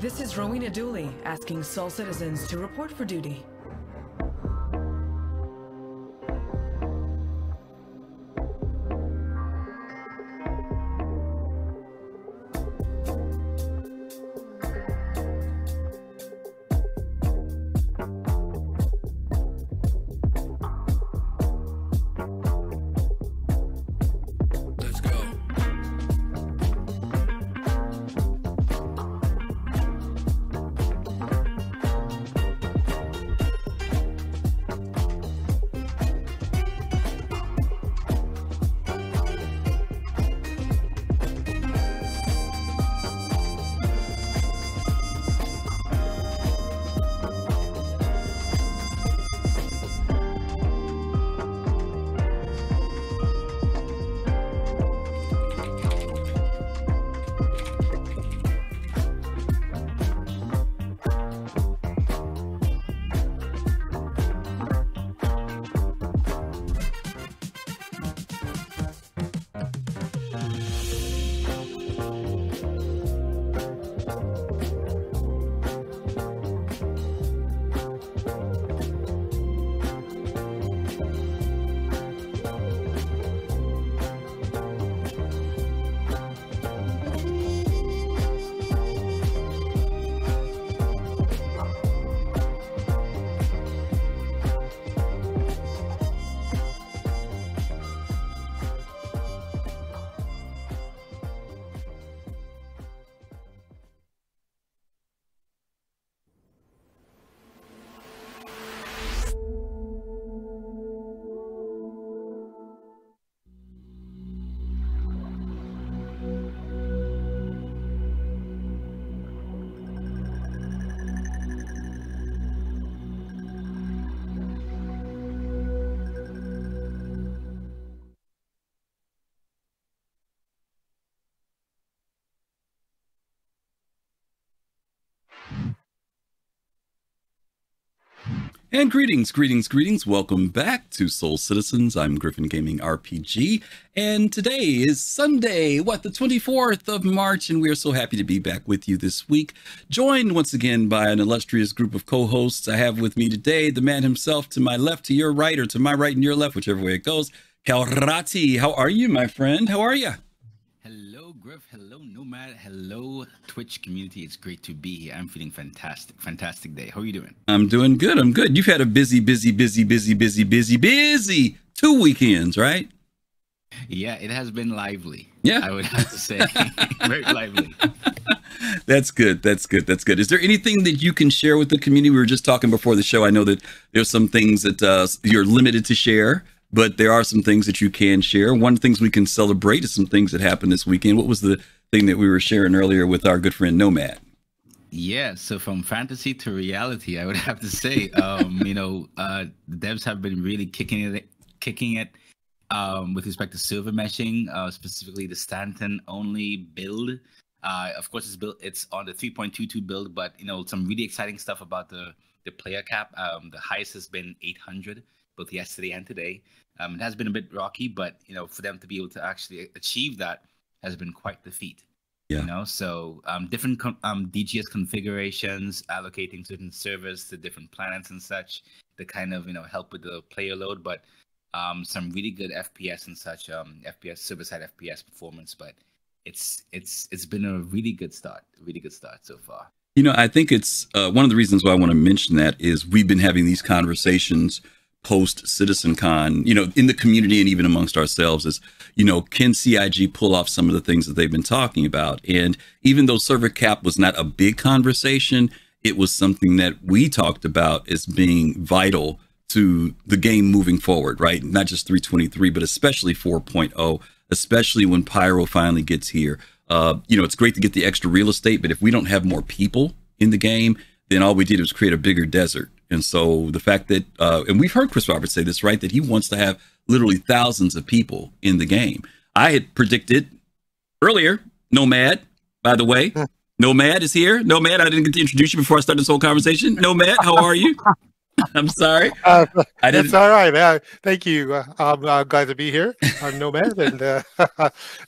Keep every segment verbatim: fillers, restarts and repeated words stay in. This is Rowena Dooley, asking SOL Citizens to report for duty. And greetings, greetings, greetings. Welcome back to Soul Citizens. I'm Griffin Gaming R P G. And today is Sunday, what, the twenty-fourth of March, and we are so happy to be back with you this week. Joined once again by an illustrious group of co-hosts I have with me today. The man himself to my left, to your right, or to my right and your left, whichever way it goes. Kalrati, how are you, my friend? How are you? Hello, Griff. Hello, Nomad. Hello, Twitch community. It's great to be here. I'm feeling fantastic. Fantastic day. How are you doing? I'm doing good. I'm good. You've had a busy, busy, busy, busy, busy, busy, busy two weekends, right? Yeah, it has been lively. Yeah, I would have to say. Very lively. That's good. That's good. That's good. Is there anything that you can share with the community? We were just talking before the show. I know that there's some things that uh, you're limited to share. But there are some things that you can share. One of the things we can celebrate is some things that happened this weekend. What was the thing that we were sharing earlier with our good friend Nomad? Yeah, so from fantasy to reality, I would have to say, um, you know, uh, the devs have been really kicking it, kicking it um, with respect to silver meshing, uh, specifically the Stanton only build. Uh, of course, it's built. It's on the three point two two build, but you know, some really exciting stuff about the the player cap. Um, the highest has been eight hundred. Both yesterday and today. Um, it has been a bit rocky, but you know, for them to be able to actually achieve that has been quite the feat. Yeah. You know, so um, different um, D G S configurations, allocating certain servers to different planets and such, to kind of you know help with the player load, but um, some really good F P S and such, um, F P S server side F P S performance. But it's it's it's been a really good start, really good start so far. You know, I think it's uh, one of the reasons why I want to mention that is we've been having these conversations post CitizenCon, you know, in the community and even amongst ourselves is, you know, can C I G pull off some of the things that they've been talking about? And even though server cap was not a big conversation, it was something that we talked about as being vital to the game moving forward, right? Not just three twenty-three, but especially four point oh, especially when Pyro finally gets here. Uh, you know, it's great to get the extra real estate, but if we don't have more people in the game, then all we did was create a bigger desert. And so the fact that, uh, and we've heard Chris Roberts say this, right, that he wants to have literally thousands of people in the game. I had predicted earlier, Nomad, by the way, Nomad is here. Nomad, I didn't get to introduce you before I started this whole conversation. Nomad, how are you? I'm sorry. Uh, I didn't... It's all right. Uh, thank you. Uh, I'm uh, glad to be here. I'm Nomad, and uh,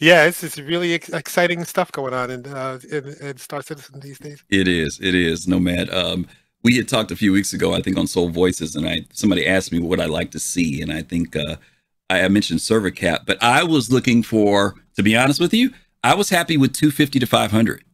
yeah, it's it's really ex exciting stuff going on in, uh, in in Star Citizen these days. It is. It is, Nomad. Um, we had talked a few weeks ago, I think, on Soul Voices, and I somebody asked me what I like to see, and I think uh, I, I mentioned server cap, but I was looking for, to be honest with you, I was happy with two fifty to five hundred.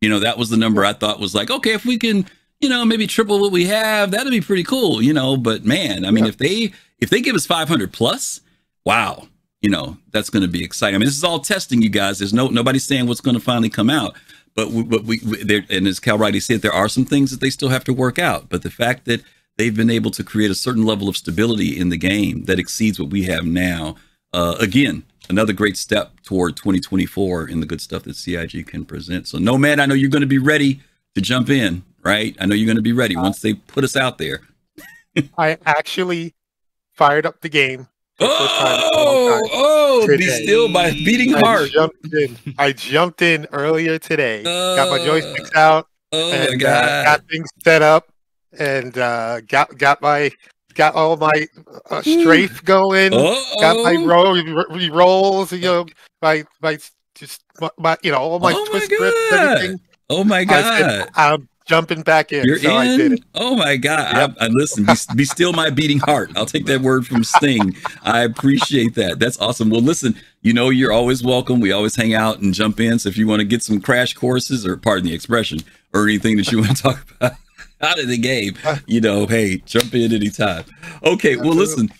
You know, that was the number I thought was like, okay, if we can, you know, maybe triple what we have, that'd be pretty cool, you know. But man, I mean, yeah. if they if they give us five hundred plus, wow, you know, that's going to be exciting. I mean, this is all testing, you guys. There's no nobody's saying what's going to finally come out, but we, but we, we there, and as Kalrati said, there are some things that they still have to work out. But the fact that they've been able to create a certain level of stability in the game that exceeds what we have now, uh, again, another great step toward twenty twenty-four and the good stuff that C I G can present. So, Nomad, I know you're going to be ready to jump in. Right, I know you're going to be ready once they put us out there. I actually fired up the game. Oh, the oh! Today. Be still by beating I heart. Jumped in. I jumped in earlier today. Uh, got my joysticks out. Oh and, my god! Uh, got things set up and uh, got got my got all my uh, strafe going. Oh, got my roll rolls. You know, my my just my, my you know all my oh twist my grips, everything. Oh my god! I, I'm jumping back in. You're so in? I did it. Oh my god! Yep. I, I listen. Be, be still my beating heart. I'll take that word from Sting. I appreciate that. That's awesome. Well, listen. You know, you're always welcome. We always hang out and jump in. So if you want to get some crash courses, or pardon the expression, or anything that you want to talk about out of the game, you know, hey, jump in anytime. Okay. Well, listen.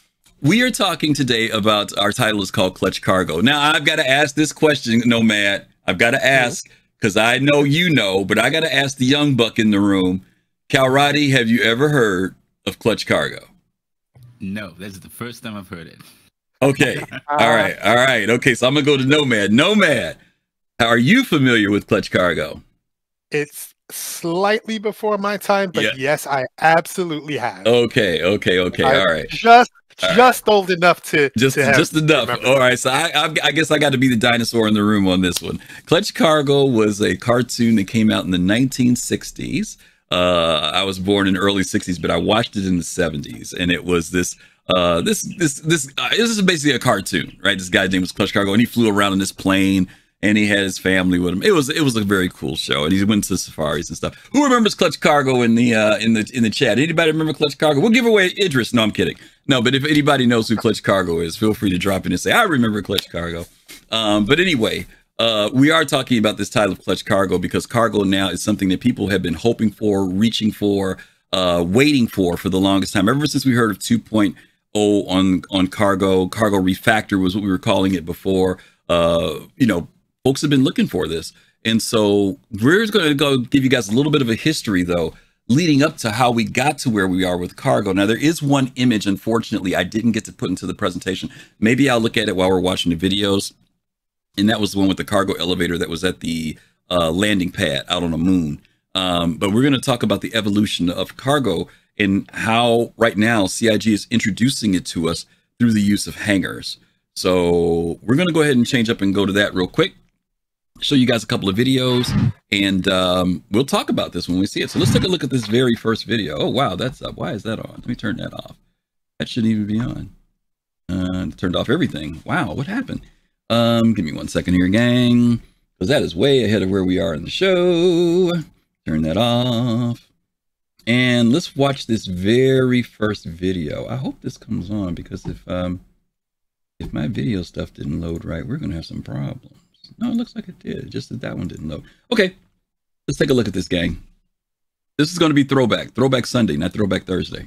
We are talking today about our title is called Clutch Cargo. Now I've got to ask this question, Nomad. I've got to ask. Because I know you know, but I got to ask the young buck in the room. Kalrati, have you ever heard of Clutch Cargo? No, that's the first time I've heard it. Okay. All right. All right. Okay, so I'm going to go to Nomad. Nomad, are you familiar with Clutch Cargo? It's slightly before my time, but yeah. yes, I absolutely have. Okay. Okay. Okay. All right. Just All just right. old enough to just to have just enough. Remember. All right, so I, I, I guess I got to be the dinosaur in the room on this one. Clutch Cargo was a cartoon that came out in the nineteen sixties. Uh, I was born in the early sixties, but I watched it in the seventies, and it was this uh, this this this uh, this is basically a cartoon, right? This guy's name was Clutch Cargo, and he flew around in this plane, and he had his family with him. It was it was a very cool show, and he went to safaris and stuff. Who remembers Clutch Cargo in the uh, in the in the chat? Anybody remember Clutch Cargo? We'll give away Idris. No, I'm kidding. No, but if anybody knows who Clutch Cargo is, feel free to drop in and say, I remember Clutch Cargo. Um, but anyway, uh, we are talking about this title of Clutch Cargo because cargo now is something that people have been hoping for, reaching for, uh, waiting for for the longest time. Ever since we heard of two point oh on, on cargo, cargo refactor was what we were calling it before. Uh, you know, folks have been looking for this. And so we're going to go give you guys a little bit of a history, though, leading up to how we got to where we are with cargo. Now, there is one image, unfortunately, I didn't get to put into the presentation. Maybe I'll look at it while we're watching the videos. And that was the one with the cargo elevator that was at the uh, landing pad out on the moon. Um, but we're going to talk about the evolution of cargo and how right now C I G is introducing it to us through the use of hangars. So we're going to go ahead and change up and go to that real quick. Show you guys a couple of videos, and um, we'll talk about this when we see it. So let's take a look at this very first video. Oh, wow, that's up. Why is that on? Let me turn that off. That shouldn't even be on. Uh, turned off everything. Wow, what happened? Um, give me one second here, gang, because that is way ahead of where we are in the show. Turn that off. And let's watch this very first video. I hope this comes on, because if, um, if my video stuff didn't load right, we're going to have some problems. No, it looks like it did, just that that one didn't load. Okay, let's take a look at this, gang. This is going to be throwback. Throwback Sunday, not Throwback Thursday.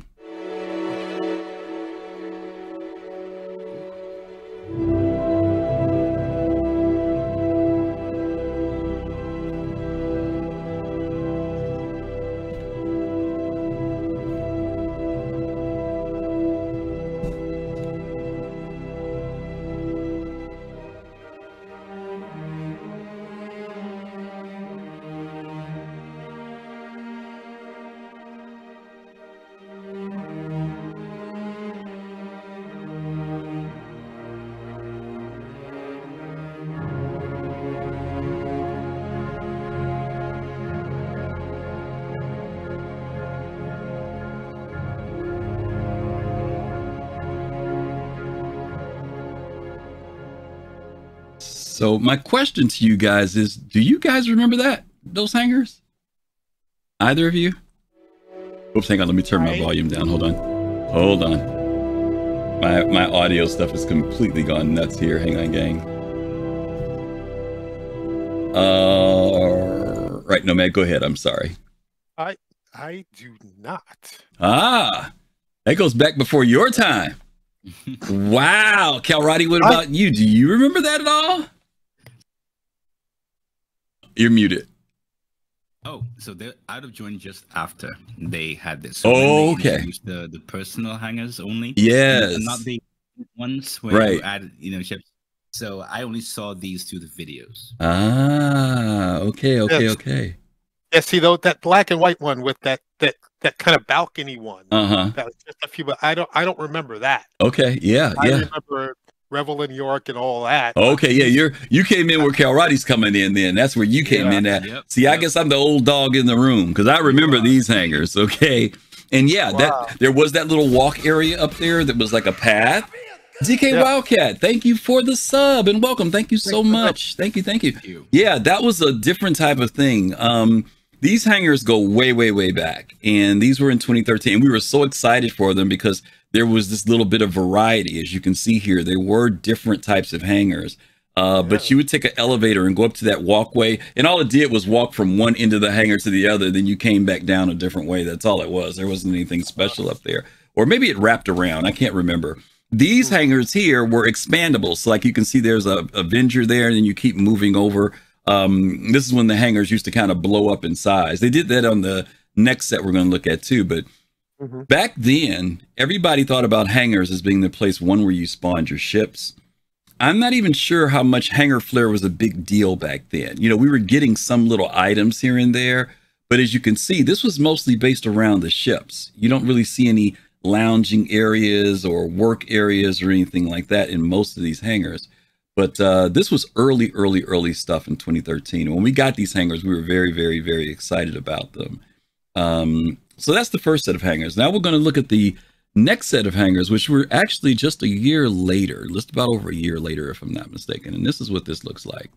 So my question to you guys is, do you guys remember that, those hangars? Either of you? Oops, hang on, let me turn my volume down. Hold on. Hold on. My my audio stuff is completely gone nuts here. Hang on, gang. Uh, right, Nomad, go ahead. I'm sorry. I I do not. Ah, that goes back before your time. Wow, Kalrati, what about I, you? Do you remember that at all? You're muted. Oh, so they I'd have joined just after they had this. So oh, okay. The the personal hangars only. Yes. Not the ones where right. you added, you know, ships. So I only saw these through the videos. Ah, okay, okay, yes. okay. Yeah, see though that black and white one with that that that kind of balcony one. Uh huh. That was just a few, but I don't I don't remember that. Okay, yeah, I yeah. I remember Revel and York and all that. Okay, yeah, you're you came in where Kalrati's coming in. Then that's where you came yeah, in at. Yep, see, yep. I guess I'm the old dog in the room because I remember wow. these hangars. Okay, and yeah, wow. that there was that little walk area up there that was like a path. D K yep. Wildcat, thank you for the sub and welcome. Thank you so much. Thank you, thank you. Thank you. Yeah, that was a different type of thing. Um, these hangars go way, way, way back. And these were in twenty thirteen. And we were so excited for them because there was this little bit of variety. As you can see here, there were different types of hangars. Uh, yeah. But you would take an elevator and go up to that walkway. And all it did was walk from one end of the hangar to the other. Then you came back down a different way. That's all it was. There wasn't anything special up there. Or maybe it wrapped around. I can't remember. These hangars here were expandable. So like you can see there's a Avenger there and then you keep moving over. Um, this is when the hangars used to kind of blow up in size. They did that on the next set we're going to look at too. But mm-hmm. back then, everybody thought about hangars as being the place one where you spawned your ships. I'm not even sure how much hangar flare was a big deal back then. You know, we were getting some little items here and there. But as you can see, this was mostly based around the ships. You don't really see any lounging areas or work areas or anything like that in most of these hangars. But uh, this was early, early, early stuff in twenty thirteen. When we got these hangars, we were very, very, very excited about them. Um, so that's the first set of hangars. Now we're going to look at the next set of hangars, which were actually just a year later, just about over a year later, if I'm not mistaken. And this is what this looks like.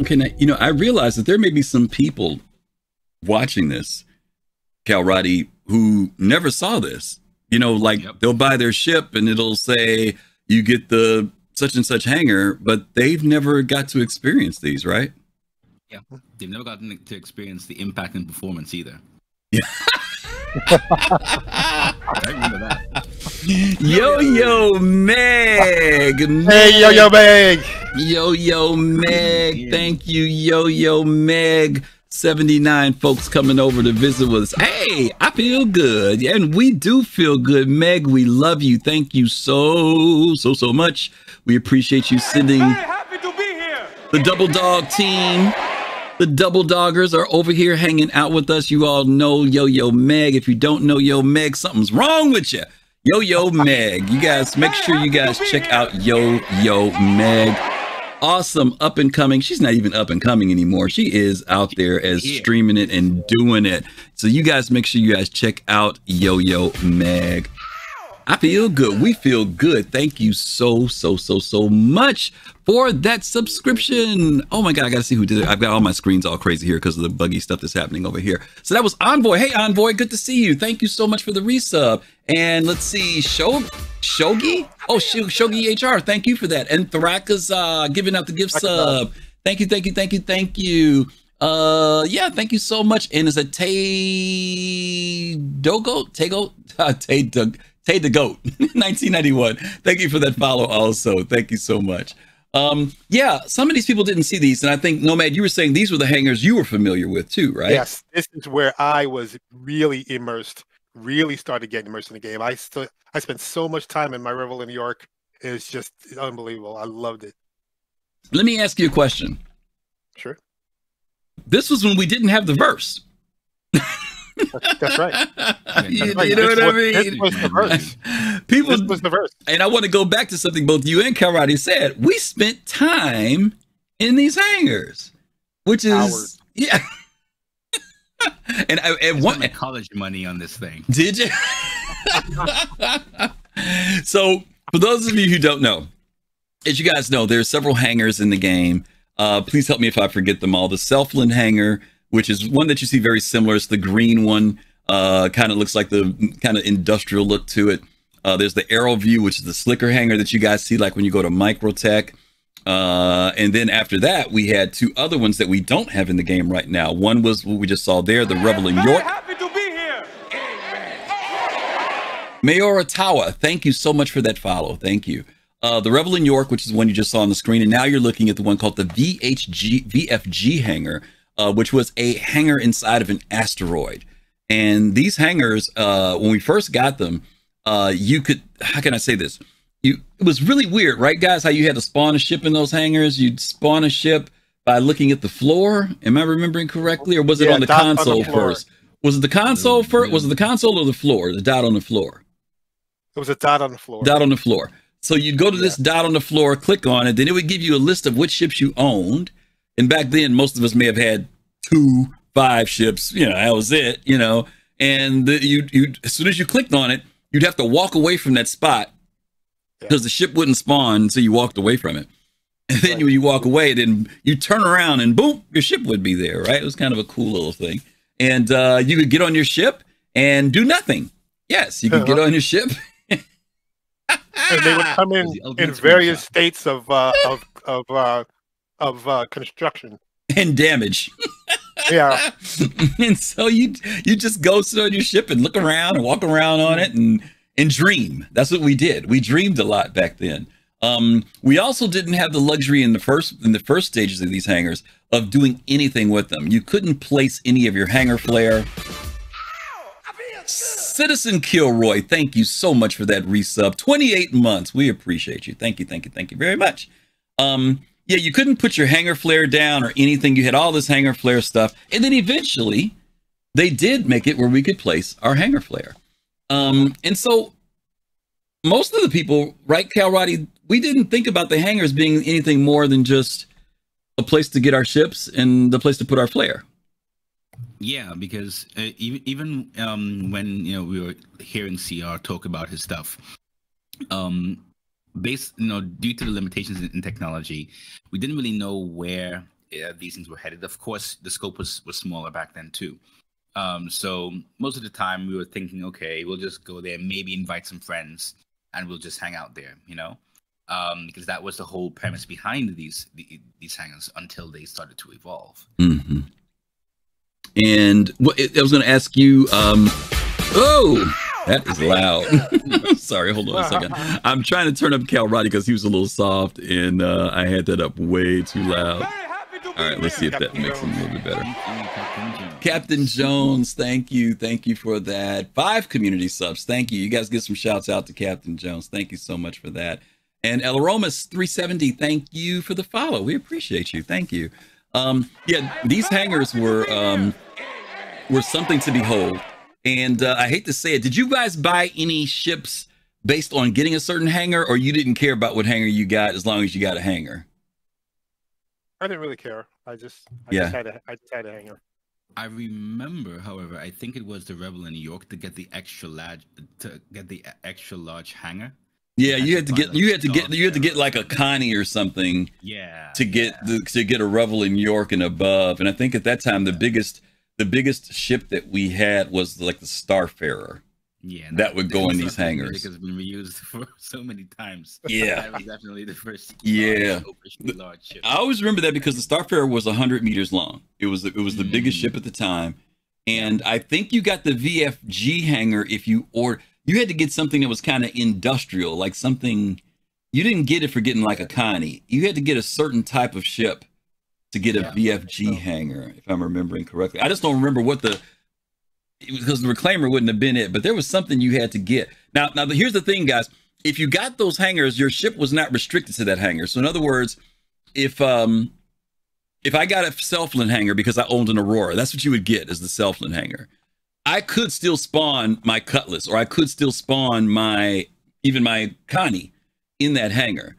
Okay, now, you know, I realize that there may be some people watching this, Kalrati, who never saw this. You know, like yep. they'll buy their ship and it'll say you get the such and such hangar, but they've never got to experience these, right? Yeah, they've never gotten to experience the impact and performance either. Yeah. I remember that. Yo, yo, Meg. Meg. Hey, yo, yo, Meg. Yo, yo, Meg. Yeah. Thank you, yo, yo, Meg. seventy-nine folks coming over to visit with us. Hey, I feel good. And we do feel good. Meg, we love you. Thank you so, so, so much. We appreciate you sending. Very happy to be here. The Double Dog team. The Double Doggers are over here hanging out with us. You all know Yo Yo Meg. If you don't know Yo Meg, something's wrong with you. Yo Yo Meg. You guys, make sure you guys check out Yo Yo Meg. Awesome up and coming. She's not even up and coming anymore. She is out there as streaming it and doing it. So you guys make sure you guys check out Yo Yo Meg. I feel good. We feel good. Thank you so, so, so, so much for that subscription. Oh my God, I gotta see who did it. I've got all my screens all crazy here because of the buggy stuff that's happening over here. So that was Envoy. Hey Envoy, good to see you. Thank you so much for the resub. And let's see, Shog Shogi? Oh, Shogi H R, thank you for that. And Thraka's uh, giving out the gift sub. Thank you, thank you, thank you, thank you. Uh, yeah, thank you so much. And it's a Tay Dogo, Tego, uh, Tay Dogo. Tay the Goat, nineteen ninety-one. Thank you for that follow also. Thank you so much. Um, yeah, some of these people didn't see these. And I think, Nomad, you were saying these were the hangars you were familiar with too, right? Yes, this is where I was really immersed, really started getting immersed in the game. I, st I spent so much time in my Revel in New York. It's just unbelievable. I loved it. Let me ask you a question. Sure. This was when we didn't have the verse. That's right. You, you know this what was, I mean? This was the verse. People, this was the verse. And I want to go back to something both you and Kalrati said. We spent time in these hangars, which is Hours. yeah. and I, and I one my college money on this thing. Did you? So for those of you who don't know, as you guys know, there are several hangars in the game. Uh, please help me if I forget them all. The Southland hangar, which is one that you see very similar. It's the green one, uh, kind of looks like the kind of industrial look to it. Uh, there's the Aeroview, which is the slicker hangar that you guys see like when you go to Microtech. Uh, and then after that, we had two other ones that we don't have in the game right now. One was what we just saw there, the Revel in York. Happy to be here. Mayora Tawa, thank you so much for that follow, thank you. Uh, the Revel in York, which is the one you just saw on the screen, and now you're looking at the one called the V H G, V F G hangar, Uh, which was a hangar inside of an asteroid. And these hangars, uh, when we first got them, uh, you could, how can I say this? You, it was really weird, right, guys? How you had to spawn a ship in those hangars. You'd spawn a ship by looking at the floor. Am I remembering correctly? Or was it yeah, on the console on the first? Was it the console first? Was it the console or the floor? The dot on the floor. It was a dot on the floor. Dot on the floor. So you'd go to yeah. this dot on the floor, click on it. Then it would give you a list of which ships you owned. And back then, most of us may have had two, five ships. You know, that was it, you know. And the, you, you, as soon as you clicked on it, you'd have to walk away from that spot because yeah. the ship wouldn't spawn, so you walked away from it. And then right. you, you walk away, then you turn around and boom, your ship would be there, right? It was kind of a cool little thing. And uh, you could get on your ship and do nothing. Yes, you could uh-huh. get on your ship. And they would come in in various states of... Uh, of, of uh, of uh, construction and damage. Yeah. And so you you just go sit on your ship and look around and walk around on it and and dream. That's what we did. We dreamed a lot back then. Um, we also didn't have the luxury in the first in the first stages of these hangars of doing anything with them. You couldn't place any of your hangar flare. Citizen Kilroy, thank you so much for that resub. twenty-eight months. We appreciate you. Thank you. Thank you. Thank you very much. Um, Yeah, you couldn't put your hangar flare down or anything. You had all this hangar flare stuff. And then eventually, they did make it where we could place our hangar flare. Um, and so, most of the people, right, Kalrati, we didn't think about the hangars being anything more than just a place to get our ships and the place to put our flare. Yeah, because uh, even, even um, when you know we were hearing C R talk about his stuff, um, based, you know, due to the limitations in, in technology, we didn't really know where uh, these things were headed. Of course, the scope was, was smaller back then too. Um, so most of the time we were thinking, okay, we'll just go there, maybe invite some friends, and we'll just hang out there, you know, um, because that was the whole premise behind these the, these hangars until they started to evolve. Mm-hmm. And what, I was going to ask you, um, oh, that is loud. Sorry, hold on a second. I'm trying to turn up Kalrati because he was a little soft, and uh, I had that up way too loud. All right, let's see if that makes him a little bit better. Captain Jones, thank you. Thank you for that. Five community subs. Thank you. You guys get some shouts out to Captain Jones. Thank you so much for that. And El Aromas three seventy, thank you for the follow. We appreciate you. Thank you. Um, yeah, these hangars were um, were something to behold. And uh, I hate to say it, did you guys buy any ships based on getting a certain hangar, or you didn't care about what hangar you got as long as you got a hangar? I didn't really care. I just, I yeah. just had a, I just had a hangar. I remember, however, I think it was the Revel in New York to get the extra large to get the extra large hangar. Yeah, you had to get you had to get you had to get like a Connie or something. Yeah. To get yeah. the, to get a Revel in New York and above, and I think at that time the biggest the biggest ship that we had was like the Starfarer. Yeah. That, that would go in these hangars. Because it's been reused for so many times. Yeah. That was definitely the first yeah. large, large ship. I always remember that because the Starfarer was one hundred meters long. It was, it was the mm. biggest ship at the time. And I think you got the V F G hangar if you order. You had to get something that was kind of industrial, like something. You didn't get it for getting like a Connie. You had to get a certain type of ship to get a yeah, V F G so. hangar, if I'm remembering correctly. I just don't remember what the. Because the reclaimer wouldn't have been it, but there was something you had to get. Now, now here's the thing, guys. If you got those hangars, your ship was not restricted to that hangar. So in other words, if um, if I got a Southland hangar because I owned an Aurora, that's what you would get, is the Southland hangar. I could still spawn my Cutlass, or I could still spawn my, even my Connie in that hangar.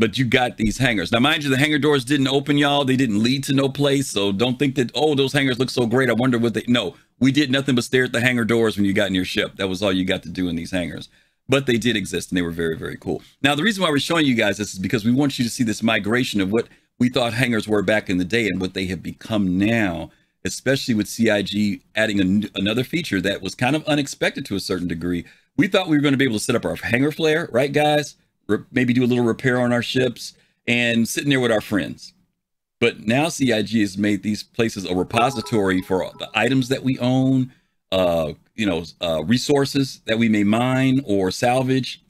But you got these hangars. Now, mind you, the hangar doors didn't open, y'all. They didn't lead to no place. So don't think that, oh, those hangars look so great, I wonder what they, no. We did nothing but stare at the hangar doors when you got in your ship. That was all you got to do in these hangars. But they did exist, and they were very, very cool. Now, the reason why we're showing you guys this is because we want you to see this migration of what we thought hangars were back in the day and what they have become now, especially with C I G adding a, another feature that was kind of unexpected to a certain degree. We thought we were going to be able to set up our hangar flare, right, guys? Re- maybe do a little repair on our ships and sitting there with our friends. But now C I G has made these places a repository for all the items that we own, uh, you know, uh, resources that we may mine or salvage,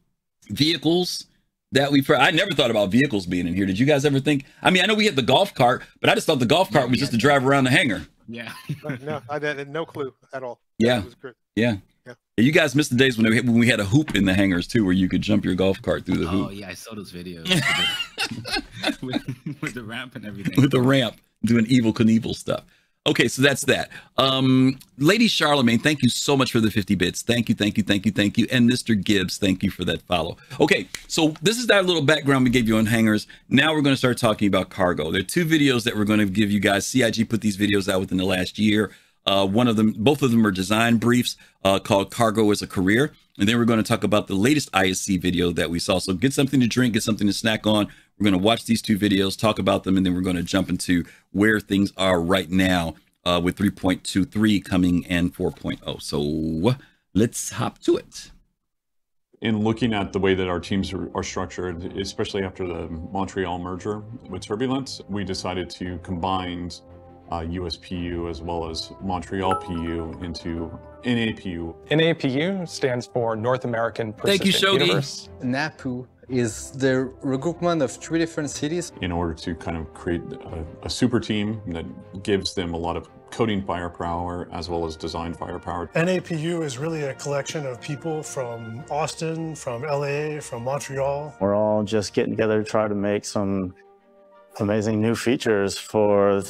vehicles that we, I never thought about vehicles being in here. Did you guys ever think? I mean, I know we had the golf cart, but I just thought the golf cart was just to drive around the hangar. Yeah. No, I had no clue at all. Yeah. It was great. Yeah. Yeah. You guys missed the days when we, had, when we had a hoop in the hangars too, where you could jump your golf cart through the hoop. Oh yeah, I saw those videos with, the, with, with the ramp and everything. With the ramp, doing evil Knievel stuff. Okay, so that's that. Um, Lady Charlemagne, thank you so much for the fifty bits. Thank you, thank you, thank you, thank you. And Mister Gibbs, thank you for that follow. Okay, so this is that little background we gave you on hangars. Now we're going to start talking about cargo. There are two videos that we're going to give you guys. C I G put these videos out within the last year. Uh, one of them, both of them are design briefs uh, called Cargo as a Career. And then we're going to talk about the latest I S C video that we saw. So get something to drink, get something to snack on. We're going to watch these two videos, talk about them, and then we're going to jump into where things are right now uh, with three point two three coming and four point oh. So let's hop to it. In looking at the way that our teams are, are structured, especially after the Montreal merger with Turbulence, we decided to combine Uh, U S P U as well as Montreal P U into N A P U. N A P U stands for North American Pacific Universe. NAPU is the regroupment of three different cities. In order to kind of create a, a super team that gives them a lot of coding firepower as well as design firepower. N A P U is really a collection of people from Austin, from L A, from Montreal. We're all just getting together to try to make some amazing new features for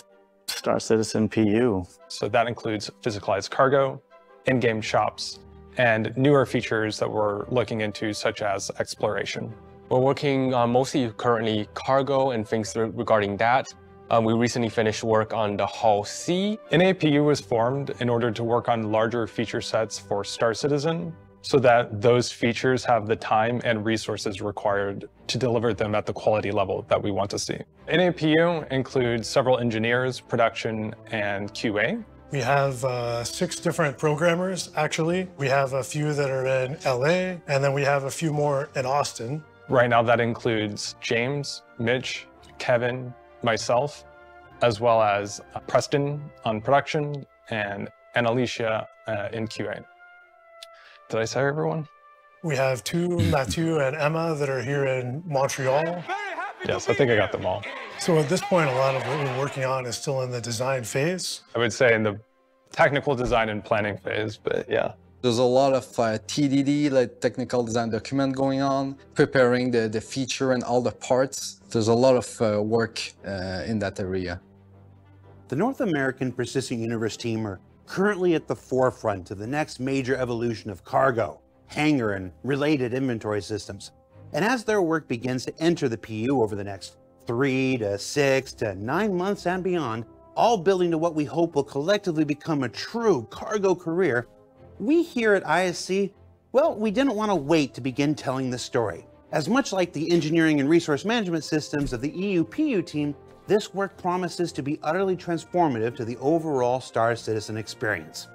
Star Citizen P U. So that includes physicalized cargo, in-game shops, and newer features that we're looking into, such as exploration. We're working on mostly currently cargo and things regarding that. Um, we recently finished work on the Hull C. N A P U was formed in order to work on larger feature sets for Star Citizen. so that those features have the time and resources required to deliver them at the quality level that we want to see. N A P U includes several engineers, production, and Q A. We have uh, six different programmers, actually. We have a few that are in L A, and then we have a few more in Austin. Right now, that includes James, Mitch, Kevin, myself, as well as Preston on production, and Annalicia uh, in Q A. Did I say everyone? We have two, Mathieu and Emma, that are here in Montreal. Yes, I think I got them all. So at this point, a lot of what we're working on is still in the design phase. I would say in the technical design and planning phase, but yeah. There's a lot of uh, T D D, like technical design document going on, preparing the, the feature and all the parts. There's a lot of uh, work uh, in that area. The North American Persistent Universe team are currently at the forefront of the next major evolution of cargo, hangar, and related inventory systems. And as their work begins to enter the P U over the next three to six to nine months and beyond, all building to what we hope will collectively become a true cargo career, we here at I S C, well, we didn't want to wait to begin telling the story. As much like the engineering and resource management systems of the E U P U team, this work promises to be utterly transformative to the overall Star Citizen experience.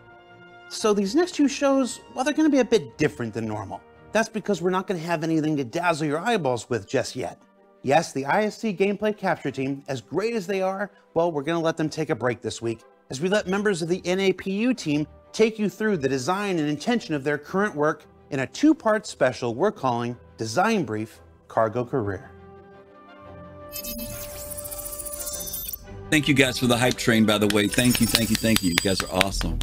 So these next two shows, well, they're going to be a bit different than normal. That's because we're not going to have anything to dazzle your eyeballs with just yet. Yes, the I S C gameplay capture team, as great as they are, well, we're going to let them take a break this week as we let members of the N A P U team take you through the design and intention of their current work in a two-part special we're calling Design Brief Cargo Career. Thank you guys for the hype train, by the way. Thank you, thank you, thank you. You guys are awesome.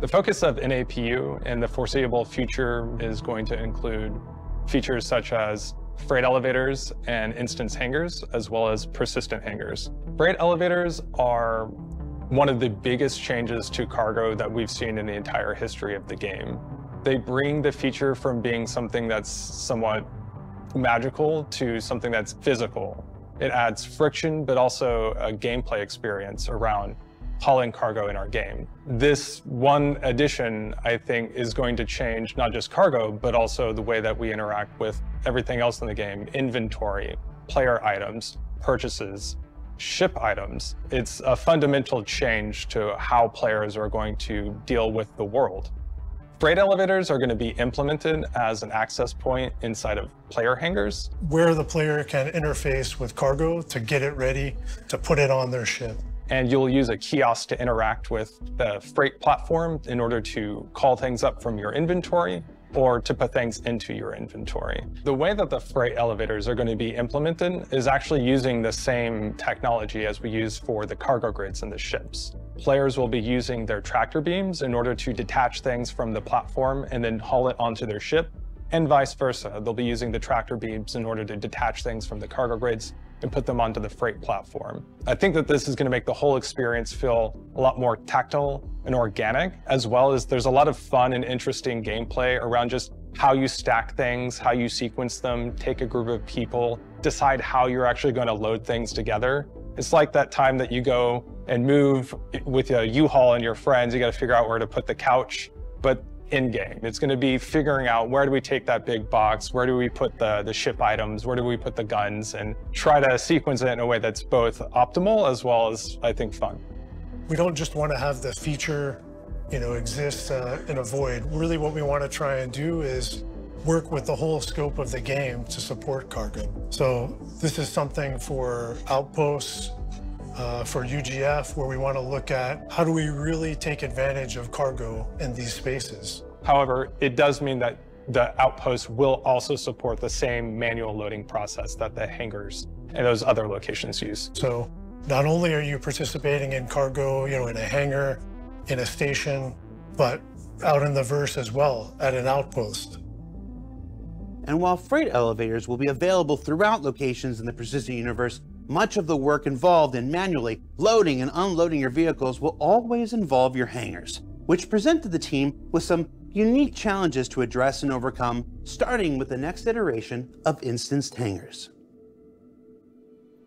The focus of N A P U in the foreseeable future is going to include features such as freight elevators and instance hangars, as well as persistent hangars. Freight elevators are one of the biggest changes to cargo that we've seen in the entire history of the game. They bring the feature from being something that's somewhat magical to something that's physical. It adds friction, but also a gameplay experience around hauling cargo in our game. This one addition, I think, is going to change not just cargo, but also the way that we interact with everything else in the game: inventory, player items, purchases, ship items. It's a fundamental change to how players are going to deal with the world. Freight elevators are going to be implemented as an access point inside of player hangars, where the player can interface with cargo to get it ready to put it on their ship. And you'll use a kiosk to interact with the freight platform in order to call things up from your inventory or to put things into your inventory. The way that the freight elevators are going to be implemented is actually using the same technology as we use for the cargo grids in the ships. Players will be using their tractor beams in order to detach things from the platform and then haul it onto their ship, and vice versa. They'll be using the tractor beams in order to detach things from the cargo grids and put them onto the freight platform. I think that this is going to make the whole experience feel a lot more tactile and organic, as well as there's a lot of fun and interesting gameplay around just how you stack things, how you sequence them, take a group of people, decide how you're actually going to load things together. It's like that time that you go and move with a U-Haul and your friends, you got to figure out where to put the couch, but in game. It's going to be figuring out, where do we take that big box? Where do we put the, the ship items? Where do we put the guns? And try to sequence it in a way that's both optimal as well as, I think, fun. We don't just want to have the feature, you know, exist uh, in a void. Really what we want to try and do is work with the whole scope of the game to support cargo. So this is something for outposts, Uh, for U G F, where we want to look at how do we really take advantage of cargo in these spaces. However, it does mean that the outposts will also support the same manual loading process that the hangars and those other locations use. So not only are you participating in cargo, you know, in a hangar, in a station, but out in the verse as well at an outpost. And while freight elevators will be available throughout locations in the Persistent Universe, much of the work involved in manually loading and unloading your vehicles will always involve your hangars, which presented the team with some unique challenges to address and overcome, starting with the next iteration of instanced hangars.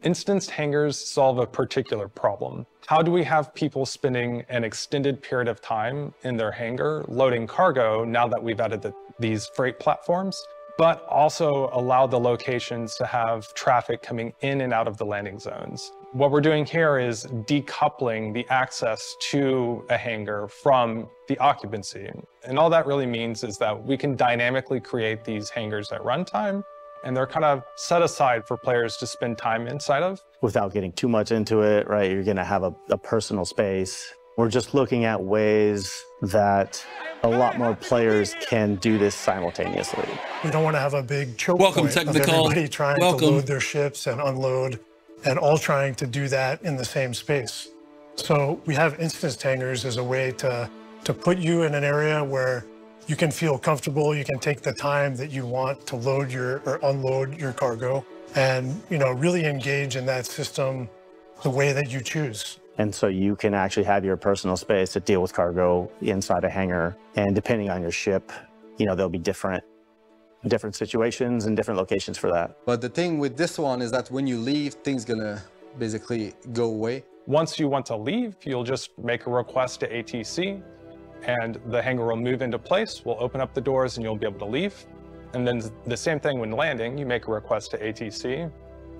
Instanced hangars solve a particular problem. How do we have people spending an extended period of time in their hangar loading cargo now that we've added the, these freight platforms, but also allow the locations to have traffic coming in and out of the landing zones? What we're doing here is decoupling the access to a hangar from the occupancy. And all that really means is that we can dynamically create these hangars at runtime, and they're kind of set aside for players to spend time inside of. Without getting too much into it, right? You're gonna have a, a personal space. We're just looking at ways that a lot more players can do this simultaneously. We don't want to have a big choke Welcome, point technical. of everybody trying Welcome. to load their ships and unload, and all trying to do that in the same space. So we have instanced hangars as a way to, to put you in an area where you can feel comfortable, you can take the time that you want to load your or unload your cargo, and you know, really engage in that system the way that you choose. And so you can actually have your personal space to deal with cargo inside a hangar. And depending on your ship, you know, there'll be different different situations and different locations for that. But the thing with this one is that when you leave, things gonna basically go away. Once you want to leave, you'll just make a request to A T C, and the hangar will move into place. We'll open up the doors and you'll be able to leave. And then the same thing when landing, you make a request to A T C.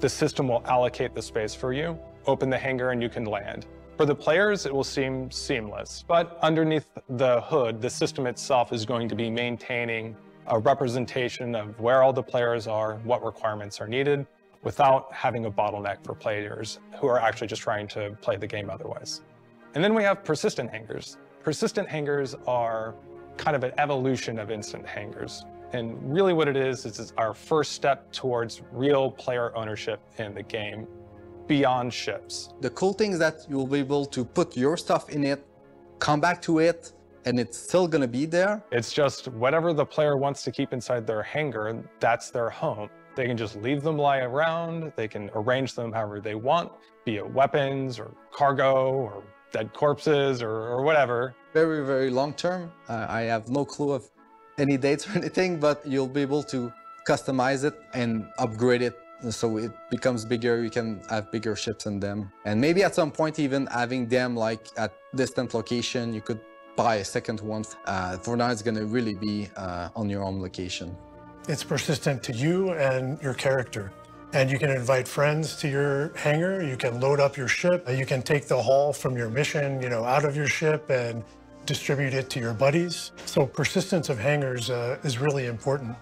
The system will allocate the space for you, open the hangar, and you can land. For the players, it will seem seamless, but underneath the hood, the system itself is going to be maintaining a representation of where all the players are, what requirements are needed, without having a bottleneck for players who are actually just trying to play the game otherwise. And then we have persistent hangars. Persistent hangars are kind of an evolution of instant hangars. And really what it is, is it's our first step towards real player ownership in the game, beyond ships. The cool thing is that you'll be able to put your stuff in it, come back to it, and it's still gonna be there. It's just whatever the player wants to keep inside their hangar, that's their home. They can just leave them lying around, they can arrange them however they want, be it weapons or cargo or dead corpses or, or whatever. Very, very long term. Uh, I have no clue of any dates or anything, but you'll be able to customize it and upgrade it so it becomes bigger. You can have bigger ships in them. And maybe at some point even having them like at distant location, you could buy a second one. Uh, for now, it's gonna really be uh, on your own location. It's persistent to you and your character. And you can invite friends to your hangar, you can load up your ship, you can take the haul from your mission, you know, out of your ship and distribute it to your buddies. So persistence of hangars uh, is really important.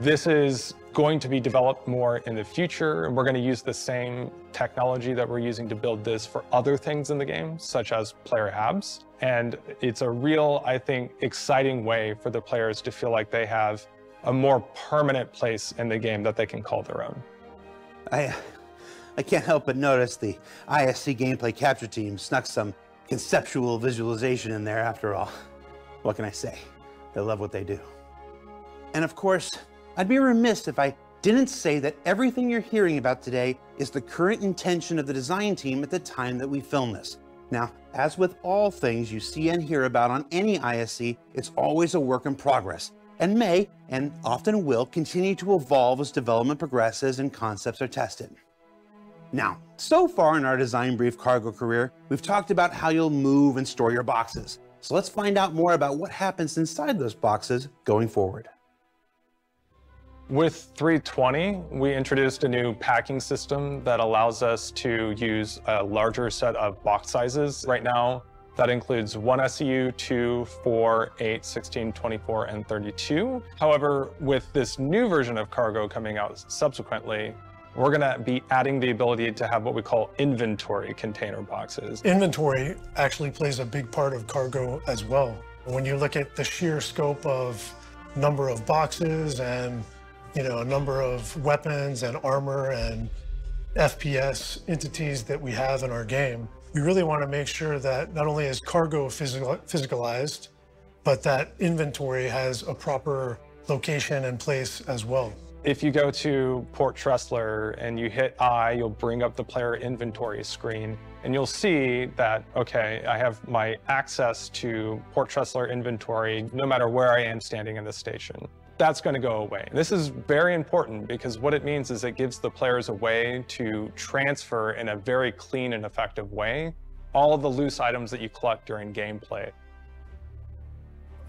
This is going to be developed more in the future, and we're going to use the same technology that we're using to build this for other things in the game, such as player apps. And it's a real, I think, exciting way for the players to feel like they have a more permanent place in the game that they can call their own. I, I can't help but notice the I S C gameplay capture team snuck some conceptual visualization in there after all. What can I say? They love what they do. And of course, I'd be remiss if I didn't say that everything you're hearing about today is the current intention of the design team at the time that we film this. Now, as with all things you see and hear about on any I S C, it's always a work in progress, and may, and often will, continue to evolve as development progresses and concepts are tested. Now, so far in our design brief cargo career, we've talked about how you'll move and store your boxes. So let's find out more about what happens inside those boxes going forward. With three twenty, we introduced a new packing system that allows us to use a larger set of box sizes. Right now, that includes one S E U, two, four, eight, sixteen, twenty-four, and thirty-two. However, with this new version of cargo coming out subsequently, we're gonna be adding the ability to have what we call inventory container boxes. Inventory actually plays a big part of cargo as well. When you look at the sheer scope of number of boxes and, you know, a number of weapons and armor and F P S entities that we have in our game, we really want to make sure that not only is cargo physical, physicalized, but that inventory has a proper location and place as well. If you go to Port Tressler and you hit I, you'll bring up the player inventory screen, and you'll see that, okay, I have my access to Port Tressler inventory no matter where I am standing in the station. that's going to go away. This is very important because what it means is it gives the players a way to transfer in a very clean and effective way all the loose items that you collect during gameplay.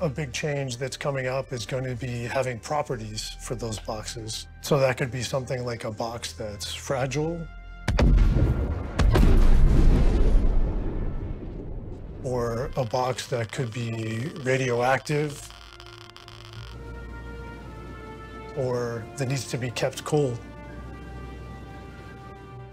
A big change that's coming up is going to be having properties for those boxes. So that could be something like a box that's fragile, or a box that could be radioactive, or that needs to be kept cold.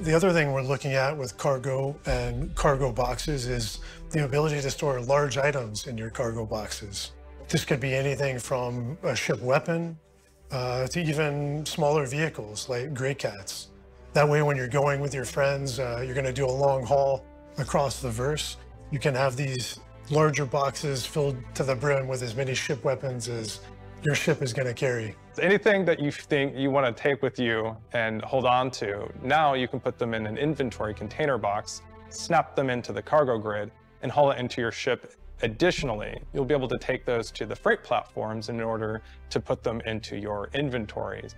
The other thing we're looking at with cargo and cargo boxes is the ability to store large items in your cargo boxes. This could be anything from a ship weapon uh, to even smaller vehicles like Greycats. That way, when you're going with your friends, uh, you're going to do a long haul across the verse. You can have these larger boxes filled to the brim with as many ship weapons as your ship is going to carry. Anything that you think you want to take with you and hold on to, now you can put them in an inventory container box, snap them into the cargo grid, and haul it into your ship. Additionally, you'll be able to take those to the freight platforms in order to put them into your inventories.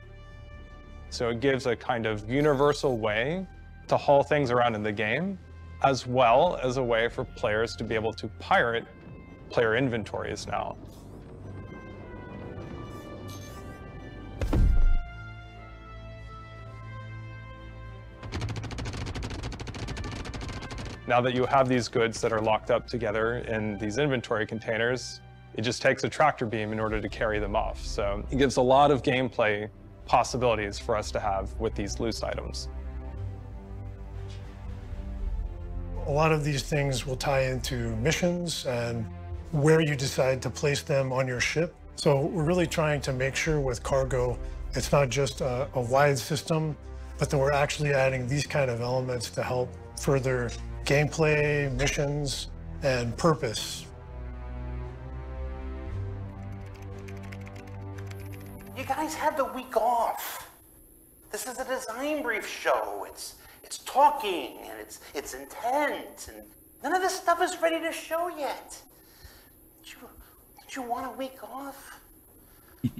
So it gives a kind of universal way to haul things around in the game, as well as a way for players to be able to pirate player inventories now. Now that you have these goods that are locked up together in these inventory containers, it just takes a tractor beam in order to carry them off. So it gives a lot of gameplay possibilities for us to have with these loose items. A lot of these things will tie into missions and where you decide to place them on your ship. So we're really trying to make sure with cargo, it's not just a, a wide system, but that we're actually adding these kind of elements to help further gameplay, missions, and purpose. You guys had the week off. This is a design brief show. It's it's talking and it's it's intent, and none of this stuff is ready to show yet. Did you, did you want a week off? Your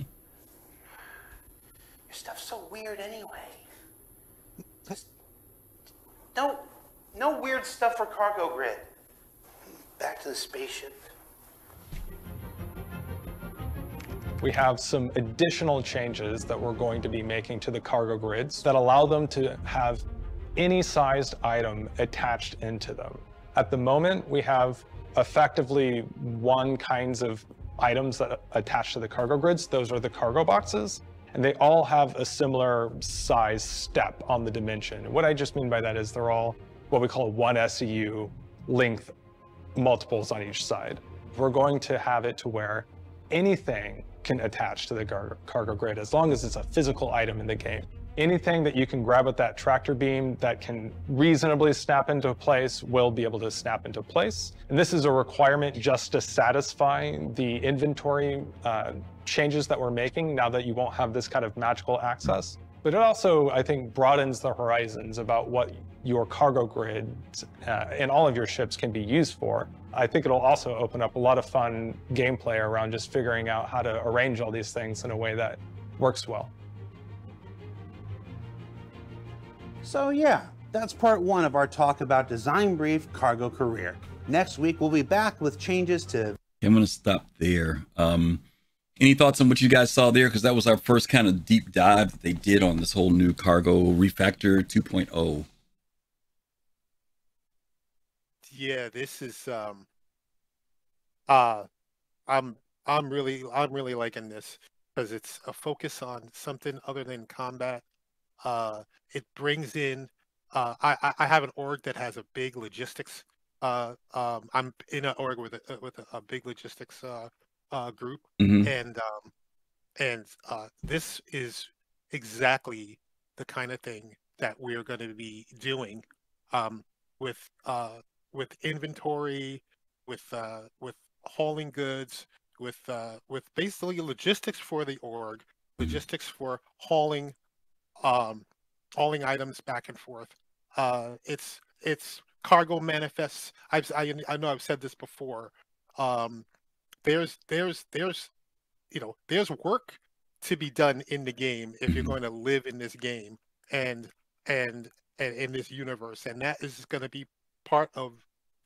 stuff's so weird anyway. Just, don't. No weird stuff for cargo grid. Back to the spaceship. We have some additional changes that we're going to be making to the cargo grids that allow them to have any sized item attached into them. At the moment, we have effectively one kinds of items that attach to the cargo grids. Those are the cargo boxes. And they all have a similar size step on the dimension. What I just mean by that is they're all what we call one S E U length multiples on each side. We're going to have it to where anything can attach to the car cargo grid as long as it's a physical item in the game. Anything that you can grab with that tractor beam that can reasonably snap into place will be able to snap into place. And this is a requirement just to satisfy the inventory uh, changes that we're making now that you won't have this kind of magical access. But it also, I think, broadens the horizons about what your cargo grid uh, and all of your ships can be used for. I think it'll also open up a lot of fun gameplay around just figuring out how to arrange all these things in a way that works well. So yeah, that's part one of our talk about Design Brief Cargo Career. Next week, we'll be back with changes to... I'm gonna stop there. Um... Any thoughts on what you guys saw there? Because that was our first kind of deep dive that they did on this whole new cargo refactor two point oh. Yeah, this is um uh I'm I'm really I'm really liking this because it's a focus on something other than combat. Uh it brings in uh I I have an org that has a big logistics uh um I'm in an org with a, with a, a big logistics uh Uh, group, mm-hmm. and um, and uh, this is exactly the kind of thing that we're going to be doing um, with uh, with inventory, with uh, with hauling goods, with uh, with basically logistics for the org, logistics mm-hmm. for hauling um, hauling items back and forth. Uh, it's it's cargo manifests. I've I, I know I've said this before. Um, There's, there's, there's, you know, there's work to be done in the game if you're going to live in this game and and and in this universe, and that is going to be part of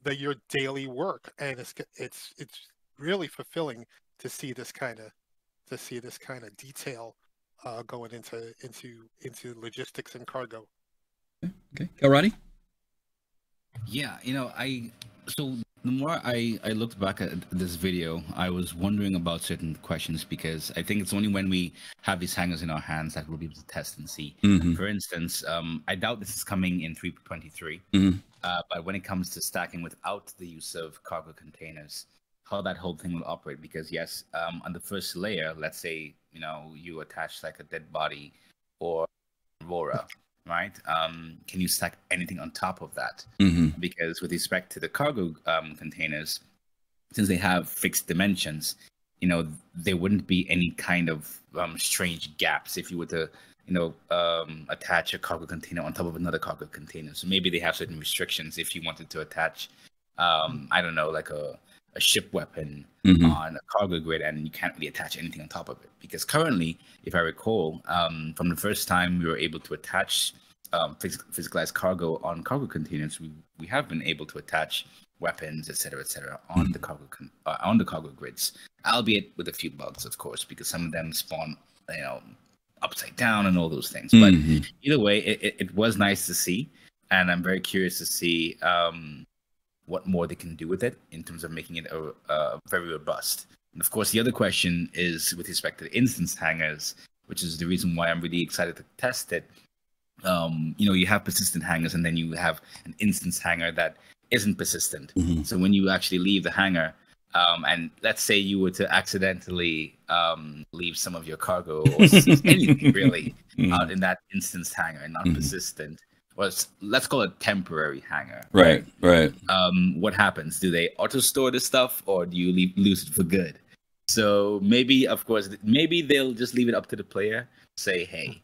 the your daily work, and it's it's it's really fulfilling to see this kind of to see this kind of detail uh, going into into into logistics and cargo. Okay, Kalrati. Yeah, you know, I so the more I I looked back at this video, I was wondering about certain questions, because I think it's only when we have these hangers in our hands that we'll be able to test and see. Mm-hmm. For instance, um, I doubt this is coming in three point twenty-three, mm-hmm. uh, but when it comes to stacking without the use of cargo containers, how that whole thing will operate? Because yes, um, on the first layer, let's say you know you attach like a dead body or Aurora. Right? Um, can you stack anything on top of that? Mm-hmm. Because with respect to the cargo um, containers, since they have fixed dimensions, you know, there wouldn't be any kind of um, strange gaps if you were to, you know, um, attach a cargo container on top of another cargo container. So maybe they have certain restrictions if you wanted to attach, um, I don't know, like a, a ship weapon mm-hmm. on a cargo grid, and you can't really attach anything on top of it. Because currently, if I recall, um, from the first time we were able to attach um, phys physicalized cargo on cargo containers, we, we have been able to attach weapons, et cetera, et cetera, on mm-hmm. the cargo con uh, on the cargo grids, albeit with a few bugs, of course, because some of them spawn, you know, upside down and all those things. Mm-hmm. But either way, it, it, it was nice to see, and I'm very curious to see um, what more they can do with it in terms of making it a, a very robust. And of course, the other question is with respect to the instance hangars, which is the reason why I'm really excited to test it. Um, you know, you have persistent hangars, and then you have an instance hangar that isn't persistent. Mm-hmm. So when you actually leave the hangar, um, and let's say you were to accidentally um, leave some of your cargo or anything really mm-hmm. out in that instance hangar and not mm-hmm. persistent, well, let's call it temporary hangar. Right, right. Um, what happens? Do they auto-store the stuff, or do you leave, lose it for good? So maybe, of course, maybe they'll just leave it up to the player. Say, hey,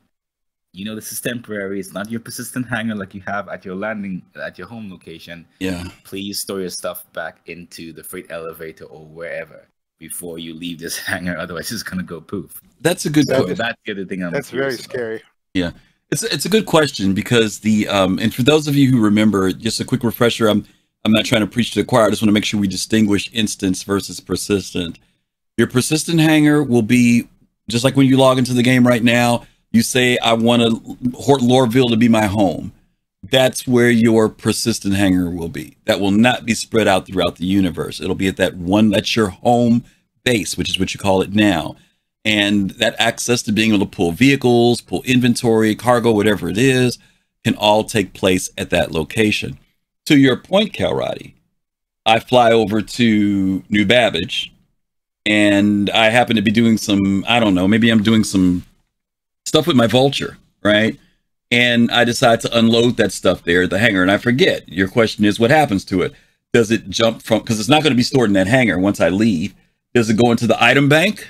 you know, this is temporary. It's not your persistent hangar like you have at your landing, at your home location. Yeah. Please store your stuff back into the freight elevator or wherever before you leave this hangar. Otherwise, it's going to go poof. That's a good so point. That's the other thing I'm That's very about. Scary. Yeah. It's it's a good question, because the um and for those of you who remember, just a quick refresher. I'm I'm not trying to preach to the choir. I just want to make sure we distinguish instance versus persistent. Your persistent hangar will be just like when you log into the game right now. You say I want to Hort Lorville to be my home. That's where your persistent hangar will be. That will not be spread out throughout the universe. It'll be at that one. That's your home base, which is what you call it now. And that access to being able to pull vehicles, pull inventory, cargo, whatever it is, can all take place at that location. To your point, Kalrati, I fly over to New Babbage, and I happen to be doing some, I don't know, maybe I'm doing some stuff with my Vulture, right? And I decide to unload that stuff there at the hangar, and I forget. Your question is, what happens to it? Does it jump from, because it's not going to be stored in that hangar once I leave. Does it go into the item bank?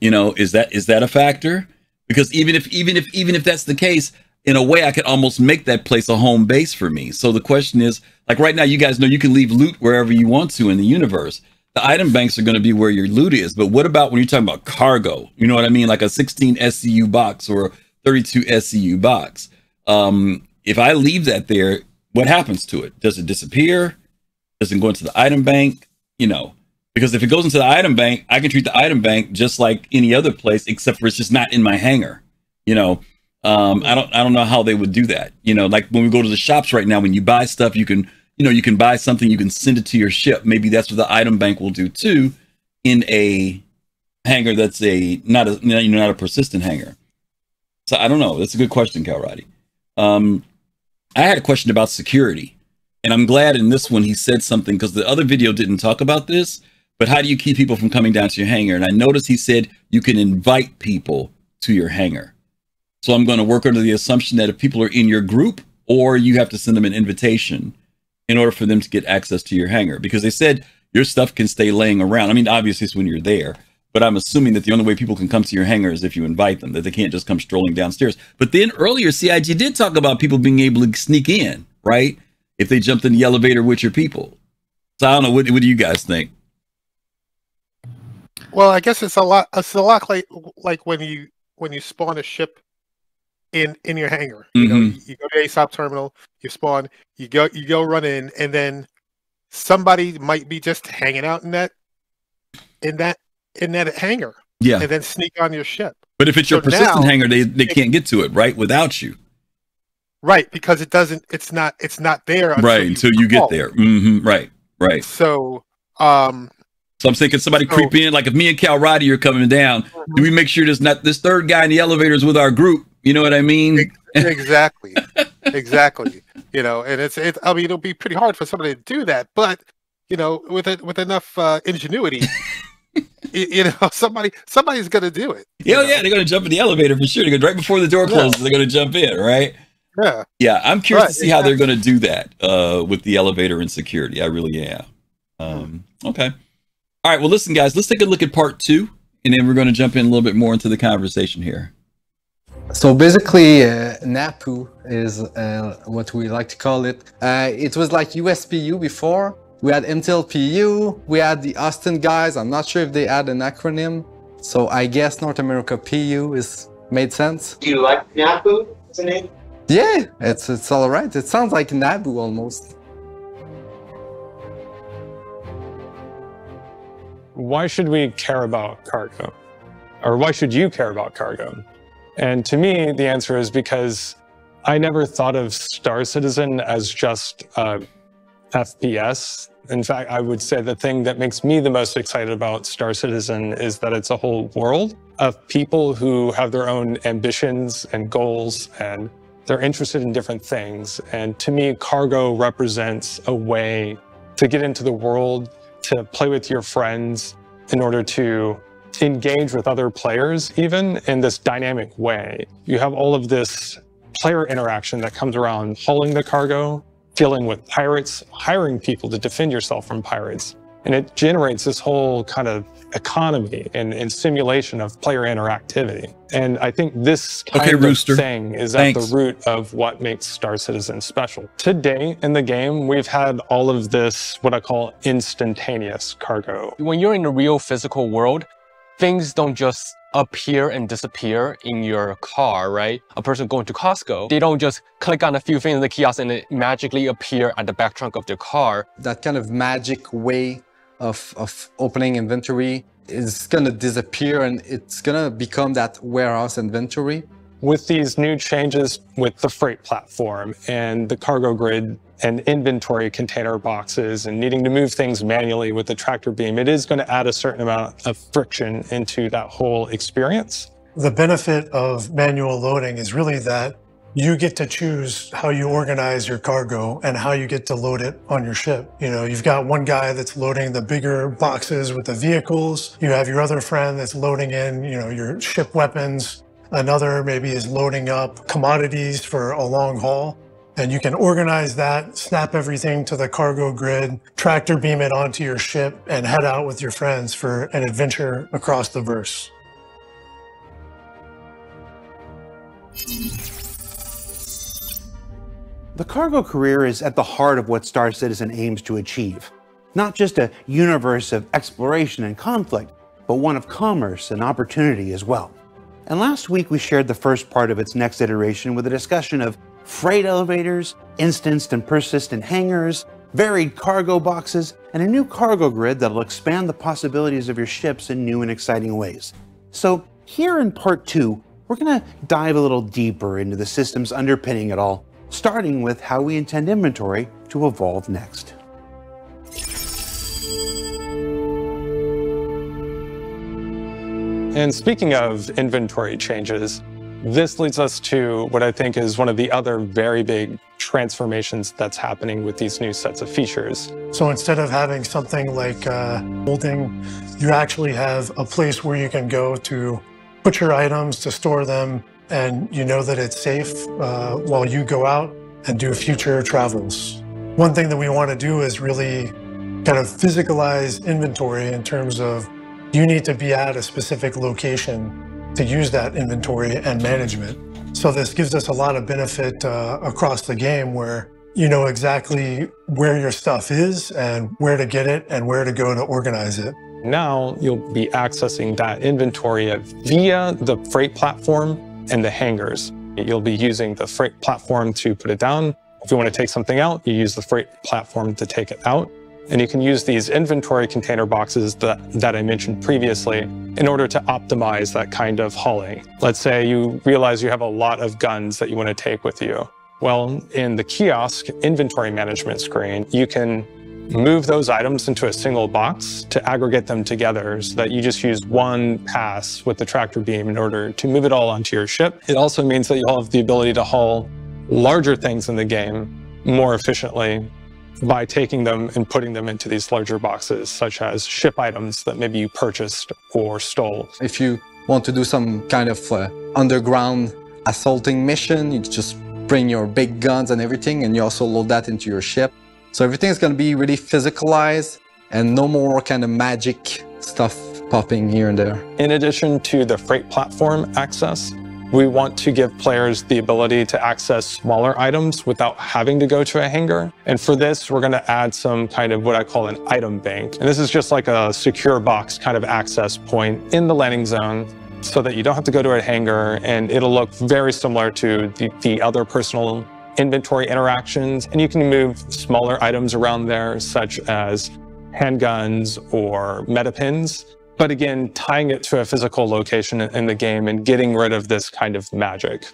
You know, is that is that a factor? Because even if even if even if that's the case, in a way, I could almost make that place a home base for me. So the question is, like right now, you guys know you can leave loot wherever you want to in the universe. The item banks are going to be where your loot is. But what about when you're talking about cargo? You know what I mean? Like a sixteen S C U box or a thirty-two S C U box. Um, if I leave that there, what happens to it? Does it disappear? Does it go into the item bank? You know. Because if it goes into the item bank, I can treat the item bank just like any other place, except for it's just not in my hangar. You know, um, I don't, I don't know how they would do that. You know, like when we go to the shops right now, when you buy stuff, you can, you know, you can buy something, you can send it to your ship. Maybe that's what the item bank will do too, in a hangar that's a not a you know not a persistent hangar. So I don't know. That's a good question, Kalrati. Um, I had a question about security, and I'm glad in this one he said something, because the other video didn't talk about this. But how do you keep people from coming down to your hangar? And I noticed he said you can invite people to your hangar. So I'm going to work under the assumption that if people are in your group, or you have to send them an invitation in order for them to get access to your hangar, because they said your stuff can stay laying around. I mean, obviously it's when you're there, but I'm assuming that the only way people can come to your hangar is if you invite them, that they can't just come strolling downstairs. But then earlier, C I G did talk about people being able to sneak in, right? If they jumped in the elevator with your people. So I don't know, what, what do you guys think? Well, I guess it's a lot. It's a lot like like when you when you spawn a ship in in your hangar. Mm-hmm. You know, you, you go to A S O P terminal, you spawn, you go you go run in, and then somebody might be just hanging out in that in that in that hangar. Yeah, and then sneak on your ship. But if it's so your persistent now, hangar, they they it, can't get to it right without you. Right, because it doesn't. It's not. It's not there. Until right until you, you get there. Mm-hmm, right, right. So, um. So I'm thinking somebody so, creep in, like if me and Kalrati are coming down, mm-hmm. do we make sure there's not this third guy in the elevator is with our group? You know what I mean? Exactly, exactly. You know, and it's it. I mean, it'll be pretty hard for somebody to do that, but you know, with it with enough uh, ingenuity, you, you know, somebody somebody's gonna do it. Yeah, yeah, they're gonna jump in the elevator for sure. They're gonna, right before the door closes, yeah. they're gonna jump in, right? Yeah, yeah. I'm curious right, to see exactly. how they're gonna do that uh, with the elevator and security. I really am. Um, okay. All right, well, listen, guys, let's take a look at part two, and then we're going to jump in a little bit more into the conversation here. So basically, uh, NAPU is uh, what we like to call it. Uh, it was like U S P U before. We had Intel P U. We had the Austin guys. I'm not sure if they had an acronym. So I guess North America P U is made sense. Do you like NAPU as a name? Yeah, it's, it's all right. It sounds like NABU almost. Why should we care about cargo? Or why should you care about cargo? And to me, the answer is because I never thought of Star Citizen as just uh, F P S. In fact, I would say the thing that makes me the most excited about Star Citizen is that it's a whole world of people who have their own ambitions and goals, and they're interested in different things. And to me, cargo represents a way to get into the world, to play with your friends, in order to engage with other players, even in this dynamic way. You have all of this player interaction that comes around hauling the cargo, dealing with pirates, hiring people to defend yourself from pirates. And it generates this whole kind of economy and, and simulation of player interactivity. And I think this kind okay, of Rooster. thing is Thanks. at the root of what makes Star Citizen special. Today in the game, we've had all of this, what I call instantaneous cargo. When you're in the real physical world, things don't just appear and disappear in your car, right? A person going to Costco, they don't just click on a few things in the kiosk and it magically appear at the back trunk of their car. That kind of magic way Of, of opening inventory is gonna disappear, and it's gonna become that warehouse inventory. With these new changes with the freight platform and the cargo grid and inventory container boxes and needing to move things manually with the tractor beam, it is gonna add a certain amount of friction into that whole experience. The benefit of manual loading is really that you get to choose how you organize your cargo and how you get to load it on your ship. You know, you've got one guy that's loading the bigger boxes with the vehicles. You have your other friend that's loading in, you know, your ship weapons. Another maybe is loading up commodities for a long haul. And you can organize that, snap everything to the cargo grid, tractor beam it onto your ship, and head out with your friends for an adventure across the verse. The cargo career is at the heart of what Star Citizen aims to achieve. Not just a universe of exploration and conflict, but one of commerce and opportunity as well. And last week we shared the first part of its next iteration with a discussion of freight elevators, instanced and persistent hangars, varied cargo boxes, and a new cargo grid that'll expand the possibilities of your ships in new and exciting ways. So here in part two, we're gonna dive a little deeper into the systems underpinning it all, starting with how we intend inventory to evolve next. And speaking of inventory changes, this leads us to what I think is one of the other very big transformations that's happening with these new sets of features. So instead of having something like uh, holding, you actually have a place where you can go to put your items, to store them, and you know that it's safe uh, while you go out and do future travels. One thing that we want to do is really kind of physicalize inventory in terms of you need to be at a specific location to use that inventory and management. So this gives us a lot of benefit uh, across the game where you know exactly where your stuff is and where to get it and where to go to organize it. Now you'll be accessing that inventory via the freight platform and the hangars. You'll be using the freight platform to put it down. If you want to take something out, you use the freight platform to take it out. And you can use these inventory container boxes that, that I mentioned previously in order to optimize that kind of hauling. Let's say you realize you have a lot of guns that you want to take with you. Well, in the kiosk inventory management screen, you can move those items into a single box to aggregate them together so that you just use one pass with the tractor beam in order to move it all onto your ship. It also means that you'll have the ability to haul larger things in the game more efficiently by taking them and putting them into these larger boxes, such as ship items that maybe you purchased or stole. If you want to do some kind of uh, underground assaulting mission, you just bring your big guns and everything, and you also load that into your ship. So everything is going to be really physicalized and no more kind of magic stuff popping here and there. In addition to the freight platform access, we want to give players the ability to access smaller items without having to go to a hangar. And for this, we're going to add some kind of what I call an item bank. And this is just like a secure box kind of access point in the landing zone so that you don't have to go to a hangar, and it'll look very similar to the, the other personal inventory interactions. And you can move smaller items around there, such as handguns or metapins. But again, tying it to a physical location in the game and getting rid of this kind of magic.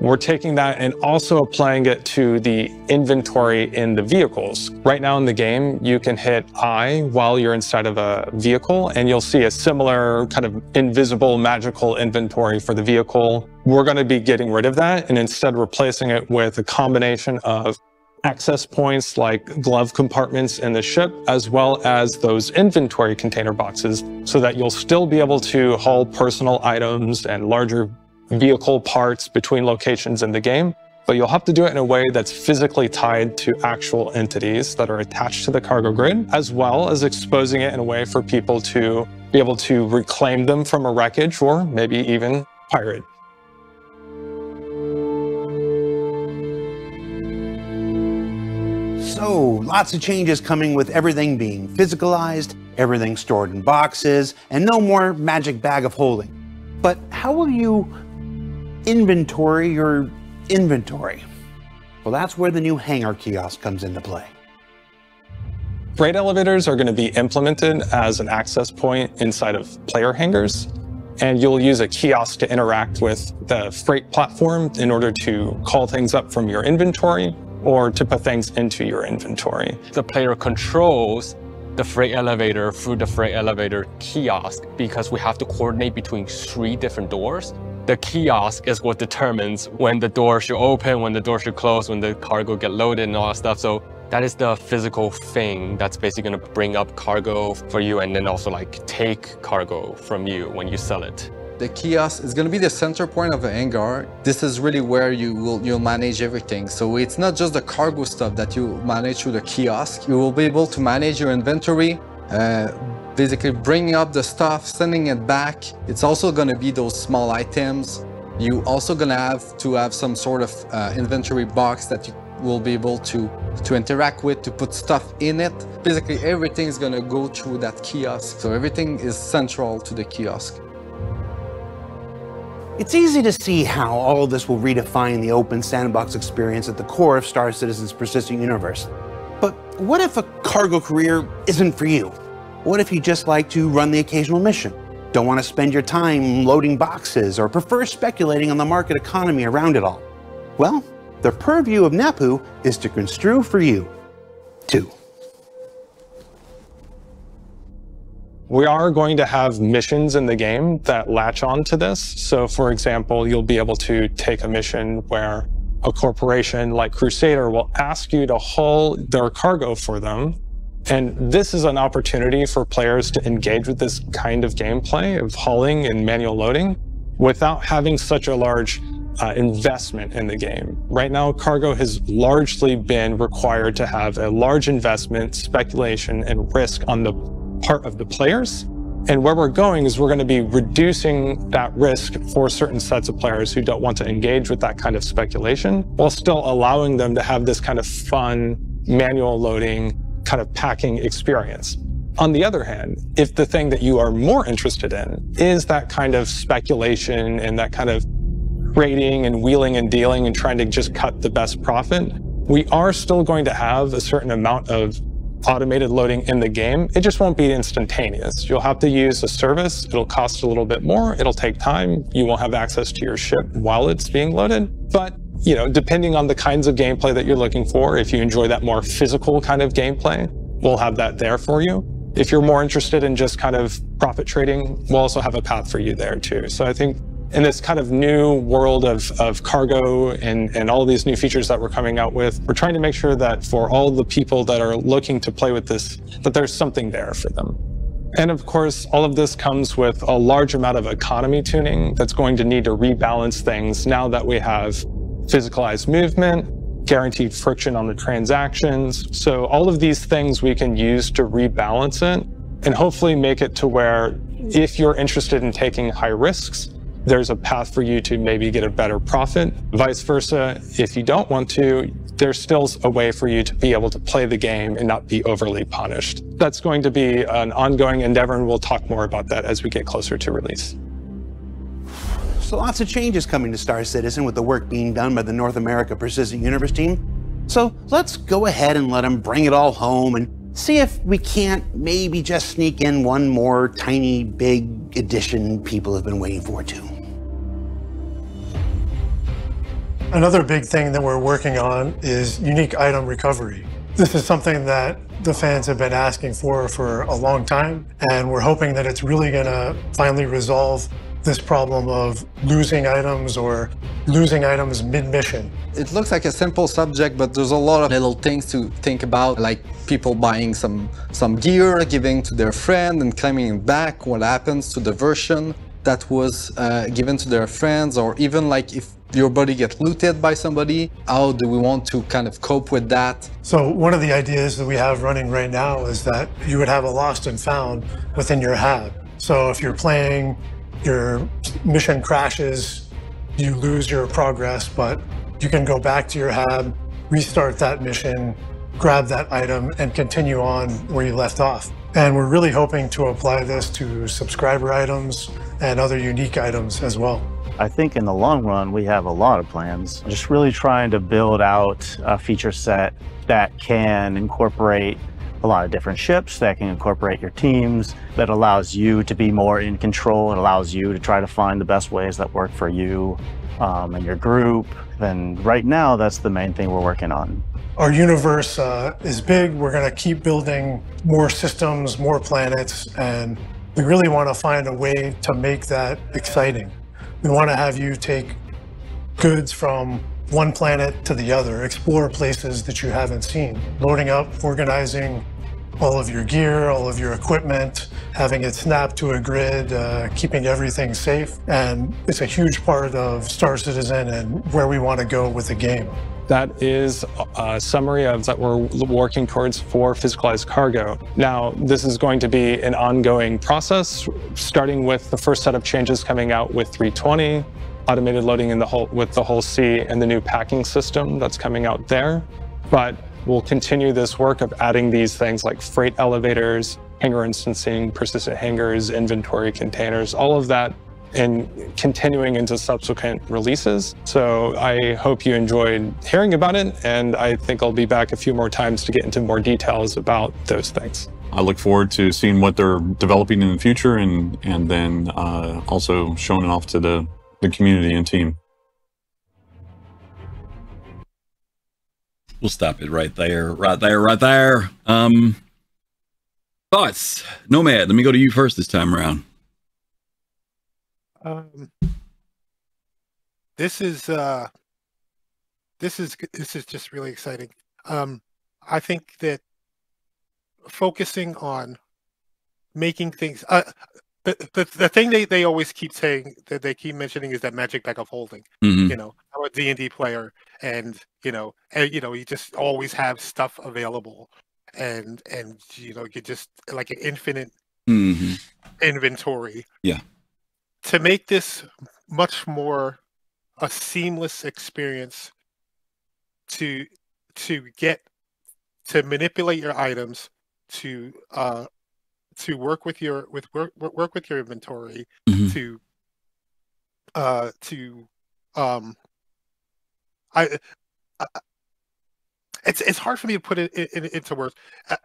We're taking that and also applying it to the inventory in the vehicles. Right now in the game, you can hit I while you're inside of a vehicle, and you'll see a similar kind of invisible magical inventory for the vehicle. We're going to be getting rid of that and instead replacing it with a combination of access points like glove compartments in the ship, as well as those inventory container boxes, so that you'll still be able to haul personal items and larger vehicle parts between locations in the game, but you'll have to do it in a way that's physically tied to actual entities that are attached to the cargo grid, as well as exposing it in a way for people to be able to reclaim them from a wreckage or maybe even pirate. So, lots of changes coming with everything being physicalized, everything stored in boxes, and no more magic bag of holding. But how will you inventory your inventory? Well, that's where the new hangar kiosk comes into play. Freight elevators are going to be implemented as an access point inside of player hangars, and you'll use a kiosk to interact with the freight platform in order to call things up from your inventory or to put things into your inventory. The player controls the freight elevator through the freight elevator kiosk because we have to coordinate between three different doors. The kiosk is what determines when the door should open, when the door should close, when the cargo get loaded and all that stuff. So that is the physical thing that's basically gonna bring up cargo for you and then also like take cargo from you when you sell it. The kiosk is going to be the center point of the hangar. This is really where you will you'll manage everything. So it's not just the cargo stuff that you manage through the kiosk. You will be able to manage your inventory, uh, basically bringing up the stuff, sending it back. It's also going to be those small items. You also going to have to have some sort of uh, inventory box that you will be able to to interact with, to put stuff in it. Basically everything is going to go through that kiosk. So everything is central to the kiosk. It's easy to see how all of this will redefine the open sandbox experience at the core of Star Citizen's persistent universe. But what if a cargo career isn't for you? What if you just like to run the occasional mission, don't want to spend your time loading boxes, or prefer speculating on the market economy around it all? Well, the purview of N A P U is to construe for you, too. We are going to have missions in the game that latch on to this. So for example, you'll be able to take a mission where a corporation like Crusader will ask you to haul their cargo for them. And this is an opportunity for players to engage with this kind of gameplay of hauling and manual loading without having such a large uh, investment in the game. Right now, cargo has largely been required to have a large investment, speculation, and risk on the part of the players. And where we're going is we're going to be reducing that risk for certain sets of players who don't want to engage with that kind of speculation, while still allowing them to have this kind of fun, manual loading, kind of packing experience. On the other hand, if the thing that you are more interested in is that kind of speculation and that kind of rating and wheeling and dealing and trying to just cut the best profit, we are still going to have a certain amount of automated loading in the game. It just won't be instantaneous. You'll have to use a service. It'll cost a little bit more. It'll take time. You won't have access to your ship while it's being loaded. But, you know, depending on the kinds of gameplay that you're looking for, if you enjoy that more physical kind of gameplay, we'll have that there for you. If you're more interested in just kind of profit trading, we'll also have a path for you there too. So I think in this kind of new world of, of cargo and, and all these new features that we're coming out with, we're trying to make sure that for all the people that are looking to play with this, that there's something there for them. And of course, all of this comes with a large amount of economy tuning that's going to need to rebalance things now that we have physicalized movement, guaranteed friction on the transactions. So all of these things we can use to rebalance it and hopefully make it to where if you're interested in taking high risks, there's a path for you to maybe get a better profit. Vice versa, if you don't want to, there's still a way for you to be able to play the game and not be overly punished. That's going to be an ongoing endeavor, and we'll talk more about that as we get closer to release. So lots of changes coming to Star Citizen with the work being done by the North America Persistent Universe team. So let's go ahead and let them bring it all home and see if we can't maybe just sneak in one more tiny, big addition people have been waiting for too. Another big thing that we're working on is unique item recovery. This is something that the fans have been asking for for a long time, and we're hoping that it's really going to finally resolve this problem of losing items or losing items mid-mission. It looks like a simple subject, but there's a lot of little things to think about, like people buying some, some gear, giving to their friend and claiming it back, what happens to the version that was uh, given to their friends, or even like if your body gets looted by somebody, how do we want to kind of cope with that? So one of the ideas that we have running right now is that you would have a lost and found within your hab. So if you're playing, your mission crashes, you lose your progress, but you can go back to your hab, restart that mission, grab that item, and continue on where you left off. And we're really hoping to apply this to subscriber items and other unique items as well. I think in the long run, we have a lot of plans. Just really trying to build out a feature set that can incorporate a lot of different ships, that can incorporate your teams, that allows you to be more in control. It allows you to try to find the best ways that work for you um, and your group. And right now, that's the main thing we're working on. Our universe uh, is big. We're going to keep building more systems, more planets, and we really want to find a way to make that exciting. We want to have you take goods from one planet to the other, explore places that you haven't seen, loading up, organizing all of your gear, all of your equipment, having it snapped to a grid, uh, keeping everything safe. And it's a huge part of Star Citizen and where we want to go with the game. That is a summary of that we're working towards for physicalized cargo. Now, this is going to be an ongoing process, starting with the first set of changes coming out with three twenty, automated loading in the Hull, with the Hull C, and the new packing system that's coming out there. But we'll continue this work of adding these things like freight elevators, hangar instancing, persistent hangars, inventory containers, all of that, and continuing into subsequent releases. So I hope you enjoyed hearing about it, and I think I'll be back a few more times to get into more details about those things. I look forward to seeing what they're developing in the future, and, and then uh, also showing it off to the, the community and team. We'll stop it right there, right there, right there. Um, thoughts? Nomad, let me go to you first this time around. Um, this is, uh, this is, this is just really exciting. Um, I think that focusing on making things, uh, the, the, the thing they, they always keep saying that they keep mentioning is that magic bag of holding. Mm-hmm. You know, I'm a D and D player, and, you know, and, you know, you just always have stuff available, and, and, you know, you just like an infinite mm-hmm. inventory. Yeah. To make this much more a seamless experience to to get to manipulate your items, to uh, to work with your with work work with your inventory mm-hmm. to uh to um I, I it's it's hard for me to put it in, in, into words. Uh,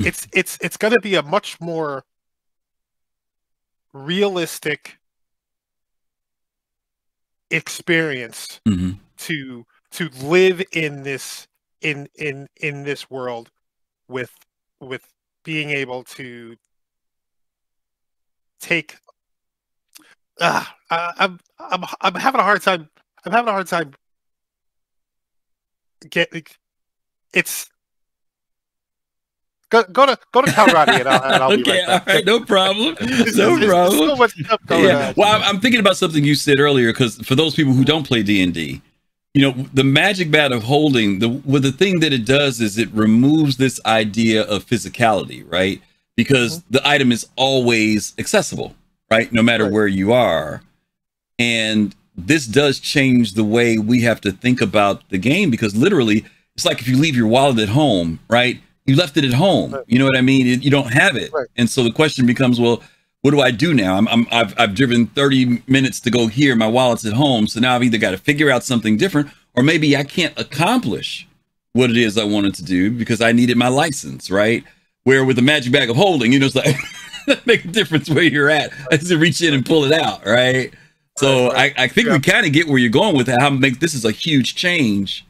it's it's it's going to be a much more realistic experience mm-hmm. to to live in this in in in this world with with being able to take. Uh, I, I'm I'm I'm having a hard time. I'm having a hard time. Get it's go go to go to Kalrati and I'll, and I'll okay, be right back. All right, no problem, no problem. So much stuff going yeah. on. Well, I'm thinking about something you said earlier because for those people who don't play D and D, you know, the magic bat of holding the well, the thing that it does is it removes this idea of physicality, right? Because mm-hmm. the item is always accessible, right? No matter right. where you are, and this does change the way we have to think about the game because literally it's like if you leave your wallet at home, right? You left it at home. Right. You know what I mean? It, you don't have it. Right. And so the question becomes, well, what do I do now? I'm, I'm, I've, I've driven thirty minutes to go here. My wallet's at home. So now I've either got to figure out something different or maybe I can't accomplish what it is I wanted to do because I needed my license, right? Where with the magic bag of holding, you know, it's like, make a difference where you're at. I just reach in and pull it out, right? So right, right. I, I think yeah. we kind of get where you're going with how make, this is a huge change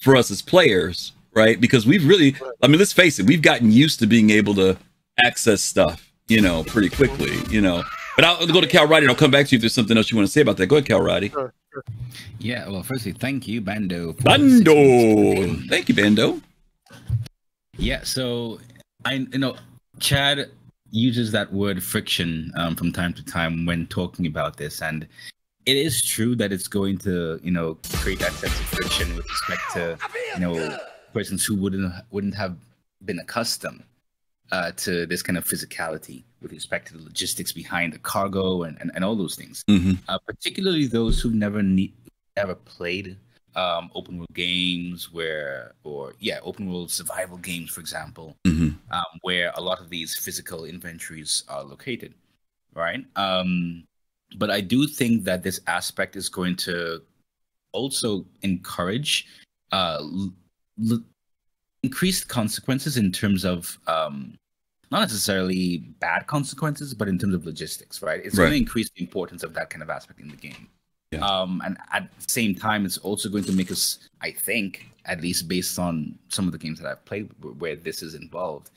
for us as players, right? Because we've really, I mean, let's face it, we've gotten used to being able to access stuff, you know, pretty quickly, you know. But I'll go to Kalrati and I'll come back to you if there's something else you want to say about that. Go ahead, Kalrati. Sure, sure. Yeah, well, firstly, thank you, Bando. Bando! Thank you, Bando. Yeah, so, I you know, Chad uses that word friction um, from time to time when talking about this, and it is true that it's going to, you know, create that sense of friction with respect to, you know, persons who wouldn't wouldn't have been accustomed uh, to this kind of physicality with respect to the logistics behind the cargo and, and, and all those things, mm-hmm. uh, particularly those who've never ne never played um, open world games where, or yeah, open world survival games, for example. Mm-hmm. Um, where a lot of these physical inventories are located, right? Um, but I do think that this aspect is going to also encourage uh, l l increased consequences in terms of um, not necessarily bad consequences, but in terms of logistics, right? It's right. going to increase the importance of that kind of aspect in the game. Yeah. Um, and at the same time, it's also going to make us, I think, at least based on some of the games that I've played where this is involved,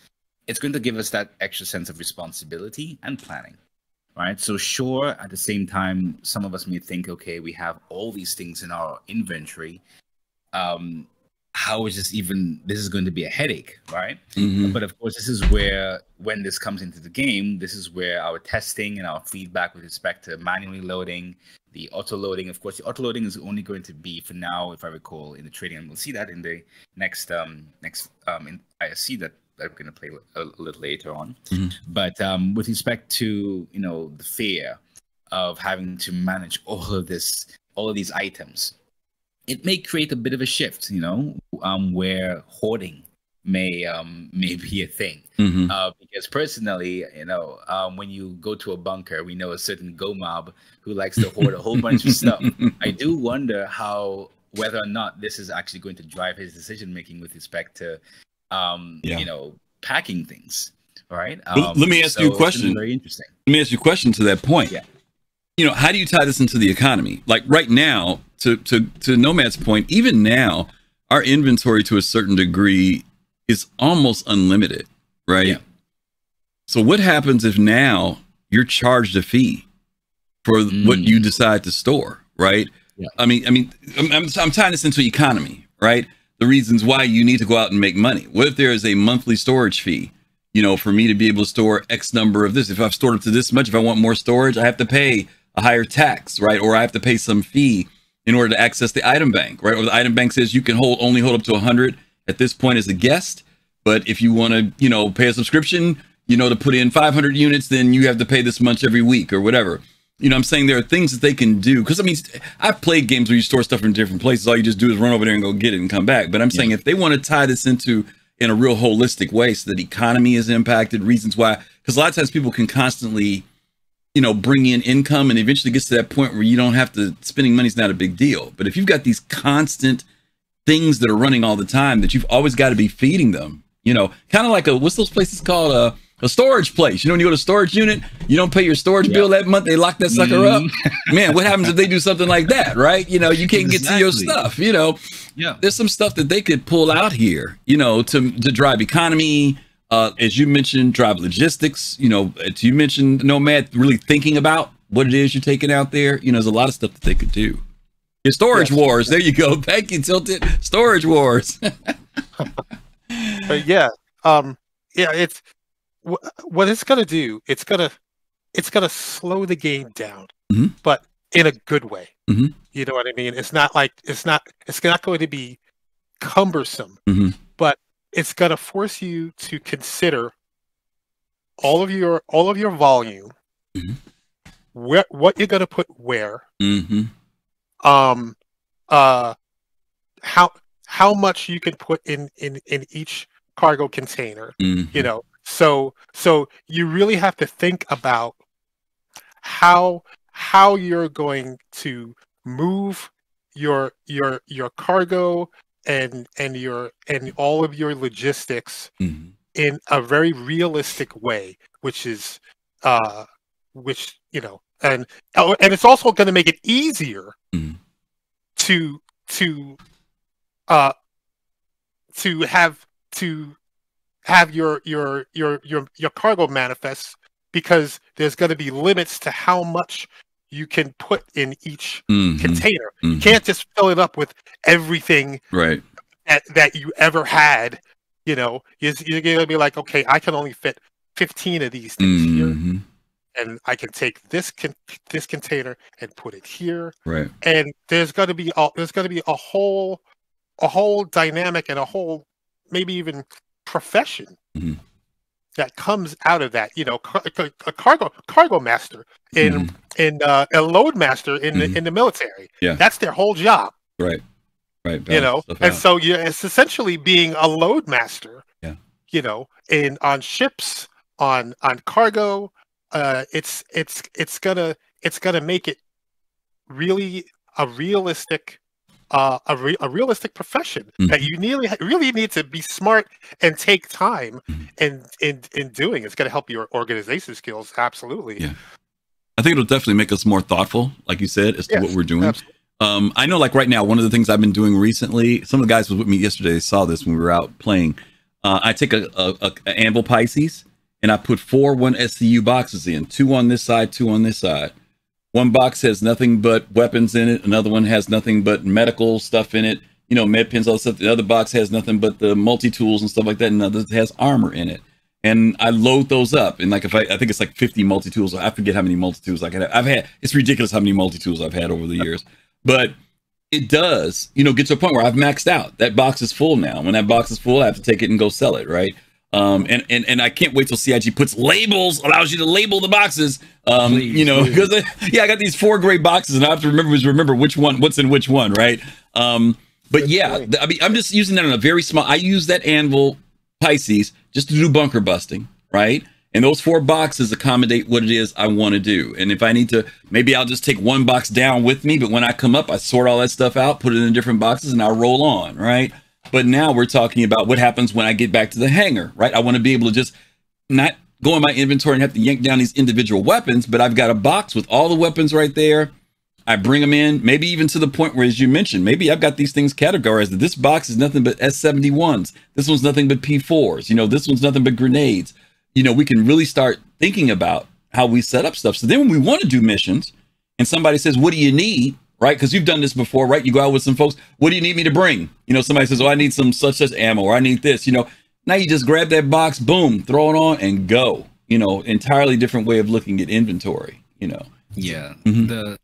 it's going to give us that extra sense of responsibility and planning, right? So sure, at the same time, some of us may think, okay, we have all these things in our inventory. Um, how is this even, this is going to be a headache, right? Mm-hmm. But of course, this is where, when this comes into the game, this is where our testing and our feedback with respect to manually loading, the auto-loading, of course, the auto-loading is only going to be, for now, if I recall, in the trading, and we'll see that in the next um, next um, in I S C that, that we're going to play a, a little later on. Mm-hmm. But um, with respect to, you know, the fear of having to manage all of this, all of these items, it may create a bit of a shift, you know, um, where hoarding may um, may be a thing. Mm-hmm. uh, because personally, you know, um, when you go to a bunker, we know a certain go mob who likes to hoard a whole bunch of stuff. I do wonder how, whether or not this is actually going to drive his decision-making with respect to, um, yeah. you know, packing things, right? Um, well, let me ask so you a question. Very interesting. Let me ask you a question to that point. Yeah. You know, how do you tie this into the economy? Like right now, to, to, to Nomad's point, even now, our inventory to a certain degree is almost unlimited. Right. Yeah. So what happens if now you're charged a fee for mm. what you decide to store? Right. Yeah. I mean, I mean, I'm, I'm, I'm tying this into economy, right? The reasons why you need to go out and make money. What if there is a monthly storage fee, you know, for me to be able to store X number of this? If I've stored up to this much, if I want more storage, I have to pay a higher tax, right? Or I have to pay some fee in order to access the item bank, right? Or the item bank says you can hold only hold up to one hundred at this point as a guest. But if you want to, you know, pay a subscription, you know, to put in five hundred units, then you have to pay this much every week or whatever. You know, I'm saying there are things that they can do. Because, I mean, I've played games where you store stuff from different places. All you just do is run over there and go get it and come back. But I'm saying if they want to tie this into in a real holistic way so that the economy is impacted, reasons why. Because a lot of times people can constantly, you know, bring in income, and eventually gets to that point where you don't have to, spending money is not a big deal. But if you've got these constant things that are running all the time that you've always got to be feeding them, you know, kind of like a, what's those places called? A, a storage place. You know, when you go to a storage unit, you don't pay your storage yeah. bill that month, they lock that sucker mm-hmm. up. Man, what happens if they do something like that, right? You know, you can't exactly. get to your stuff, you know. Yeah. There's some stuff that they could pull out here, you know, to, to drive economy, Uh, as you mentioned, drive logistics, you know, as you mentioned, Nomad, really thinking about what it is you're taking out there. You know, there's a lot of stuff that they could do. Your storage yes. wars. There you go. Thank you, Tilted. Storage wars. But yeah. Um, yeah. It's wh what it's going to do. It's going to it's going to slow the game down, mm-hmm. but in a good way. Mm-hmm. You know what I mean? It's not like it's not it's not going to be cumbersome, mm-hmm. but it's going to force you to consider all of your all of your volume, mm-hmm. where, what you're going to put where, mm-hmm. um, uh, how how much you can put in in in each cargo container. Mm-hmm. You know, so so you really have to think about how how you're going to move your your your cargo and and your and all of your logistics mm-hmm. in a very realistic way, which is uh which you know and and it's also going to make it easier mm-hmm. to to uh to have to have your your your your your cargo manifest, because there's going to be limits to how much you can put in each mm-hmm. container. Mm-hmm. You can't just fill it up with everything right. that, that you ever had. You know, you're, you're going to be like, okay, I can only fit fifteen of these things mm-hmm. here, and I can take this con this container and put it here. Right. And there's going to be a, there's going to be a whole a whole dynamic and a whole maybe even profession mm-hmm. that comes out of that, you know, car a cargo cargo master in mm-hmm. in uh, a load master in mm-hmm. the, in the military. Yeah, that's their whole job. Right, right. You know, and out. So you it's essentially being a load master. Yeah, you know, in on ships, on on cargo. Uh, it's it's it's gonna it's gonna make it really a realistic. Uh, a, re a realistic profession mm-hmm. that you nearly really need to be smart and take time mm-hmm. and in, in, in doing. It's going to help your organization skills. Absolutely. Yeah. I think it'll definitely make us more thoughtful, like you said, as to yes, what we're doing. Um, I know, like right now, one of the things I've been doing recently, some of the guys was with me yesterday, they saw this when we were out playing. Uh, I take a, a, a, a Anvil Pisces and I put four one S C U boxes in, two on this side, two on this side. One box has nothing but weapons in it. Another one has nothing but medical stuff in it. You know, med pins, all that stuff. The other box has nothing but the multi-tools and stuff like that. Another has armor in it. And I load those up. And like, if I, I think it's like fifty multi-tools. I forget how many multi-tools I can have. I've had, it's ridiculous how many multi-tools I've had over the years. But it does, you know, get to a point where I've maxed out. That box is full now. When that box is full, I have to take it and go sell it, right? Um, and, and, and I can't wait till C I G puts labels, allows you to label the boxes, um, please, you know, because yeah, I got these four great boxes and I have to remember, remember which one, what's in which one. Right. Um, but good yeah, th I mean, I'm just using that on a very small, I use that Anvil Pisces just to do bunker busting. Right. And those four boxes accommodate what it is I want to do. And if I need to, maybe I'll just take one box down with me, but when I come up, I sort all that stuff out, put it in different boxes and I'll roll on. Right. But now we're talking about what happens when I get back to the hangar, right? I want to be able to just not go in my inventory and have to yank down these individual weapons, but I've got a box with all the weapons right there. I bring them in, maybe even to the point where, as you mentioned, maybe I've got these things categorized. That this box is nothing but S seventy-ones. This one's nothing but P fours. You know, this one's nothing but grenades. You know, we can really start thinking about how we set up stuff. So then when we want to do missions and somebody says, what do you need? Right? Because you've done this before, right? You go out with some folks. What do you need me to bring? You know, somebody says, oh, I need some such, such ammo, or I need this, you know, now you just grab that box, boom, throw it on and go, you know, entirely different way of looking at inventory, you know? Yeah. Mm-hmm. The,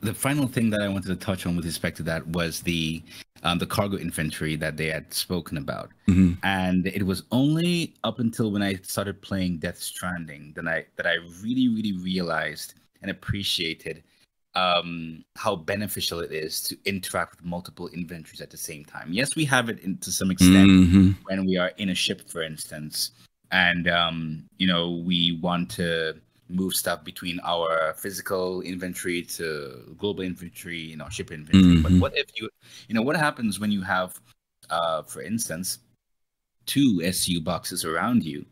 the final thing that I wanted to touch on with respect to that was the, um, the cargo inventory that they had spoken about. Mm-hmm. And it was only up until when I started playing Death Stranding that I, that I really, really realized and appreciated um, how beneficial it is to interact with multiple inventories at the same time. Yes, we have it in, to some extent mm-hmm. when we are in a ship, for instance, and um, you know, we want to move stuff between our physical inventory to global inventory, you know, ship inventory. Mm-hmm. But what if you, you know, what happens when you have, uh, for instance, two S U boxes around you,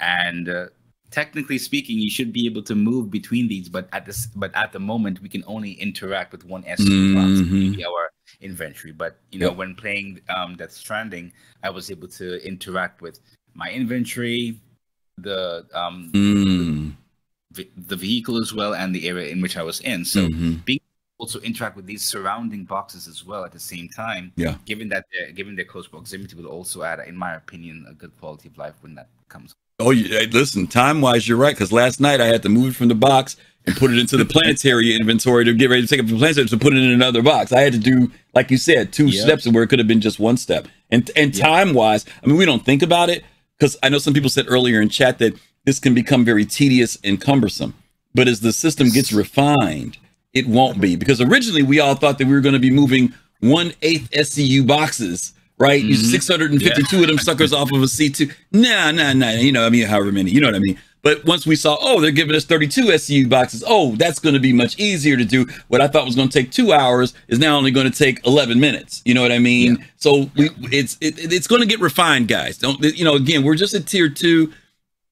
and uh, technically speaking, you should be able to move between these. But at this, but at the moment, we can only interact with one S U mm-hmm. box, maybe our inventory. But you know, yep. when playing um, Death Stranding, I was able to interact with my inventory, the um. Mm. the, the vehicle as well, and the area in which I was in. So mm-hmm. being able to interact with these surrounding boxes as well at the same time, yeah. given that they're, given their close proximity, will also add, in my opinion, a good quality of life when that comes. Oh, yeah, listen, time-wise, you're right, because last night I had to move it from the box and put it into the planetary inventory to get ready to take it from the planetary to put it in another box. I had to do, like you said, two yeah. steps where it could have been just one step. And, and yeah. time-wise, I mean, we don't think about it, because I know some people said earlier in chat that this can become very tedious and cumbersome. But as the system gets refined, it won't be. Because originally we all thought that we were going to be moving one eighth S C U boxes, right? Mm-hmm. six hundred fifty-two yeah. of them suckers off of a C two. Nah, nah, nah. You know, I mean, however many. You know what I mean? But once we saw, oh, they're giving us thirty-two S C U boxes. Oh, that's going to be much easier to do. What I thought was going to take two hours is now only going to take eleven minutes. You know what I mean? Yeah. So we, it's it, it's going to get refined, guys. Don't you know? Again, we're just at tier two.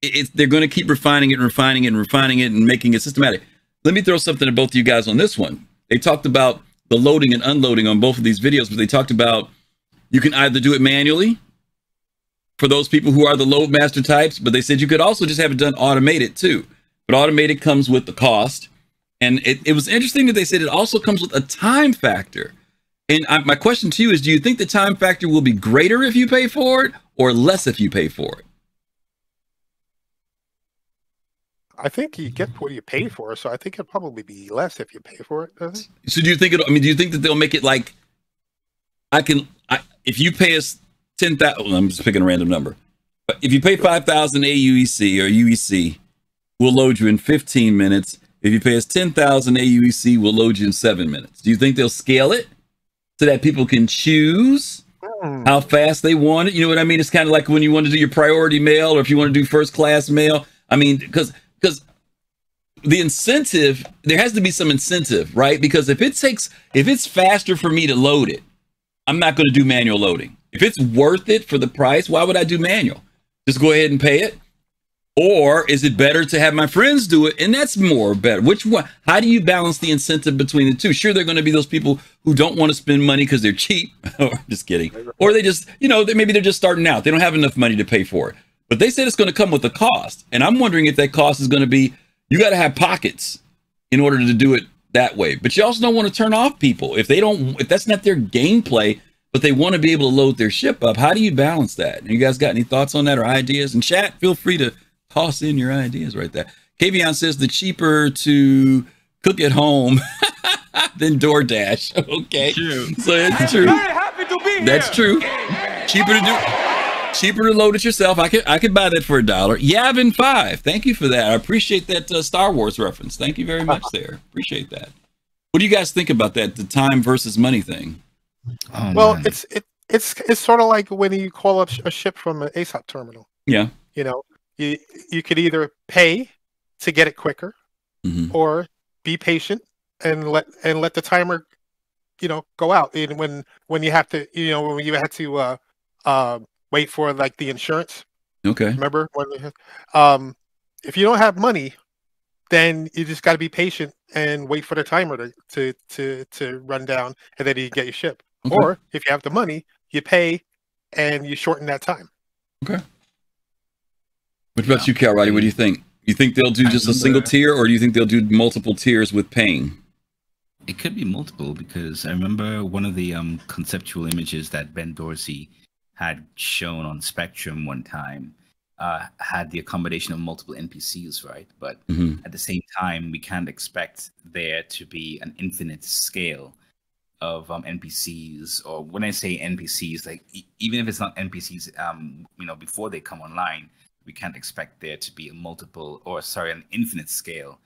It's, they're going to keep refining it and refining it and refining it and making it systematic. Let me throw something at both of you guys on this one. They talked about the loading and unloading on both of these videos, but they talked about you can either do it manually for those people who are the load master types, but they said you could also just have it done automated too. But automated comes with the cost. And it, it was interesting that they said it also comes with a time factor. And I, my question to you is, do you think the time factor will be greater if you pay for it or less if you pay for it? I think you get what you pay for, so I think it'll probably be less if you pay for it, doesn't it? So do you think it? I mean, do you think that they'll make it like, I can, I, if you pay us ten thousand, I'm just picking a random number, but if you pay five thousand A U E C or U E C, we'll load you in fifteen minutes. If you pay us ten thousand A U E C, we'll load you in seven minutes. Do you think they'll scale it so that people can choose how fast they want it? You know what I mean? It's kind of like when you want to do your priority mail, or if you want to do first class mail. I mean, because. Because the incentive, there has to be some incentive, right? Because if it takes, if it's faster for me to load it, I'm not going to do manual loading. If it's worth it for the price, why would I do manual? Just go ahead and pay it. Or is it better to have my friends do it? And that's more better. Which one? How do you balance the incentive between the two? Sure, they're going to be those people who don't want to spend money because they're cheap. Just kidding. Or they just, you know, they, maybe they're just starting out. They don't have enough money to pay for it. But they said it's going to come with a cost. And I'm wondering if that cost is going to be, you got to have pockets in order to do it that way. But you also don't want to turn off people if they don't, if that's not their gameplay, but they want to be able to load their ship up. How do you balance that? And you guys got any thoughts on that or ideas? And chat, feel free to toss in your ideas right there. Kavion says the cheaper to cook at home than DoorDash. Okay. True. So it's true. Very happy to be here. That's true. Cheaper to do. Cheaper to load it yourself. I could I could buy that for a dollar. Yavin five. Thank you for that. I appreciate that uh, Star Wars reference. Thank you very much there. Appreciate that. What do you guys think about that? The time versus money thing. Oh, well, man. it's it, it's it's sort of like when you call up a ship from an A S O P terminal. Yeah. You know, you you could either pay to get it quicker, mm-hmm. or be patient and let and let the timer, you know, go out. And when when you have to, you know, when you have to. Uh, uh, wait for like the insurance. Okay. Remember when, um, if you don't have money, then you just got to be patient and wait for the timer to, to, to, to run down, and then you get your ship. Okay. Or if you have the money, you pay and you shorten that time. Okay. What about yeah. you, Kalrati? What do you think? You think they'll do just a single tier, or do you think they'll do multiple tiers with paying? It could be multiple, because I remember one of the um, conceptual images that Ben Dorsey had shown on Spectrum one time, uh, had the accommodation of multiple N P Cs, right? But mm-hmm. at the same time, we can't expect there to be an infinite scale of um, N P Cs, or when I say N P Cs, like e even if it's not N P Cs, um, you know, before they come online, we can't expect there to be a multiple, or sorry, an infinite scale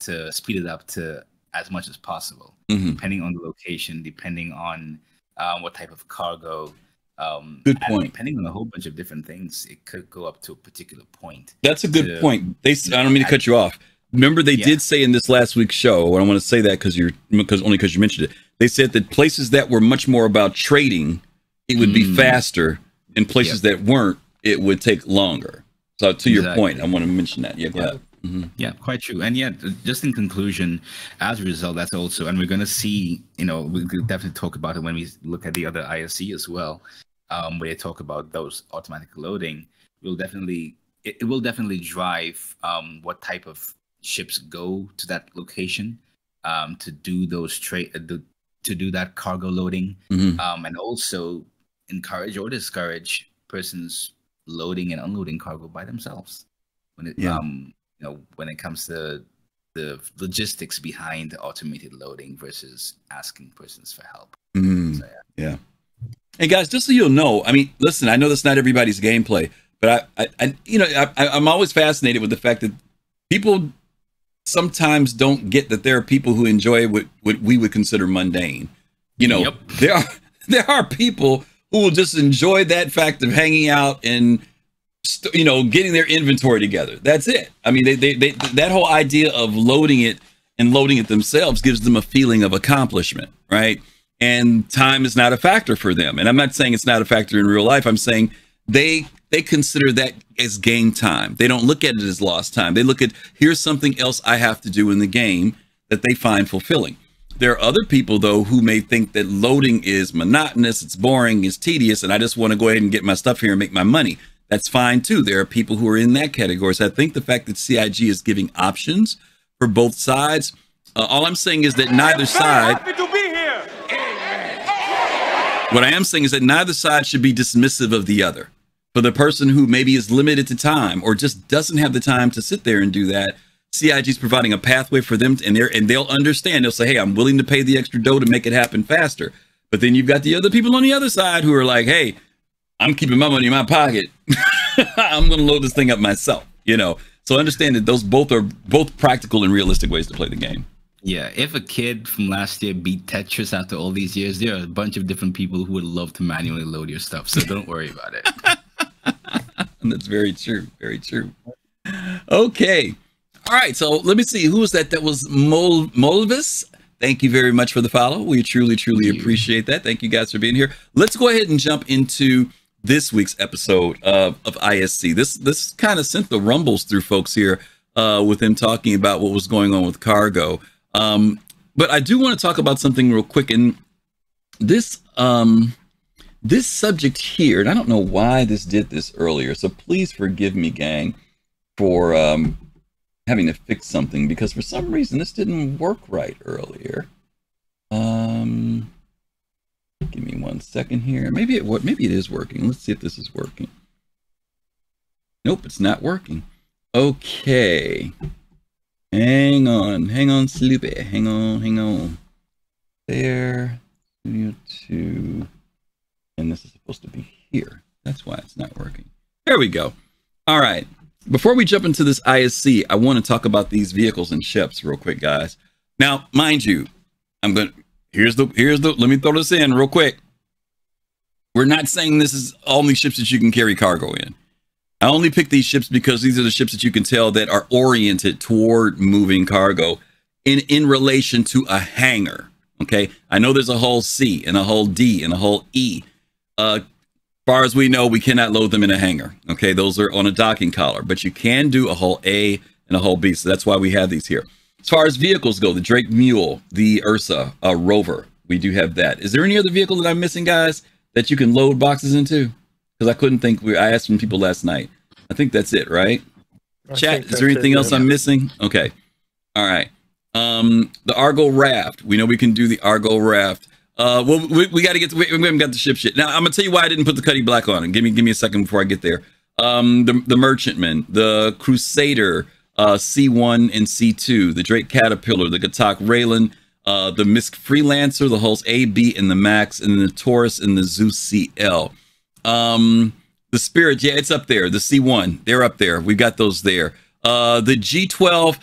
to speed it up to as much as possible, mm-hmm. depending on the location, depending on um, what type of cargo. Um, good point. Depending on a whole bunch of different things, it could go up to a particular point. That's a good to, point. They, I don't mean to cut you off. Remember, they yeah. did say in this last week's show, and I want to say that because you're, because only because you mentioned it. They said that places that were much more about trading, it would mm. be faster, and places yep. that weren't, it would take longer. So, to exactly. your point, I want to mention that. Yeah, go ahead. Mm-hmm. Yeah, quite true. And yeah, just in conclusion, as a result, that's also, and we're going to see, you know, we'll definitely talk about it when we look at the other I S C as well, um, where they talk about those automatic loading. We'll definitely, it, it will definitely drive um, what type of ships go to that location um, to do those trade, uh, to do that cargo loading, mm-hmm. um, and also encourage or discourage persons loading and unloading cargo by themselves. When it, yeah. um, you know, when it comes to the logistics behind the automated loading versus asking persons for help. Mm-hmm. So, yeah. yeah. Hey guys, just so you'll know, I mean, listen, I know that's not everybody's gameplay, but I, I, I you know, I, I'm always fascinated with the fact that people sometimes don't get that there are people who enjoy what, what we would consider mundane. You know, yep. there are there are people who will just enjoy that fact of hanging out and, you know, getting their inventory together. That's it. I mean, they, they, they, that whole idea of loading it and loading it themselves gives them a feeling of accomplishment, right? And time is not a factor for them. And I'm not saying it's not a factor in real life. I'm saying they they consider that as game time. They don't look at it as lost time. They look at, here's something else I have to do in the game that they find fulfilling. There are other people, though, who may think that loading is monotonous, it's boring, it's tedious, and I just want to go ahead and get my stuff here and make my money. That's fine, too. There are people who are in that category. So I think the fact that C I G is giving options for both sides, uh, all I'm saying is that neither side... Happy to be here. What I am saying is that neither side should be dismissive of the other. For the person who maybe is limited to time or just doesn't have the time to sit there and do that, C I G is providing a pathway for them, and they're, and they'll understand. They'll say, hey, I'm willing to pay the extra dough to make it happen faster. But then you've got the other people on the other side who are like, hey, I'm keeping my money in my pocket. I'm going to load this thing up myself, you know? So understand that those both are both practical and realistic ways to play the game. Yeah. If a kid from last year beat Tetris after all these years, there are a bunch of different people who would love to manually load your stuff. So don't worry about it. That's very true. Very true. Okay. All right, so let me see. Who was that? That was Mol Molvis. Thank you very much for the follow. We truly, truly appreciate that. Thank you guys for being here. Let's go ahead and jump into this week's episode of, of I S C. This this kind of sent the rumbles through folks here uh, with him talking about what was going on with cargo. Um, but I do want to talk about something real quick. And this, um, this subject here, and I don't know why this did this earlier, so please forgive me, gang, for... Um, having to fix something, because for some reason this didn't work right earlier. Um, give me one second here. Maybe it what maybe it is working. Let's see if this is working. Nope, it's not working. Okay. Hang on, hang on, Sloopy. Hang on, hang on. There, studio two, and this is supposed to be here. That's why it's not working. There we go. All right. Before we jump into this I S C, I want to talk about these vehicles and ships real quick, guys. Now, mind you, I'm going to, here's the, here's the, let me throw this in real quick. We're not saying this is only ships that you can carry cargo in. I only picked these ships because these are the ships that you can tell that are oriented toward moving cargo in, in relation to a hangar. Okay. I know there's a Hull C and a Hull D and a Hull E. Uh, far as we know, we cannot load them in a hangar. Okay, those are on a docking collar, but you can do a Hull A and a Hull B, so that's why we have these here. As far as vehicles go, the Drake Mule, the Ursa, uh, Rover, we do have that. Is there any other vehicle that I'm missing, guys, that you can load boxes into? Because I couldn't think, we, I asked some people last night. I think that's it, right? I Chat, is there anything it, else yeah. I'm missing? Okay, all right. Um, the Argo Raft, we know we can do the Argo Raft. Uh, well, we, we got to get to, we, we haven't got the ship shit. Now, I'm going to tell you why I didn't put the Cuddy Black on it. Give me, give me a second before I get there. Um, the, the Merchantman, the Crusader, uh, C one and C two, the Drake Caterpillar, the Gatac Railen, uh, the Misk Freelancer, the Hulls A, B, and the Max, and the Taurus and the Zeus C L. Um, the Spirit, yeah, it's up there. The C one, they're up there. We've got those there. Uh, the G twelve,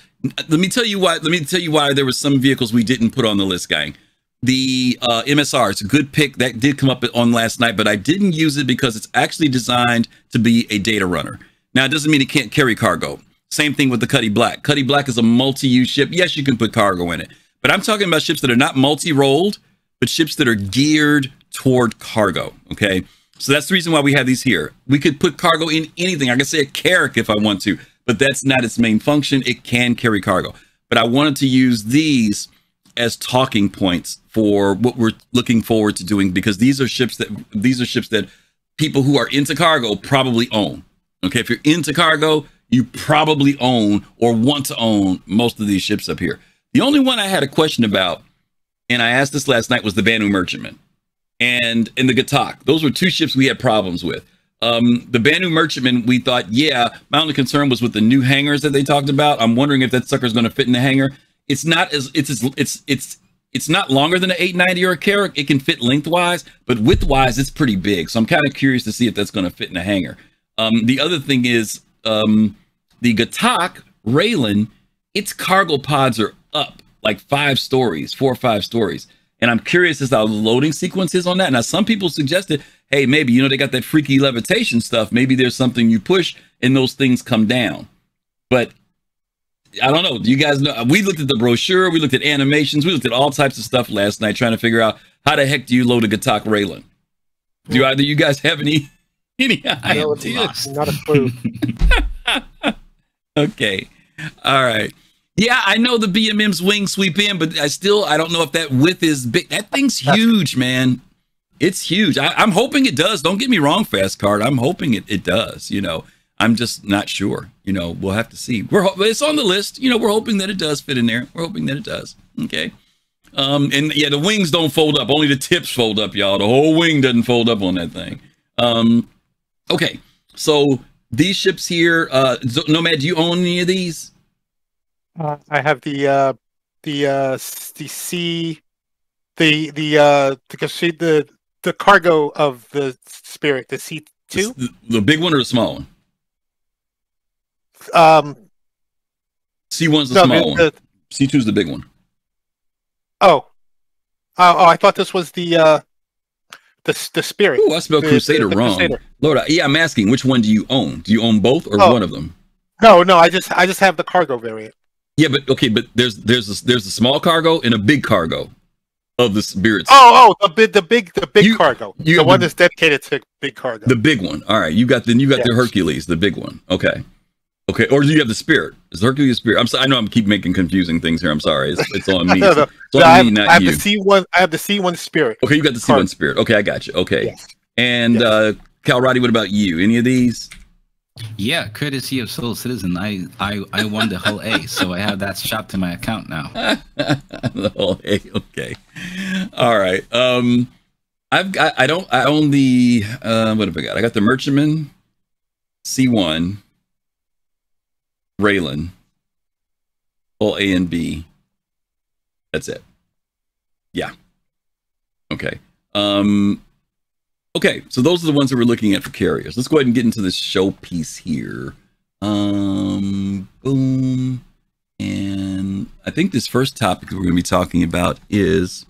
Let me tell you why. Let me tell you why there were some vehicles we didn't put on the list, gang. The uh, M S R, it's a good pick. That did come up on last night, but I didn't use it because it's actually designed to be a data runner. Now, it doesn't mean it can't carry cargo. Same thing with the Cuddy Black. Cuddy Black is a multi-use ship. Yes, you can put cargo in it, but I'm talking about ships that are not multi-rolled, but ships that are geared toward cargo, okay? So that's the reason why we have these here. We could put cargo in anything. I can say a Carrick if I want to, but that's not its main function. It can carry cargo. But I wanted to use these as talking points for what we're looking forward to doing, because these are ships that these are ships that people who are into cargo probably own. Okay, if you're into cargo, you probably own or want to own most of these ships up here. The only one I had a question about, and I asked this last night, was the Banu Merchantman and and the Gatac. Those were two ships we had problems with. Um, the Banu Merchantman, we thought, yeah, my only concern was with the new hangars that they talked about. I'm wondering if that sucker's going to fit in the hangar. It's not as it's as, it's it's it's not longer than an eight ninety or a Carrick. It can fit lengthwise, but widthwise it's pretty big. So I'm kind of curious to see if that's going to fit in a hangar. Um, the other thing is um, the Gatac Railen. Its cargo pods are up like five stories, four or five stories, and I'm curious as to how the loading sequence is on that. Now, some people suggested, hey, maybe you know they got that freaky levitation stuff. Maybe there's something you push and those things come down, but I don't know. Do you guys know? We looked at the brochure. We looked at animations. We looked at all types of stuff last night trying to figure out how the heck do you load a Gatac Railen? Do either you guys have any, any no, ideas? Not a clue. Okay. All right. Yeah, I know the B M M's wing sweep in, but I still, I don't know if that width is big. That thing's huge, man. It's huge. I, I'm hoping it does. Don't get me wrong, Fast Card. I'm hoping it, it does, you know. I'm just not sure. You know, we'll have to see. We're it's on the list. You know, we're hoping that it does fit in there. We're hoping that it does. Okay. Um, and yeah, the wings don't fold up. Only the tips fold up, y'all. The whole wing doesn't fold up on that thing. Um, okay. So these ships here, uh, Nomad, do you own any of these? Uh, I have the uh, the uh, the sea, the the uh, the the the cargo of the Spirit, the C two. The, the big one or the small one? Um, C one's the no, small one. C two's the big one. Oh. oh, oh! I thought this was the uh, the the Spirit. Ooh, I spelled the, Crusader the, the wrong. Crusader. Lord, I, yeah, I'm asking which one do you own? Do you own both or oh. one of them? No, no, I just I just have the cargo variant. Yeah, but okay, but there's there's a, there's a small cargo and a big cargo of the Spirit. Oh, oh, the big the big the big you, cargo. You, the, the one that's dedicated to big cargo. The big one. All right, you got then you got yeah. the Hercules, the big one. Okay. Okay, or do you have the Spirit? Is the Hercules Spirit? I'm sorry, I know I'm keep making confusing things here. I'm sorry. It's, it's on me. no, no. It's on no, me, I have, not I have you. The C one. I have the C one Spirit. Okay, you got the C one Car Spirit. Okay, I got you. Okay, yes. and yes. uh, Kalrati, what about you? Any of these? Yeah, courtesy of SOL Citizen, I I I won the Hull A, so I have that shopped in my account now. The Hull A. Okay. All right. Um, I've got. I don't. I own the. Uh, what have I got? I got the Merchantman, C one. Railen, all A and B. That's it. Yeah. Okay. Um, okay. So those are the ones that we're looking at for carriers. Let's go ahead and get into this show piece here. Um, boom. And I think this first topic that we're going to be talking about is,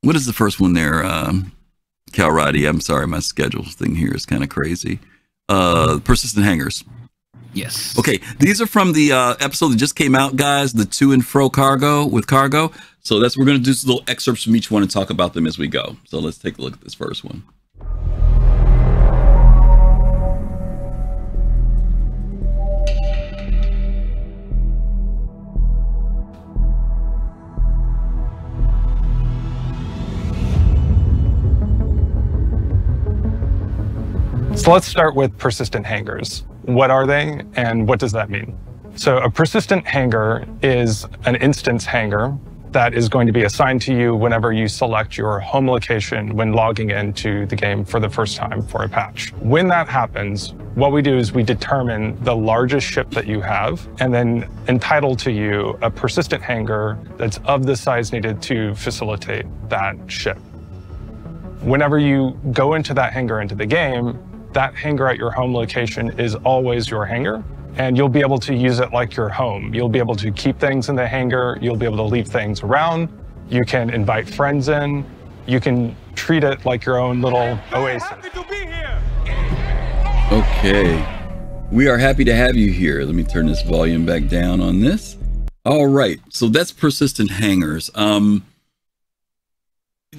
what is the first one there? Um, Kalrati. I'm sorry. My schedule thing here is kind of crazy. Uh, persistent hangars. Yes. Okay. These are from the uh, episode that just came out, guys, the to and fro cargo with cargo. So that's we're going to do some little excerpts from each one and talk about them as we go. So let's take a look at this first one. So let's start with persistent hangars. What are they and what does that mean? So a persistent hangar is an instance hangar that is going to be assigned to you whenever you select your home location when logging into the game for the first time for a patch. When that happens, what we do is we determine the largest ship that you have and then entitle to you a persistent hangar that's of the size needed to facilitate that ship. Whenever you go into that hangar into the game, that hangar at your home location is always your hangar, and you'll be able to use it like your home. You'll be able to keep things in the hangar. You'll be able to leave things around. You can invite friends in. You can treat it like your own little oasis. Okay, we are happy to have you here. Let me turn this volume back down on this. All right, so that's persistent hangars. Um,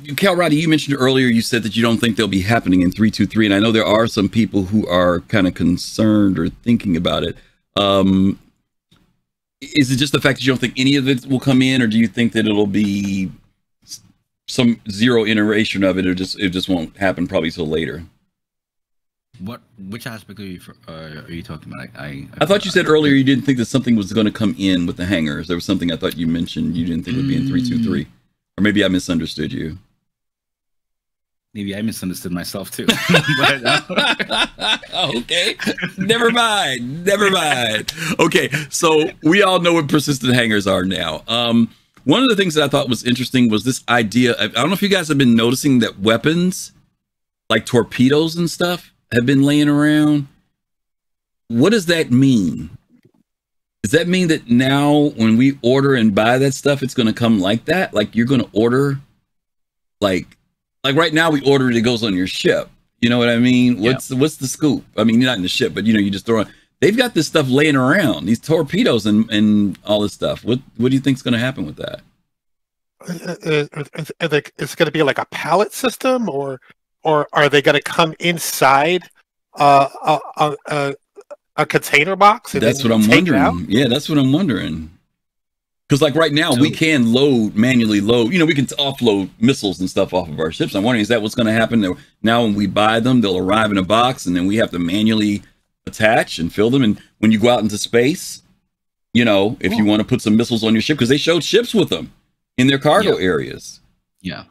Kalrati, you mentioned earlier, you said that you don't think they'll be happening in three two three, and I know there are some people who are kind of concerned or thinking about it. Um, is it just the fact that you don't think any of it will come in, or do you think that it'll be some zero iteration of it, or just it just won't happen probably till later? What, which aspect are you, uh, are you talking about? I, I, I thought you said earlier you didn't think that something was going to come in with the hangars. There was something I thought you mentioned you didn't think would be in three two three. Or maybe I misunderstood you. Maybe I misunderstood myself too. but, uh, okay. Never mind. Never mind. Okay. So we all know what persistent hangars are now. Um, one of the things that I thought was interesting was this idea of, I don't know if you guys have been noticing that weapons like torpedoes and stuff have been laying around. What does that mean? Does that mean that now when we order and buy that stuff, it's going to come like that? Like you're going to order, like, like right now we order it, it goes on your ship. You know what I mean? What's, yeah. what's the scoop? I mean, you're not in the ship, but you know, you just throw it. They've got this stuff laying around, these torpedoes and, and all this stuff. What, what do you think is going to happen with that? It's going to be like a pallet system, or or are they going to come inside uh, a, a, a, a container box? And that's what I'm wondering. Yeah, that's what I'm wondering. Because like right now, Dude. we can load, manually load, you know, we can offload missiles and stuff off of our ships. I'm wondering, is that what's going to happen? Now when we buy them, they'll arrive in a box, and then we have to manually attach and fill them. And when you go out into space, you know, if cool. you want to put some missiles on your ship, because they showed ships with them in their cargo yeah. areas. Yeah.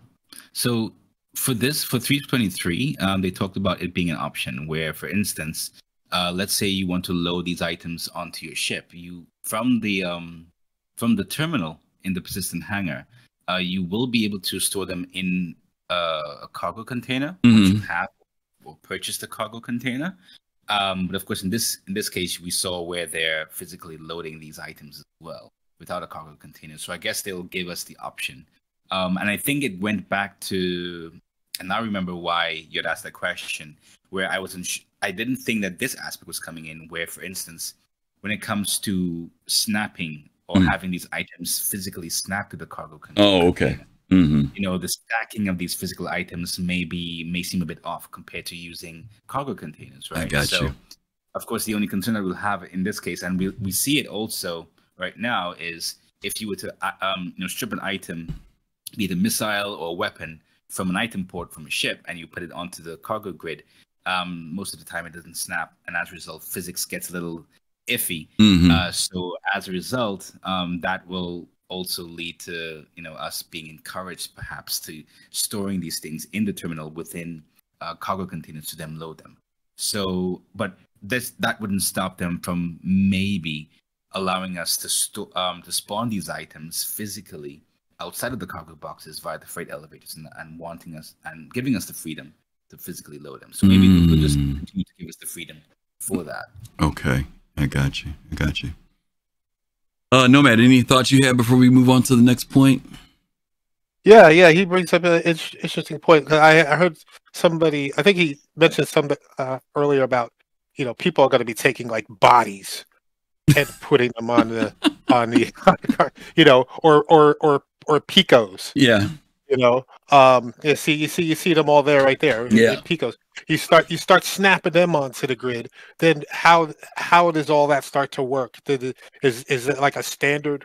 So... for this, for three twenty-three, um, they talked about it being an option where, for instance, uh, let's say you want to load these items onto your ship. You from the um, from the terminal in the persistent hangar, uh, you will be able to store them in uh, a cargo container. Mm-hmm. Which you have or purchase the cargo container. Um, but of course, in this in this case, we saw where they're physically loading these items as well without a cargo container. So I guess they'll give us the option. Um, and I think it went back to. And I remember why you'd asked that question, where I wasn't, sh I didn't think that this aspect was coming in, where, for instance, when it comes to snapping or mm. having these items physically snapped to the cargo container. Oh, okay. Mm-hmm. You know, the stacking of these physical items may, be, may seem a bit off compared to using cargo containers, right? I got so, you. Of course, the only concern that we'll have in this case, and we, we see it also right now, is if you were to um, you know, strip an item, be it a missile or a weapon, from an item port from a ship, and you put it onto the cargo grid, um, most of the time it doesn't snap, and as a result, physics gets a little iffy. Mm-hmm. uh, so as a result, um, that will also lead to, you know, us being encouraged perhaps to storing these things in the terminal within uh, cargo containers to then load them. So, but this, that wouldn't stop them from maybe allowing us to, sto um, to spawn these items physically outside of the cargo boxes via the freight elevators, and, and wanting us and giving us the freedom to physically load them. So maybe mm. they'll just continue to give us the freedom for that. Okay, I got you. I got you. Uh, Nomad, any thoughts you had before we move on to the next point? Yeah, yeah, he brings up an in interesting point. I, I heard somebody, I think he mentioned somebody uh, earlier about, you know, people are going to be taking like bodies and putting them on the on the you know, or or or. or picos. Yeah. You know, um, you see, you see, you see them all there, right there. Yeah. Picos. You start, you start snapping them onto the grid. Then how, how does all that start to work? Is, is it like a standard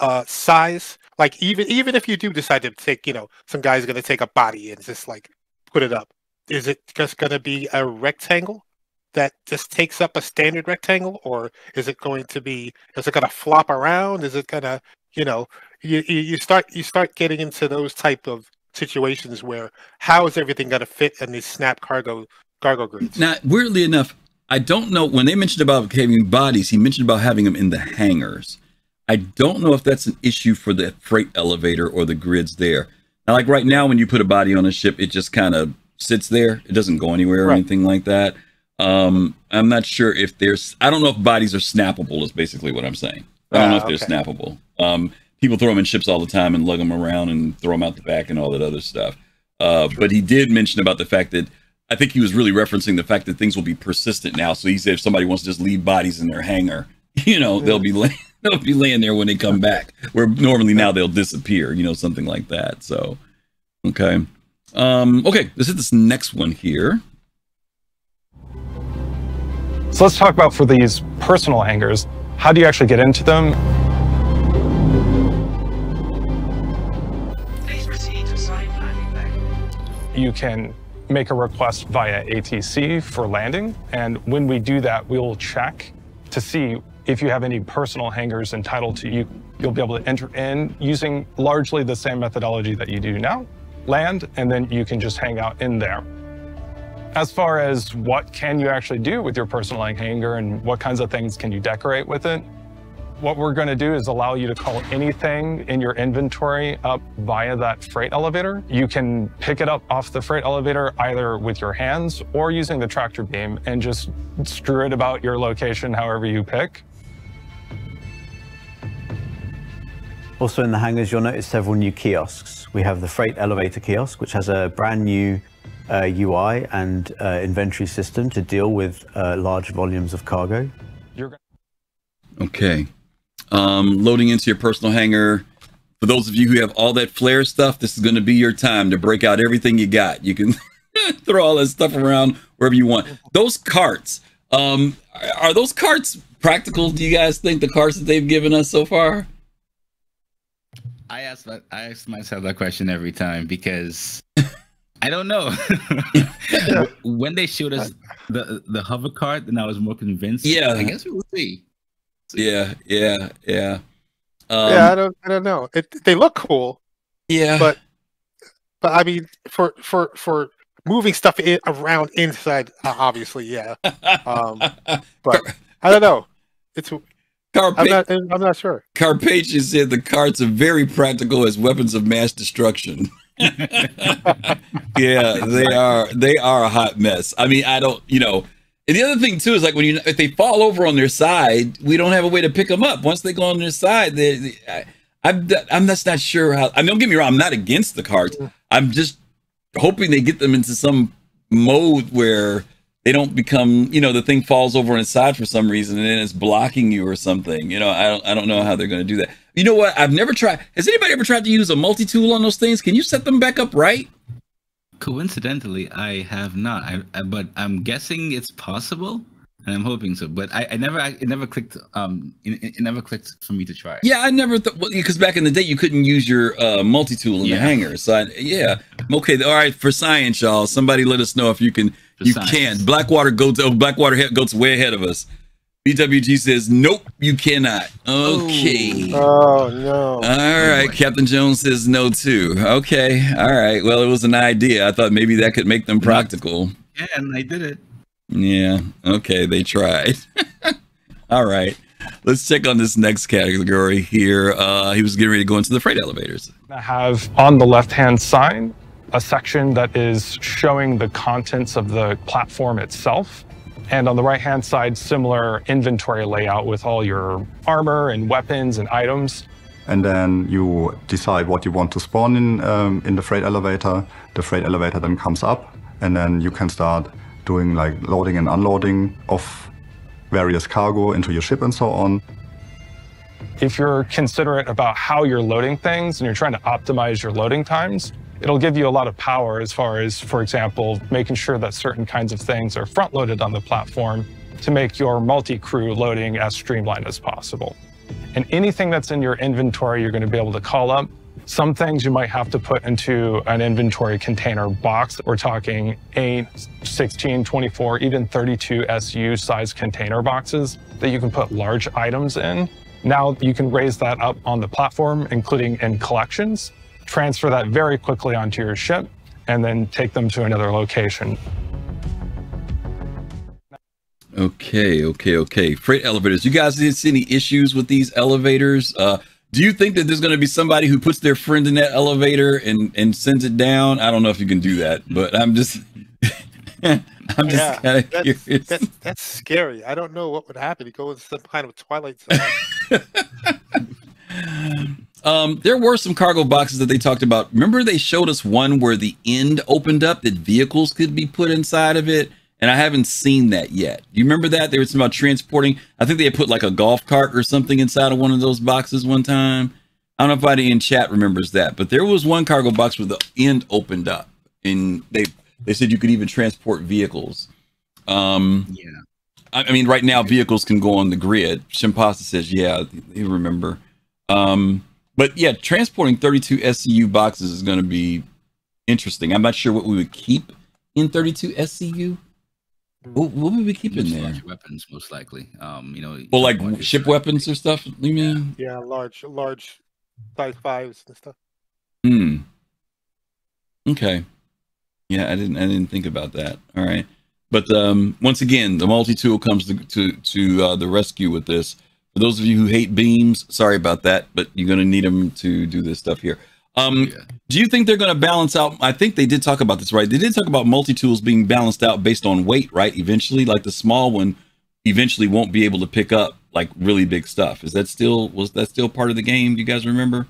uh, size? Like even, even if you do decide to take, you know, some guy's going to take a body and just like put it up. Is it just going to be a rectangle that just takes up a standard rectangle, or is it going to be, is it going to flop around? Is it going to, you know, You, you start you start getting into those type of situations where how is everything going to fit in these snap cargo cargo grids? Now, weirdly enough, I don't know, when they mentioned about having bodies, he mentioned about having them in the hangars. I don't know if that's an issue for the freight elevator or the grids there. Now, like right now, when you put a body on a ship, it just kind of sits there. It doesn't go anywhere or right. anything like that. Um, I'm not sure if there's, I don't know if bodies are snappable is basically what I'm saying. I don't ah, know if they're okay. snappable. Um, people throw them in ships all the time and lug them around and throw them out the back and all that other stuff. Uh, but he did mention about the fact that, I think he was really referencing the fact that things will be persistent now. So he said if somebody wants to just leave bodies in their hangar, you know, yeah. they'll be laying, they'll be laying there when they come back. Where normally now they'll disappear, you know, something like that. So, okay. Um, okay, let's hit this next one here. So let's talk about for these personal hangars, how do you actually get into them? You can make a request via A T C for landing. And when we do that, we will check to see if you have any personal hangars entitled to you. You'll be able to enter in using largely the same methodology that you do now, land, and then you can just hang out in there. As far as what can you actually do with your personal hangar and what kinds of things can you decorate with it, what we're going to do is allow you to call anything in your inventory up via that freight elevator. You can pick it up off the freight elevator either with your hands or using the tractor beam and just strew it about your location however you pick. Also in the hangars, you'll notice several new kiosks. We have the freight elevator kiosk, which has a brand new uh, U I and uh, inventory system to deal with uh, large volumes of cargo. You're okay. Um, loading into your personal hangar. For those of you who have all that flare stuff, this is going to be your time to break out everything you got. You can throw all that stuff around wherever you want. Those carts, um, are those carts practical? Do you guys think the carts that they've given us so far? I ask, I ask myself that question every time because I don't know. When they showed us the, the hover cart, then I was more convinced. Yeah, I guess we will see. Yeah, yeah, yeah. Um, yeah, I don't, I don't know. It, they look cool. Yeah, but, but I mean, for for for moving stuff in, around inside, uh, obviously, yeah. Um, but I don't know. It's Carpe I'm not. I'm not sure. Carpathia said the carts are very practical as weapons of mass destruction. Yeah, they are. They are a hot mess. I mean, I don't. You know. And the other thing too is like when you if they fall over on their side, we don't have a way to pick them up. Once they go on their side, they, they, I, I'm I'm that's not sure how. I mean, don't get me wrong, I'm not against the carts. I'm just hoping they get them into some mode where they don't become, you know, the thing falls over on its side for some reason and then it's blocking you or something. You know, I don't I don't know how they're going to do that. You know what? I've never tried. Has anybody ever tried to use a multi-tool on those things? Can you set them back up right? Coincidentally, I have not, I, I, but I'm guessing it's possible, and I'm hoping so. But I, I never, I, it never clicked. Um, it, it never clicked for me to try. Yeah, I never thought well, because back in the day you couldn't use your uh, multi-tool in yeah. the hangar. So I, yeah, okay, all right. For science, y'all, somebody let us know if you can. For you science. can. Blackwater goats. Oh, Blackwater goats way ahead of us. B W G says, nope, you cannot. Okay. Oh, no. All right. Oh, Captain Jones says no, too. Okay. All right. Well, it was an idea. I thought maybe that could make them practical. Yeah, and they did it. Yeah. Okay. They tried. All right. Let's check on this next category here. Uh, he was getting ready to go into the freight elevators. I have on the left-hand side a section that is showing the contents of the platform itself. And on the right-hand side, similar inventory layout with all your armor and weapons and items. And then you decide what you want to spawn in um, in the freight elevator. The freight elevator then comes up, and then you can start doing like loading and unloading of various cargo into your ship and so on. If you're considerate about how you're loading things and you're trying to optimize your loading times, it'll give you a lot of power as far as, for example, making sure that certain kinds of things are front-loaded on the platform to make your multi-crew loading as streamlined as possible. And anything that's in your inventory, you're going to be able to call up. Some things you might have to put into an inventory container box. We're talking eight, sixteen, twenty-four, even thirty-two S U size container boxes that you can put large items in. Now you can raise that up on the platform, including in collections. Transfer that very quickly onto your ship and then take them to another location. Okay, okay, okay. Freight elevators. You guys didn't see any issues with these elevators? Uh, do you think that there's going to be somebody who puts their friend in that elevator and, and sends it down? I don't know if you can do that, but I'm just... I'm just yeah, kind of that's, curious. That, that's scary. I don't know what would happen. You go into some kind of Twilight Zone. Um, there were some cargo boxes that they talked about. Remember, they showed us one where the end opened up that vehicles could be put inside of it, and I haven't seen that yet. Do you remember that? They were talking about transporting. I think they had put like a golf cart or something inside of one of those boxes one time. I don't know if anybody in chat remembers that, but there was one cargo box where the end opened up, and they they said you could even transport vehicles. Um, yeah, I, I mean, right now vehicles can go on the grid. Shimpasa says, yeah, they remember. Um, But yeah, transporting thirty-two S C U boxes is going to be interesting. I'm not sure what we would keep in thirty-two S C U. What, what would we keep in there? Large weapons, most likely. Um, you know, well, like ship weapons or stuff. You mean? Yeah, large, large size fives and stuff. Hmm. Okay. Yeah, I didn't, I didn't think about that. All right, but um, once again, the multi-tool comes to to, to uh, the rescue with this. For those of you who hate beams, sorry about that, but you're going to need them to do this stuff here. Um, yeah. Do you think they're going to balance out? I think they did talk about this, right? They did talk about multi-tools being balanced out based on weight, right? Eventually, like the small one eventually won't be able to pick up like really big stuff. Is that still, was that still part of the game? Do you guys remember?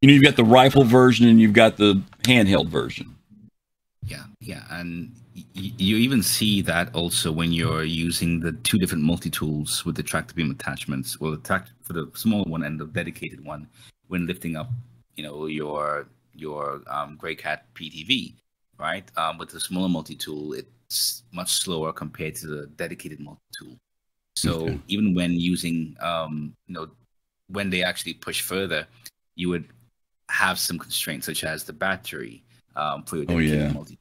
You know, you've got the rifle version and you've got the handheld version. Yeah, yeah. And you even see that also when you're using the two different multi-tools with the tractor beam attachments, or well, the track for the small one and the dedicated one, when lifting up, you know, your your um, Greycat P T V, right? Um, with the smaller multi-tool, it's much slower compared to the dedicated multi-tool. So okay. even when using, um, you know, when they actually push further, you would have some constraints, such as the battery um, for your dedicated oh, yeah. multi-tool.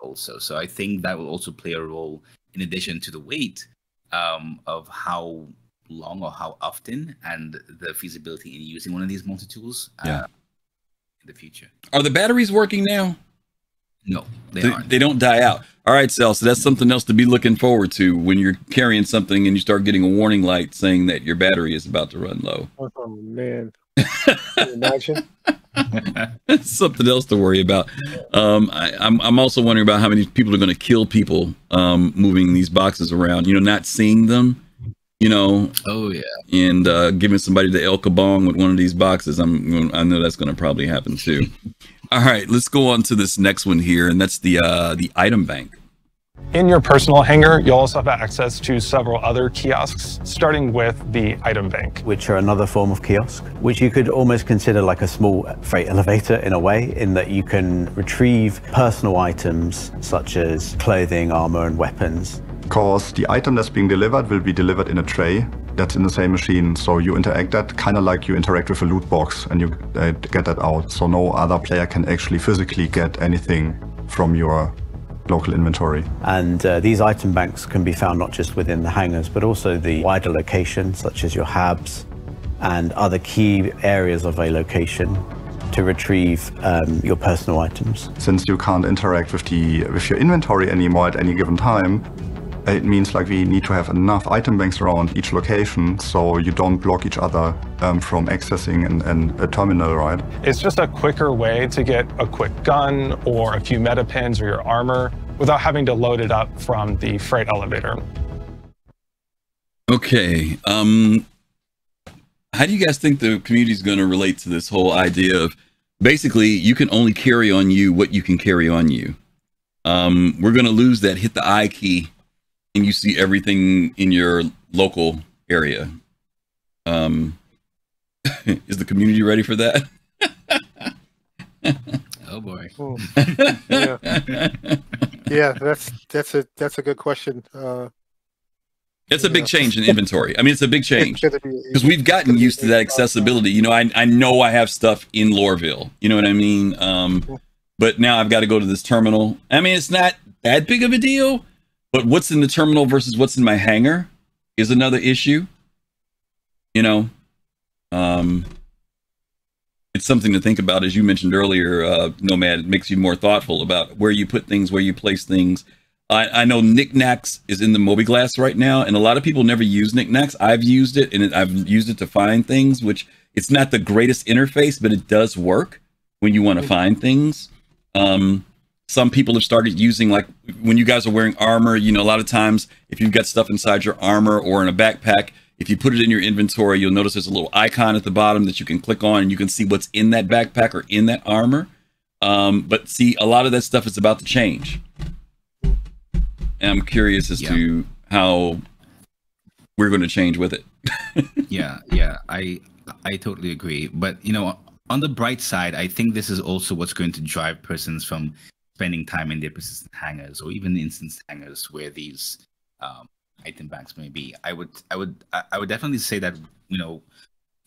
Also, so I think that will also play a role in addition to the weight um, of how long or how often and the feasibility in using one of these multi-tools uh, yeah. in the future. Are the batteries working now? No, they, they aren't. They don't die out. All right, Cell, so that's something else to be looking forward to when you're carrying something and you start getting a warning light saying that your battery is about to run low. Oh, man. Imagine. That's something else to worry about. Um, I, I'm, I'm also wondering about how many people are going to kill people um, moving these boxes around. You know, not seeing them. You know. Oh yeah. And uh, giving somebody the El Kabong with one of these boxes. I'm. I know that's going to probably happen too. All right, let's go on to this next one here, and that's the uh, the item bank. In your personal hangar, you'll also have access to several other kiosks, starting with the item bank. Which are another form of kiosk, which you could almost consider like a small freight elevator in a way, in that you can retrieve personal items such as clothing, armor, and weapons. Because the item that's being delivered will be delivered in a tray that's in the same machine, so you interact that kind of like you interact with a loot box and you uh, get that out, so no other player can actually physically get anything from your local inventory. And uh, these item banks can be found not just within the hangars, but also the wider location, such as your habs and other key areas of a location to retrieve um, your personal items. Since you can't interact with, the, with your inventory anymore at any given time, it means like we need to have enough item banks around each location so you don't block each other um, from accessing an, an, a terminal, right? It's just a quicker way to get a quick gun or a few meta pins or your armor without having to load it up from the freight elevator. Okay. Um, how do you guys think the community is going to relate to this whole idea of basically you can only carry on you what you can carry on you? Um, we're going to lose that hit the I key. And you see everything in your local area. Um, is the community ready for that? Oh boy! Oh. Yeah. yeah, that's that's a that's a good question. Uh, it's a big know. change in inventory. I mean, it's a big change because we've gotten used to that accessibility. You know, I I know I have stuff in Lorville. You know what I mean? Um, but now I've got to go to this terminal. I mean, it's not that big of a deal. But what's in the terminal versus what's in my hangar is another issue. You know, um, it's something to think about. As you mentioned earlier, uh, Nomad, it makes you more thoughtful about where you put things, where you place things. I, I know knickknacks is in the MobiGlass right now, and a lot of people never use knickknacks. I've used it, and it, I've used it to find things, which it's not the greatest interface, but it does work when you want to find things. Um, some people have started using, like when you guys are wearing armor, you know, a lot of times if you've got stuff inside your armor or in a backpack, if you put it in your inventory, you'll notice there's a little icon at the bottom that you can click on and you can see what's in that backpack or in that armor. Um, but see, a lot of that stuff is about to change. And I'm curious as yeah. to how we're going to change with it. yeah, yeah, I I totally agree. But, you know, on the bright side, I think this is also what's going to drive persons from spending time in their persistent hangars or even instance hangars where these um, item banks may be. I would, I would, I would definitely say that, you know,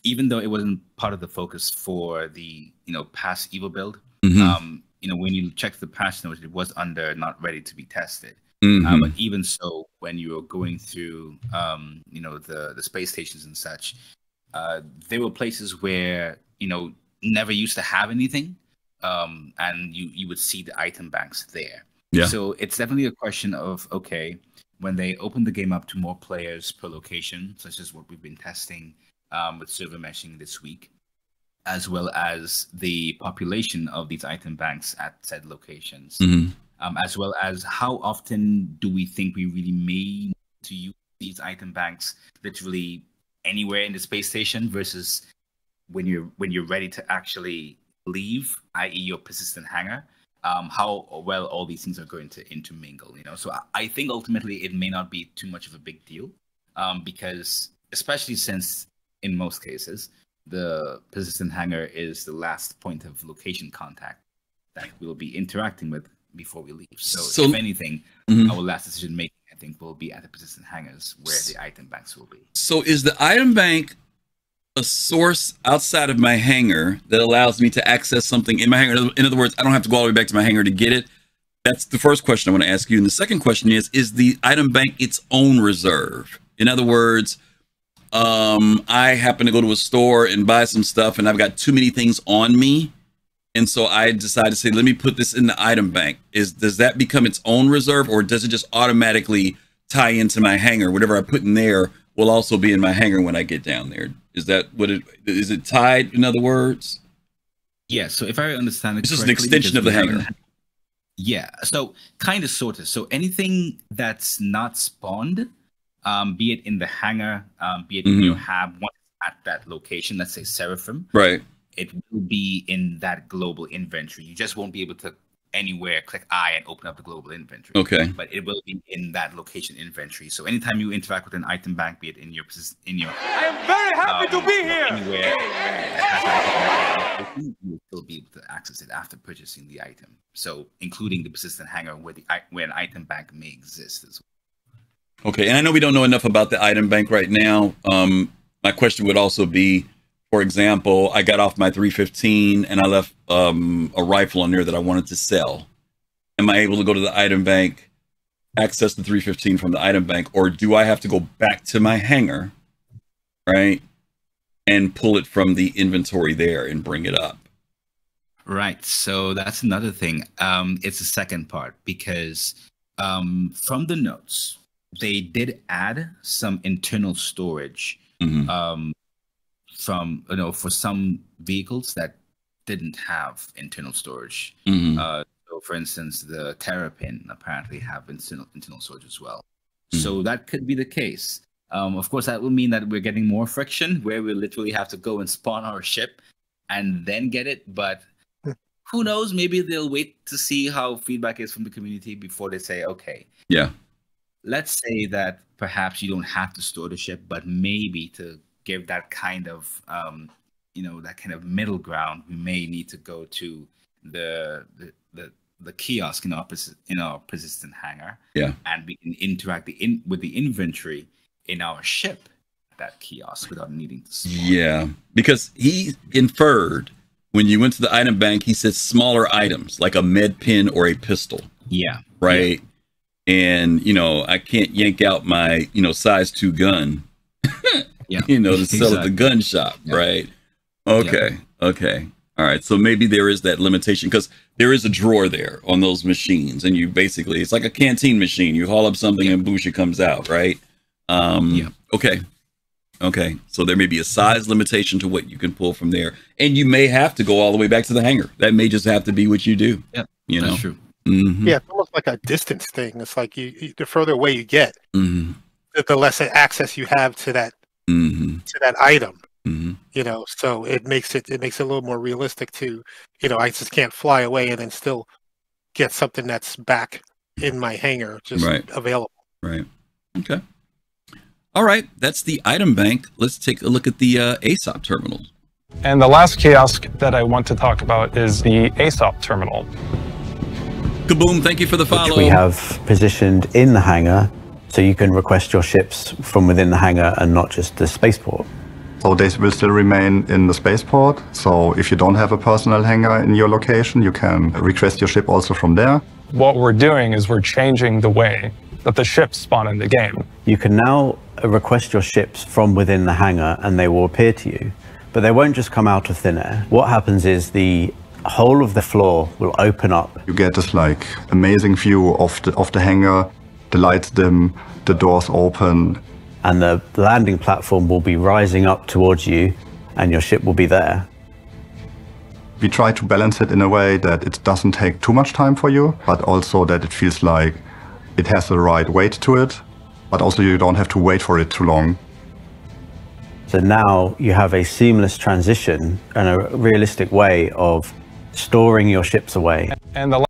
even though it wasn't part of the focus for the, you know, past Evo build, mm-hmm. um, you know, when you check the patch notes, it was under not ready to be tested. Mm-hmm. uh, but even so, when you were going through, um, you know, the the space stations and such, uh, there were places where, you know, never used to have anything, um, and you you would see the item banks there. Yeah. So it's definitely a question of, okay, when they open the game up to more players per location, such as what we've been testing um, with server meshing this week, as well as the population of these item banks at said locations, mm-hmm. um, as well as how often do we think we really may need to use these item banks literally anywhere in the space station versus when you're, when you're ready to actually leave, that is your persistent hangar. Um, how well all these things are going to intermingle, you know. So I, I think ultimately it may not be too much of a big deal, um, because especially since in most cases the persistent hangar is the last point of location contact that we'll be interacting with before we leave. So, so if anything, mm-hmm. our last decision making, I think, will be at the persistent hangars where the item banks will be. So is the item bank a source outside of my hangar that allows me to access something in my hangar? In other words, I don't have to go all the way back to my hangar to get it. That's the first question I want to ask you. And the second question is, is the item bank its own reserve? In other words, um, I happen to go to a store and buy some stuff and I've got too many things on me. And so I decide to say, let me put this in the item bank. Is, does that become its own reserve, or does it just automatically tie into my hangar? Whatever I put in there will also be in my hangar when I get down there. Is that what it is? It tied, in other words? Yeah. So if I understand it, it's just an extension of the hangar. Yeah. So kind of, sort of. So anything that's not spawned, um, be it in the hangar, um, be it mm-hmm. in your hab, once at that location, let's say Seraphim, right? It will be in that global inventory. You just won't be able to anywhere click I and open up the global inventory. Okay. But it will be in that location inventory. So anytime you interact with an item bank, be it in your in your I am very happy um, to be here. Anywhere, you'll still be able to access it after purchasing the item. So including the persistent hangar where the where an item bank may exist as well. Okay, and I know we don't know enough about the item bank right now. Um, my question would also be, for example, I got off my three fifteen and I left um, a rifle on there that I wanted to sell. Am I able to go to the item bank, access the three fifteen from the item bank, or do I have to go back to my hangar, right, and pull it from the inventory there and bring it up? Right. So that's another thing. Um, it's the second part, because um, from the notes, they did add some internal storage. Mm-hmm. um, from, you know, for some vehicles that didn't have internal storage. Mm-hmm. uh, so for instance, the Terrapin apparently have internal, internal storage as well. Mm-hmm. So that could be the case. Um, of course, that will mean that we're getting more friction where we literally have to go and spawn our ship and then get it. But who knows? Maybe they'll wait to see how feedback is from the community before they say, okay. Yeah. Let's say that perhaps you don't have to store the ship, but maybe to give that kind of, um, you know, that kind of middle ground, we may need to go to the the the, the kiosk in our in our persistent hangar, yeah, and we can interact the in, with the inventory in our ship at that kiosk without needing to spawn. Yeah, because he inferred when you went to the item bank, he said smaller items like a med pin or a pistol. Yeah, right. Yeah. And you know, I can't yank out my you know size two gun. Yeah. You know, to sell exactly. at the gun shop, yeah. right? Okay, yeah. okay. All right, so maybe there is that limitation, because there is a drawer there on those machines, and you basically, it's like a canteen machine. You haul up something yeah. and boosh, it comes out, right? Um, yeah. Okay, okay. So there may be a size limitation to what you can pull from there, and you may have to go all the way back to the hangar. That may just have to be what you do. Yeah, you know? That's true. Mm-hmm. Yeah, it's almost like a distance thing. It's like you, you the further away you get, mm-hmm. the, the less access you have to that mm-hmm. to that item. Mm-hmm. You know, so it makes it it makes it a little more realistic to, you know, I just can't fly away and then still get something that's back in my hangar just right. available. Right. Okay. All right, that's the item bank. Let's take a look at the uh, A S O P terminals. And the last kiosk that I want to talk about is the A S O P terminal. Kaboom, thank you for the follow. Which we have positioned in the hangar, so you can request your ships from within the hangar and not just the spaceport. So they will still remain in the spaceport. So if you don't have a personal hangar in your location, you can request your ship also from there. What we're doing is we're changing the way that the ships spawn in the game. You can now request your ships from within the hangar and they will appear to you, but they won't just come out of thin air. What happens is the whole of the floor will open up. You get this like amazing view of the, of the hangar, the lights dim, the doors open. And the landing platform will be rising up towards you and your ship will be there. We try to balance it in a way that it doesn't take too much time for you, but also that it feels like it has the right weight to it, but also you don't have to wait for it too long. So now you have a seamless transition and a realistic way of storing your ships away. And the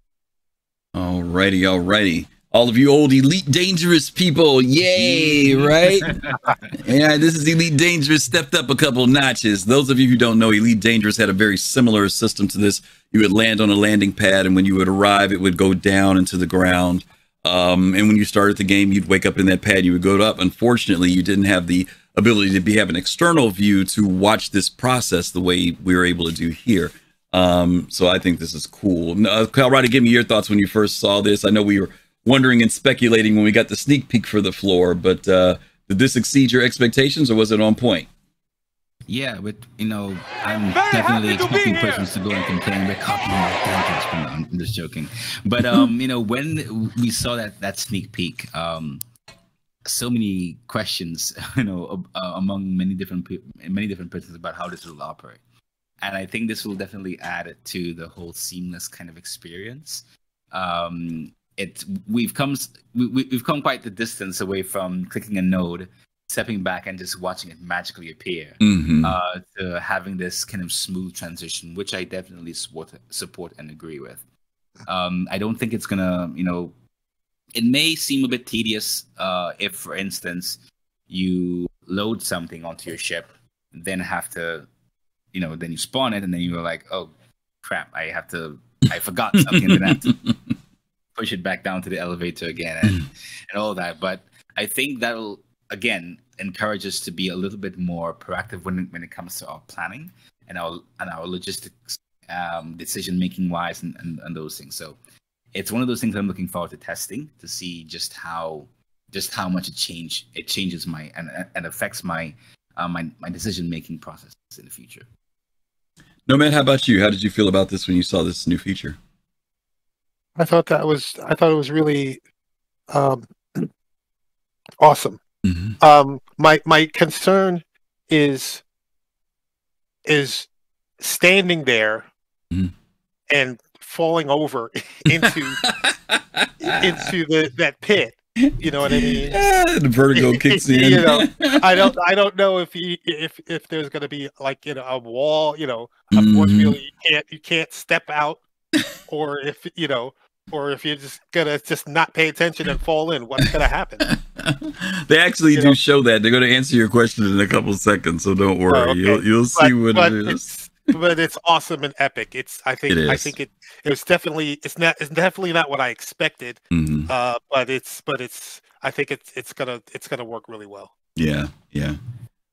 alrighty, alrighty. All of you old Elite Dangerous people, yay, right? Yeah, this is Elite Dangerous stepped up a couple notches. Those of you who don't know, Elite Dangerous had a very similar system to this. You would land on a landing pad, and when you would arrive, it would go down into the ground. Um, and when you started the game, you'd wake up in that pad, you would go up. Unfortunately, you didn't have the ability to be have an external view to watch this process the way we were able to do here. Um, so I think this is cool. Now, Kalrati, give me your thoughts when you first saw this. I know we were wondering and speculating when we got the sneak peek for the floor, but uh, did this exceed your expectations or was it on point? Yeah, but you know, I'm Very definitely expecting persons to go and complain about copying my I'm just joking. But um, you know, when we saw that that sneak peek, um, so many questions, you know, uh, among many different people, many different persons about how this will operate. And I think this will definitely add to the whole seamless kind of experience. Um, it we've come we, we've come quite the distance away from clicking a node, stepping back and just watching it magically appear, mm-hmm. uh, to having this kind of smooth transition, which I definitely support, support and agree with. Um, I don't think it's gonna, you know, it may seem a bit tedious uh, if, for instance, you load something onto your ship, then have to, you know, then you spawn it and then you're like, oh crap, I have to, I forgot something, and then I have to push it back down to the elevator again and, and all that. But I think that'll, again, encourage us to be a little bit more proactive when it, when it comes to our planning and our and our logistics, um, decision making wise, and, and, and those things. So it's one of those things I'm looking forward to testing to see just how just how much it change it changes my and and affects my uh, my my decision making process in the future. Nomad, how about you? How did you feel about this when you saw this new feature? I thought that was I thought it was really um, awesome. Mm-hmm. Um, my my concern is is standing there mm-hmm. and falling over into into the that pit. You know what I mean? Yeah, the vertigo kicks in. You know, I don't I don't know if you, if if there's going to be like, you know, a wall. You know, unfortunately, mm-hmm. you can't you can't step out, or if you know. Or if you're just gonna just not pay attention and fall in, what's gonna happen? They actually you do know? show that. They're gonna answer your question in a couple seconds, so don't worry. Oh, okay. You'll you'll but, see what it is. It's, but it's awesome and epic. It's I think it I think it it was definitely it's not it's definitely not what I expected. Mm-hmm. Uh, but it's but it's I think it's it's gonna it's gonna work really well. Yeah, yeah.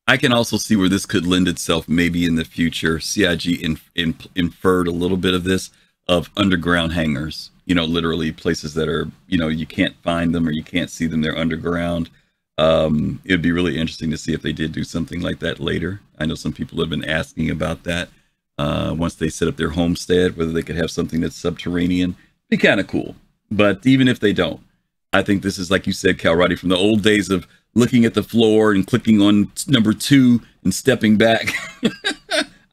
I can also see where this could lend itself maybe in the future. C I G in, in, inferred a little bit of this of underground hangars. You know, literally places that are, you know, you can't find them or you can't see them. They're underground. Um, it'd be really interesting to see if they did do something like that later. I know some people have been asking about that. Uh, once they set up their homestead, whether they could have something that's subterranean. Be kind of cool. But even if they don't, I think this is, like you said, Kalrati, from the old days of looking at the floor and clicking on number two and stepping back.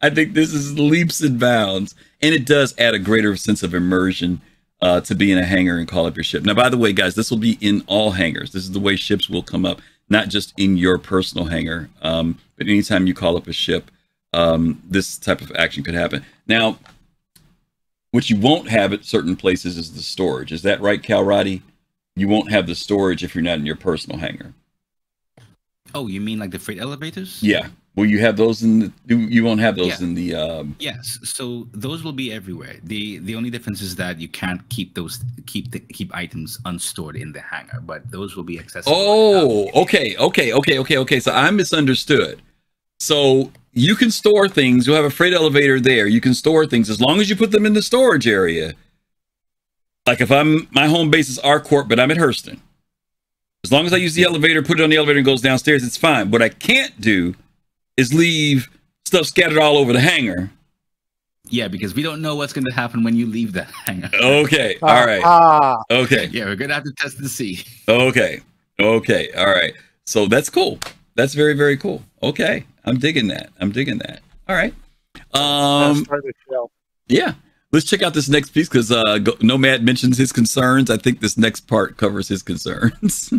I think this is leaps and bounds. And it does add a greater sense of immersion. uh, to be in a hangar and call up your ship. Now, by the way, guys, this will be in all hangars. This is the way ships will come up, not just in your personal hangar, um, but anytime you call up a ship, um, this type of action could happen. Now, what you won't have at certain places is the storage. Is that right, Kalrati? You won't have the storage if you're not in your personal hangar. Oh, you mean like the freight elevators? Yeah. Will you have those in the, you won't have those yeah. in the... Um... Yes, so those will be everywhere. The the only difference is that you can't keep those, keep the, keep items unstored in the hangar, but those will be accessible. Oh, okay, okay, okay, okay, okay. So I misunderstood. So you can store things, you'll have a freight elevator there, you can store things as long as you put them in the storage area. Like if I'm, my home base is Arcourt, but I'm at Hurston. As long as I use the elevator, put it on the elevator and goes downstairs, it's fine. What I can't do is leave stuff scattered all over the hangar. Yeah, because we don't know what's going to happen when you leave the hangar. Okay, all right. Uh, okay. Yeah, we're going to have to test and see. Okay, okay, all right. So that's cool. That's very, very cool. Okay, I'm digging that. I'm digging that. All right. Um, yeah, let's check out this next piece because uh, Nomad mentions his concerns. I think this next part covers his concerns.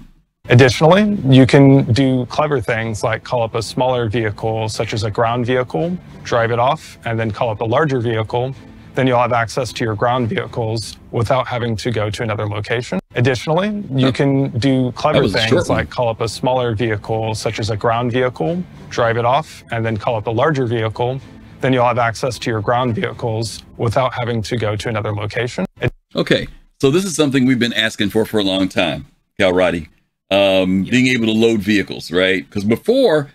Additionally, you can do clever things like call up a smaller vehicle, such as a ground vehicle, drive it off, and then call up a larger vehicle. Then you'll have access to your ground vehicles without having to go to another location. Additionally, you can do clever things like call up a smaller vehicle, such as a ground vehicle, drive it off, and then call up a larger vehicle. Then you'll have access to your ground vehicles without having to go to another location. Okay, so this is something we've been asking for for a long time, Kalrati. Um, yep. Being able to load vehicles, right? Because before,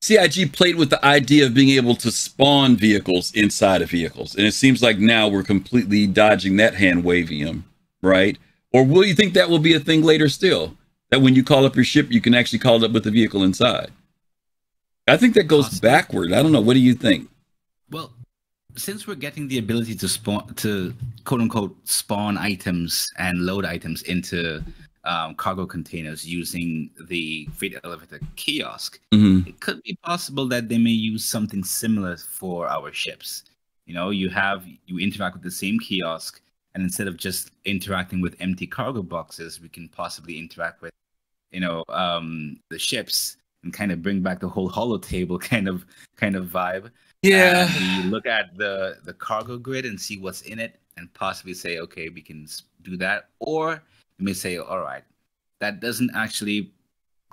C I G played with the idea of being able to spawn vehicles inside of vehicles. And it seems like now we're completely dodging that hand waving them, right? Or will you think that will be a thing later still? That when you call up your ship, you can actually call it up with the vehicle inside? I think that goes awesome. backward. I don't know. What do you think? Well, since we're getting the ability to spawn, to quote unquote, spawn items and load items into Um, cargo containers using the freight elevator kiosk, mm-hmm. it could be possible that they may use something similar for our ships. You know, you have, you interact with the same kiosk, and instead of just interacting with empty cargo boxes, we can possibly interact with, you know, um, the ships and kind of bring back the whole holo table kind of kind of vibe. Yeah. And you look at the, the cargo grid and see what's in it and possibly say, okay, we can do that. Or you may say, all right, that doesn't actually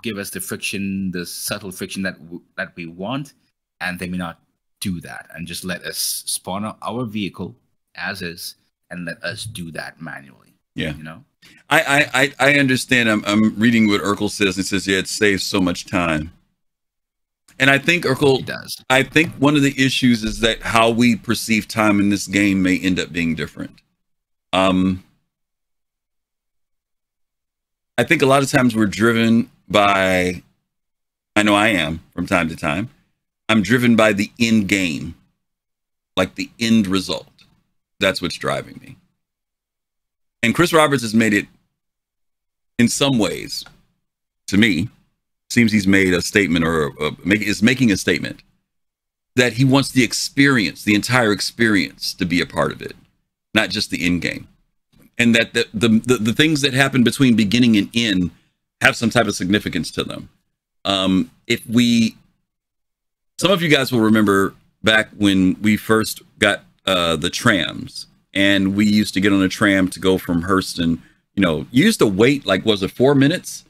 give us the friction, the subtle friction that w that we want, and they may not do that, and just let us spawn our vehicle as is, and let us do that manually. Yeah, you know, I I I understand. I'm I'm reading what Urkel says, and says, yeah, it saves so much time. And I think Urkel, it does. I think one of the issues is that how we perceive time in this game may end up being different. Um. I think a lot of times we're driven by, I know I am from time to time, I'm driven by the end game, like the end result. That's what's driving me. And Chris Roberts has made it, in some ways, to me, seems he's made a statement or a, a, make, is making a statement that he wants the experience, the entire experience to be a part of it, not just the end game. And that the, the, the, the things that happen between beginning and end have some type of significance to them. Um, if we, some of you guys will remember back when we first got uh, the trams, and we used to get on a tram to go from Hurston, you know, you used to wait, like, was it four minutes?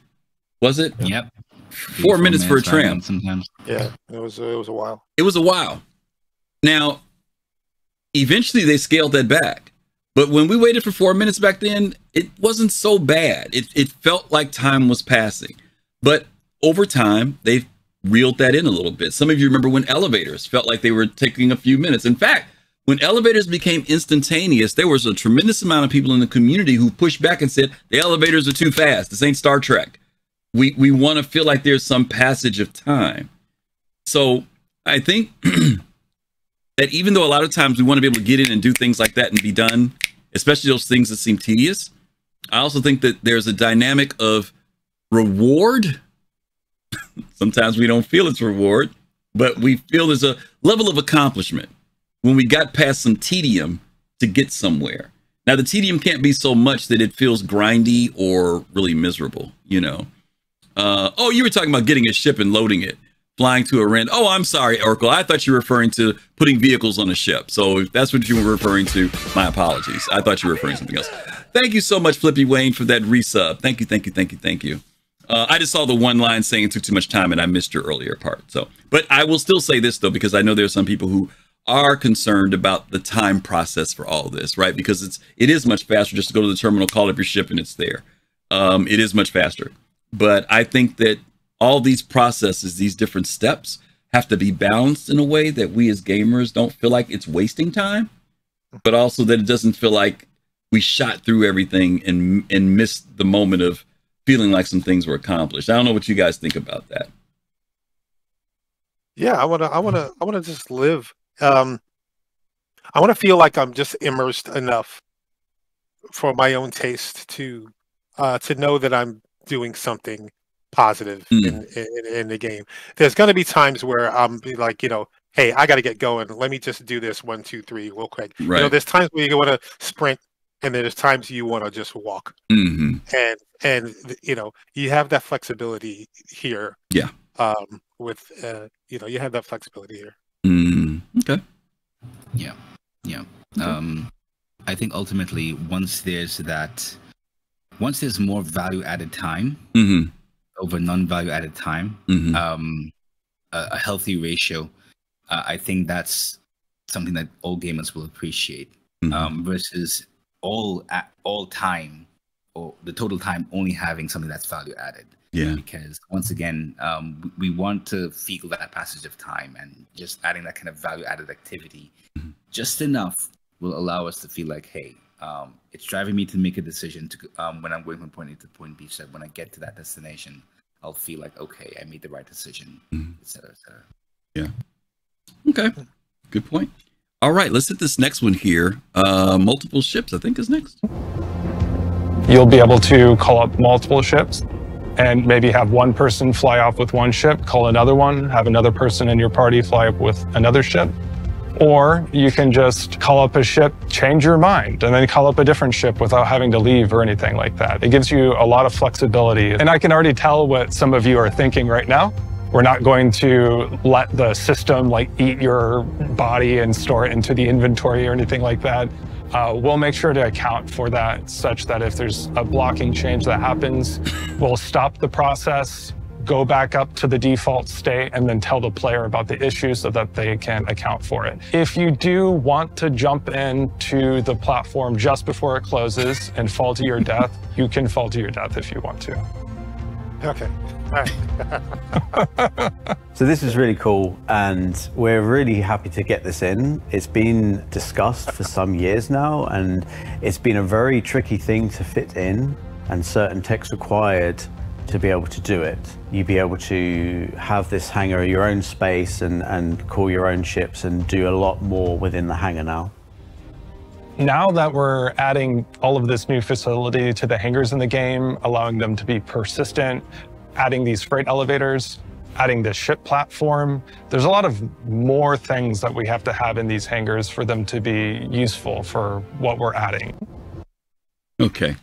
Was it? Yep. Four, four minutes, minutes for a tram. Sometimes. Yeah, it was, uh, it was a while. It was a while. Now, eventually they scaled that back. But when we waited for four minutes back then, it wasn't so bad. It, it felt like time was passing. But over time, they've reeled that in a little bit. Some of you remember when elevators felt like they were taking a few minutes. In fact, when elevators became instantaneous, there was a tremendous amount of people in the community who pushed back and said, the elevators are too fast. This ain't Star Trek. We, we want to feel like there's some passage of time. So I think that even though a lot of times we want to be able to get in and do things like that and be done, especially those things that seem tedious, I also think that there's a dynamic of reward. Sometimes we don't feel it's reward, but we feel there's a level of accomplishment when we got past some tedium to get somewhere. Now, the tedium can't be so much that it feels grindy or really miserable, you know. Uh, oh, you were talking about getting a ship and loading it, flying to a rent. Oh, I'm sorry, Oracle. I thought you were referring to putting vehicles on a ship. So if that's what you were referring to, my apologies. I thought you were referring to something else. Thank you so much, Flippy Wayne, for that resub. Thank you, thank you, thank you, thank you. Uh, I just saw the one line saying it took too much time and I missed your earlier part. So, but I will still say this, though, because I know there are some people who are concerned about the time process for all this, right? Because it's, it is much faster just to go to the terminal, call up your ship, and it's there. Um, it is much faster. But I think that all these processes, these different steps, have to be balanced in a way that we as gamers don't feel like it's wasting time, but also that it doesn't feel like we shot through everything and, and missed the moment of feeling like some things were accomplished. I don't know what you guys think about that. Yeah, I want to, I want to, I want to just live. Um, I want to feel like I'm just immersed enough for my own taste to, uh, to know that I'm doing something positive mm. in, in, in the game. There's going to be times where I'm be like, you know, hey, I got to get going. Let me just do this one, two, three, real quick. Right. You know, there's times where you want to sprint, and there's times you want to just walk. Mm-hmm. And and you know, you have that flexibility here. Yeah. Um, with uh, you know, you have that flexibility here. Mm, okay. Yeah, yeah. Okay. Um, I think ultimately, once there's that, once there's more value-added time mm-hmm. over non-value-added time, mm-hmm. um, a, a healthy ratio, uh, I think that's something that all gamers will appreciate. Mm-hmm. um, versus all at all time or the total time only having something that's value-added. Yeah, because once again, um, we want to feel that passage of time, and just adding that kind of value-added activity, mm-hmm. just enough will allow us to feel like, hey, um, it's driving me to make a decision to um, when I'm going from point A to point B, so when I get to that destination, I'll feel like, okay, I made the right decision, mm-hmm. et cetera, et cetera. Yeah. Okay. Good point. All right, let's hit this next one here. Uh, multiple ships, I think, is next. You'll be able to call up multiple ships, and maybe have one person fly off with one ship, call another one, have another person in your party fly up with another ship. Or you can just call up a ship, change your mind, and then call up a different ship without having to leave or anything like that. It gives you a lot of flexibility. And I can already tell what some of you are thinking right now. We're not going to let the system like eat your body and store it into the inventory or anything like that. Uh, we'll make sure to account for that, such that if there's a blocking change that happens, we'll stop the process, go back up to the default state, and then tell the player about the issue so that they can account for it. If you do want to jump into the platform just before it closes and fall to your death, you can fall to your death if you want to. Okay. All right. So this is really cool, and we're really happy to get this in. It's been discussed for some years now, and it's been a very tricky thing to fit in, and certain tech's required to be able to do it. You'd be able to have this hangar your own space and, and call your own ships and do a lot more within the hangar now. Now that we're adding all of this new facility to the hangars in the game, allowing them to be persistent, adding these freight elevators, adding the ship platform, there's a lot of more things that we have to have in these hangars for them to be useful for what we're adding. Okay.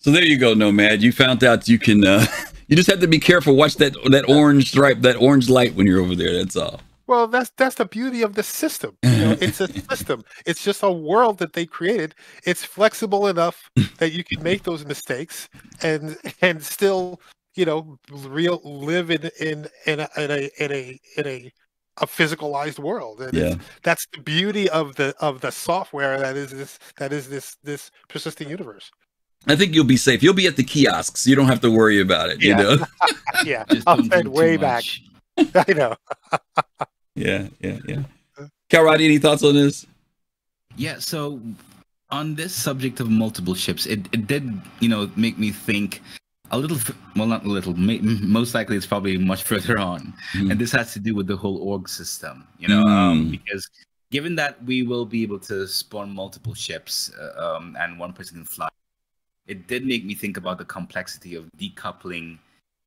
So there you go, Nomad. You found out you can, uh, you just have to be careful. Watch that, that orange stripe, that orange light when you're over there. That's all. Well, that's that's the beauty of the system. You know, it's a system. It's just a world that they created. It's flexible enough that you can make those mistakes and and still, you know, real live in in in a in a in a, in a, a physicalized world. And yeah, that's the beauty of the of the software that is this that is this this persistent universe. I think you'll be safe. You'll be at the kiosks. You don't have to worry about it. Yeah. You know. Yeah, I'll head way back. I know. Yeah, yeah, yeah. Kalrati, any thoughts on this? Yeah, so on this subject of multiple ships, it, it did, you know, make me think a little, well, not a little, may, most likely it's probably much further on. Mm. And this has to do with the whole org system, you know, mm. um, because given that we will be able to spawn multiple ships uh, um, and one person can fly, it did make me think about the complexity of decoupling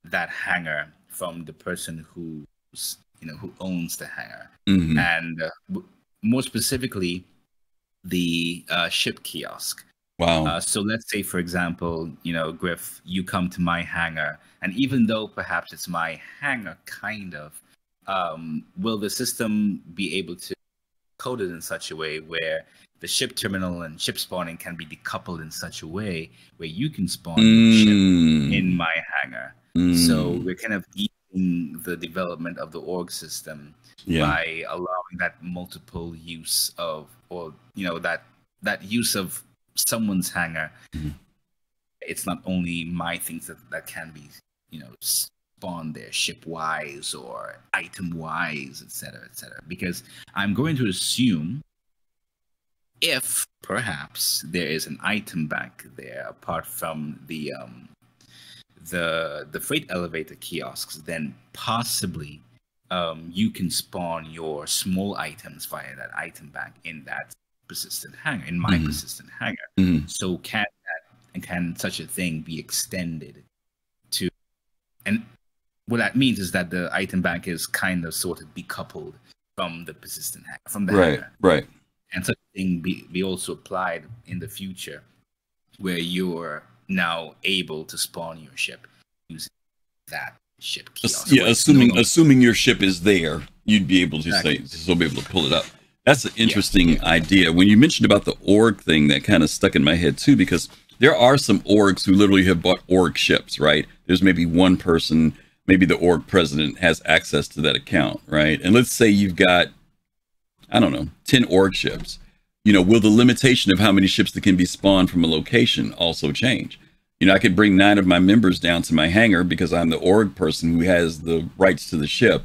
that hangar from the person who's, you know, who owns the hangar, mm-hmm. and uh, more specifically, the uh, ship kiosk. Wow. Uh, so let's say, for example, you know, Griff, you come to my hangar, and even though perhaps it's my hangar, kind of, um, will the system be able to code it in such a way where the ship terminal and ship spawning can be decoupled in such a way where you can spawn mm. your ship in my hangar? Mm. So we're kind of eating the development of the org system yeah. by allowing that multiple use of, or, you know, that, that use of someone's hangar. Mm-hmm. It's not only my things that, that can be, you know, spawned there ship-wise or item-wise, et cetera, et cetera. Because I'm going to assume if perhaps there is an item bank there apart from the um, the the freight elevator kiosks, then possibly um, you can spawn your small items via that item bank in that persistent hangar, in my mm-hmm. persistent hangar. Mm-hmm. So can that, and can such a thing be extended to? And what that means is that the item bank is kind of sort of decoupled from the persistent hangar, from the right, hangar. right. And such a thing be, be also applied in the future, where you're now able to spawn your ship using that ship kiosk. Yeah, assuming assuming your ship is there, you'd be able to exactly. say, so be able to pull it up. That's an interesting yeah, yeah. idea. When you mentioned about the org thing, that kind of stuck in my head too, because there are some orgs who literally have bought org ships, right? There's maybe one person, maybe the org president has access to that account, right? And let's say you've got, I don't know, ten org ships. You know, will the limitation of how many ships that can be spawned from a location also change? You know, I could bring nine of my members down to my hangar because I'm the org person who has the rights to the ship.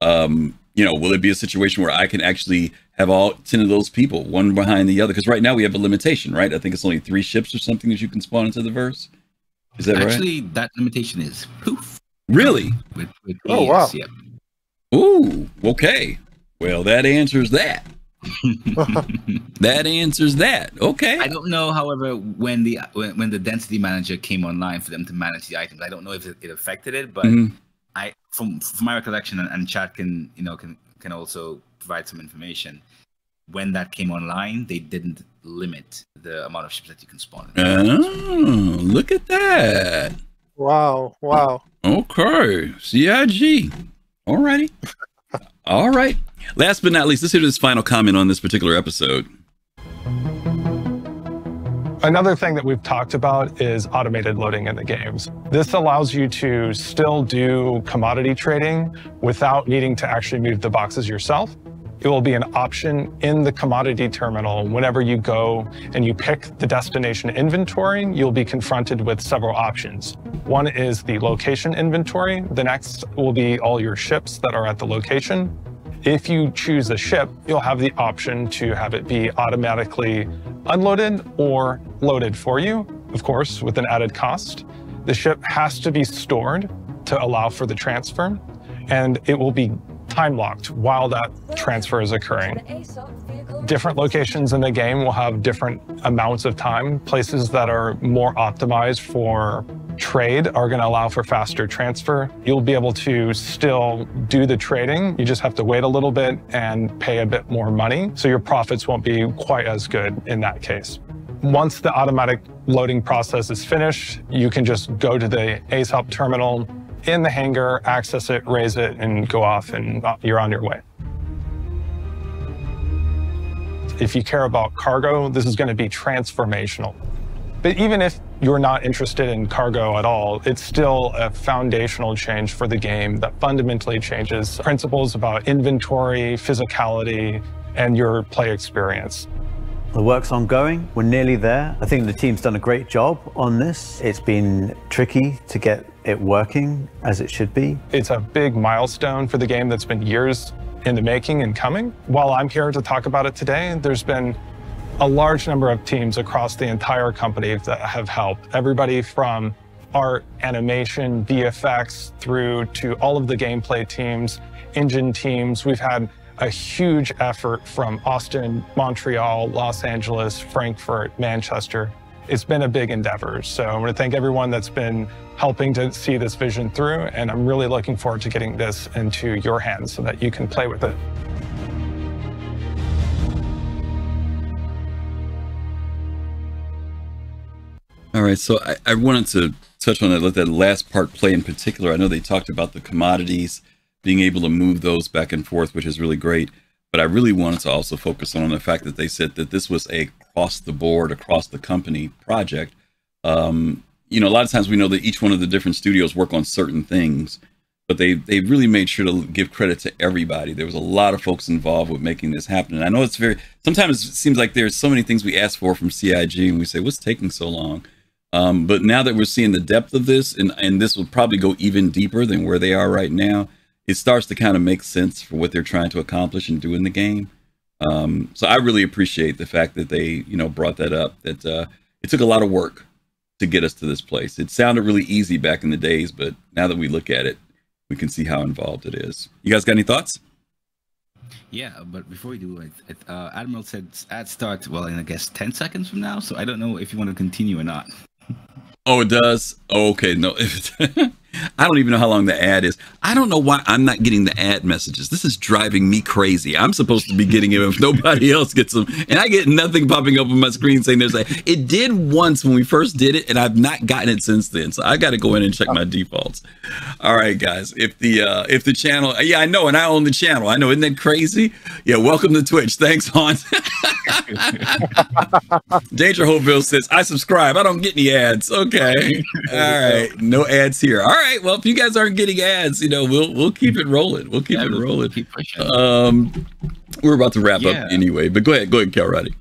Um, you know, will it be a situation where I can actually have all ten of those people, one behind the other? Because right now we have a limitation, right? I think it's only three ships or something that you can spawn into the verse. Is that Actually, right? Actually, that limitation is poof. Really? With, with oh, wow. Yep. Ooh, okay. Well, that answers that. that answers that. Okay. I don't know, however, when the when, when the density manager came online for them to manage the items, I don't know if it, it affected it, but mm-hmm. I, from, from my recollection, and, and chat can you know can can also provide some information. When that came online, they didn't limit the amount of ships that you can spawn. Oh, look at that! Wow! Wow! Okay, C I G. Alrighty. All right. Last but not least, let's hear this final comment on this particular episode. Another thing that we've talked about is automated loading in the games. This allows you to still do commodity trading without needing to actually move the boxes yourself. It will be an option in the commodity terminal. Whenever you go and you pick the destination inventory, you'll be confronted with several options. One is the location inventory. The next will be all your ships that are at the location. If you choose a ship, you'll have the option to have it be automatically unloaded or loaded for you, of course, with an added cost. The ship has to be stored to allow for the transfer, and it will be time locked while that transfer is occurring. Different locations in the game will have different amounts of time. Places that are more optimized for trade are going to allow for faster transfer. You'll be able to still do the trading. You just have to wait a little bit and pay a bit more money, so your profits won't be quite as good in that case. Once the automatic loading process is finished, you can just go to the A S O P terminal in the hangar, access it, raise it, and go off, and you're on your way. If you care about cargo, this is going to be transformational. But even if you're not interested in cargo at all, it's still a foundational change for the game that fundamentally changes principles about inventory, physicality, and your play experience. The work's ongoing. We're nearly there. I think the team's done a great job on this. It's been tricky to get it working as it should be. It's a big milestone for the game that's been years in the making and coming. While I'm here to talk about it today, there's been a large number of teams across the entire company that have helped. Everybody from art, animation, V F X, through to all of the gameplay teams, engine teams. We've had a huge effort from Austin, Montreal, Los Angeles, Frankfurt, Manchester. It's been a big endeavor. So I want to thank everyone that's been helping to see this vision through. And I'm really looking forward to getting this into your hands so that you can play with it. All right, so I, I wanted to touch on that, let that last part play in particular. I know they talked about the commodities, being able to move those back and forth, which is really great. But I really wanted to also focus on the fact that they said that this was a across-the-board, across-the-company project. Um, you know, a lot of times we know that each one of the different studios work on certain things, but they, they really made sure to give credit to everybody. There was a lot of folks involved with making this happen. And I know it's very, sometimes it seems like there's so many things we ask for from C I G and we say, what's taking so long? Um, but now that we're seeing the depth of this, and, and this will probably go even deeper than where they are right now, it starts to kind of make sense for what they're trying to accomplish and do in the game. Um, so I really appreciate the fact that they, you know, brought that up, that uh, it took a lot of work to get us to this place. It sounded really easy back in the days, but now that we look at it, we can see how involved it is. You guys got any thoughts? Yeah, but before we do it, it uh, Admiral said ad starts, well, in I guess ten seconds from now. So I don't know if you want to continue or not. Oh, it does. Oh, okay. No, I don't even know how long the ad is. I don't know why I'm not getting the ad messages. This is driving me crazy. I'm supposed to be getting it if nobody else gets them. And I get nothing popping up on my screen saying there's a, it did once when we first did it, and I've not gotten it since then. So I got to go in and check my defaults. All right, guys. If the, uh, if the channel, yeah, I know. And I own the channel. I know. Isn't that crazy? Yeah. Welcome to Twitch. Thanks, Hans. Danger Holeville says, I subscribe. I don't get any ads. Okay. All right. No ads here. All right. All right, well, if you guys aren't getting ads, you know, we'll we'll keep it rolling. We'll keep yeah, it we'll rolling. Keep um, we're about to wrap yeah. up anyway, but go ahead, go ahead, Kalrati.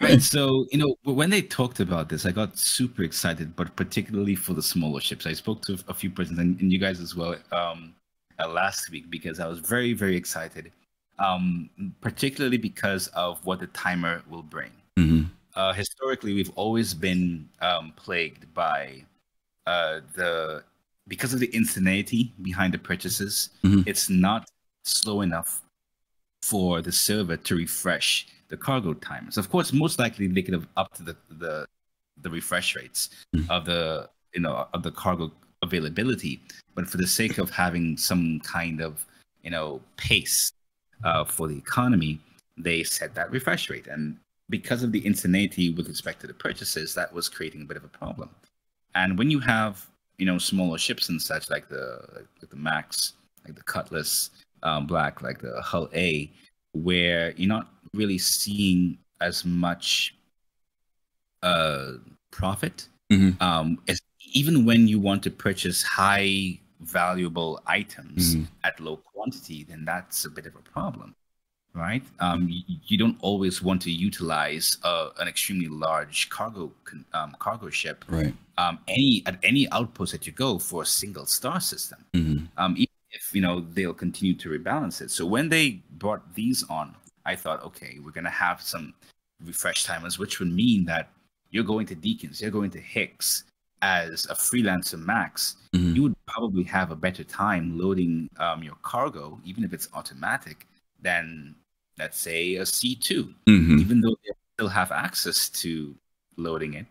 Right, so, you know, when they talked about this, I got super excited, but particularly for the smaller ships. I spoke to a few persons and, and you guys as well um, uh, last week because I was very, very excited, um, particularly because of what the timer will bring. Mm-hmm. uh, historically, we've always been um, plagued by uh, the... because of the insanity behind the purchases, mm-hmm. it's not slow enough for the server to refresh the cargo timers. Of course, most likely they could have upped the the, the refresh rates mm-hmm. of the you know of the cargo availability, but for the sake of having some kind of you know pace uh, for the economy, they set that refresh rate. And because of the insanity with respect to the purchases, that was creating a bit of a problem. And when you have you know, smaller ships and such, like the like the Max, like the Cutlass, um, Black, like the Hull A, where you're not really seeing as much uh, profit. Mm-hmm. um, as, even when you want to purchase high valuable items mm-hmm. at low quantity, then that's a bit of a problem, right? Um, you, you don't always want to utilize uh, an extremely large cargo um, cargo ship, right? Um, any at any outpost that you go for a single star system, mm-hmm. um, even if you know they'll continue to rebalance it. So when they brought these on, I thought, okay, we're gonna have some refresh timers, which would mean that you're going to Deacons, you're going to Hicks as a freelancer max. Mm-hmm. You would probably have a better time loading um, your cargo, even if it's automatic, than let's say a C two, mm-hmm. even though they still have access to loading it.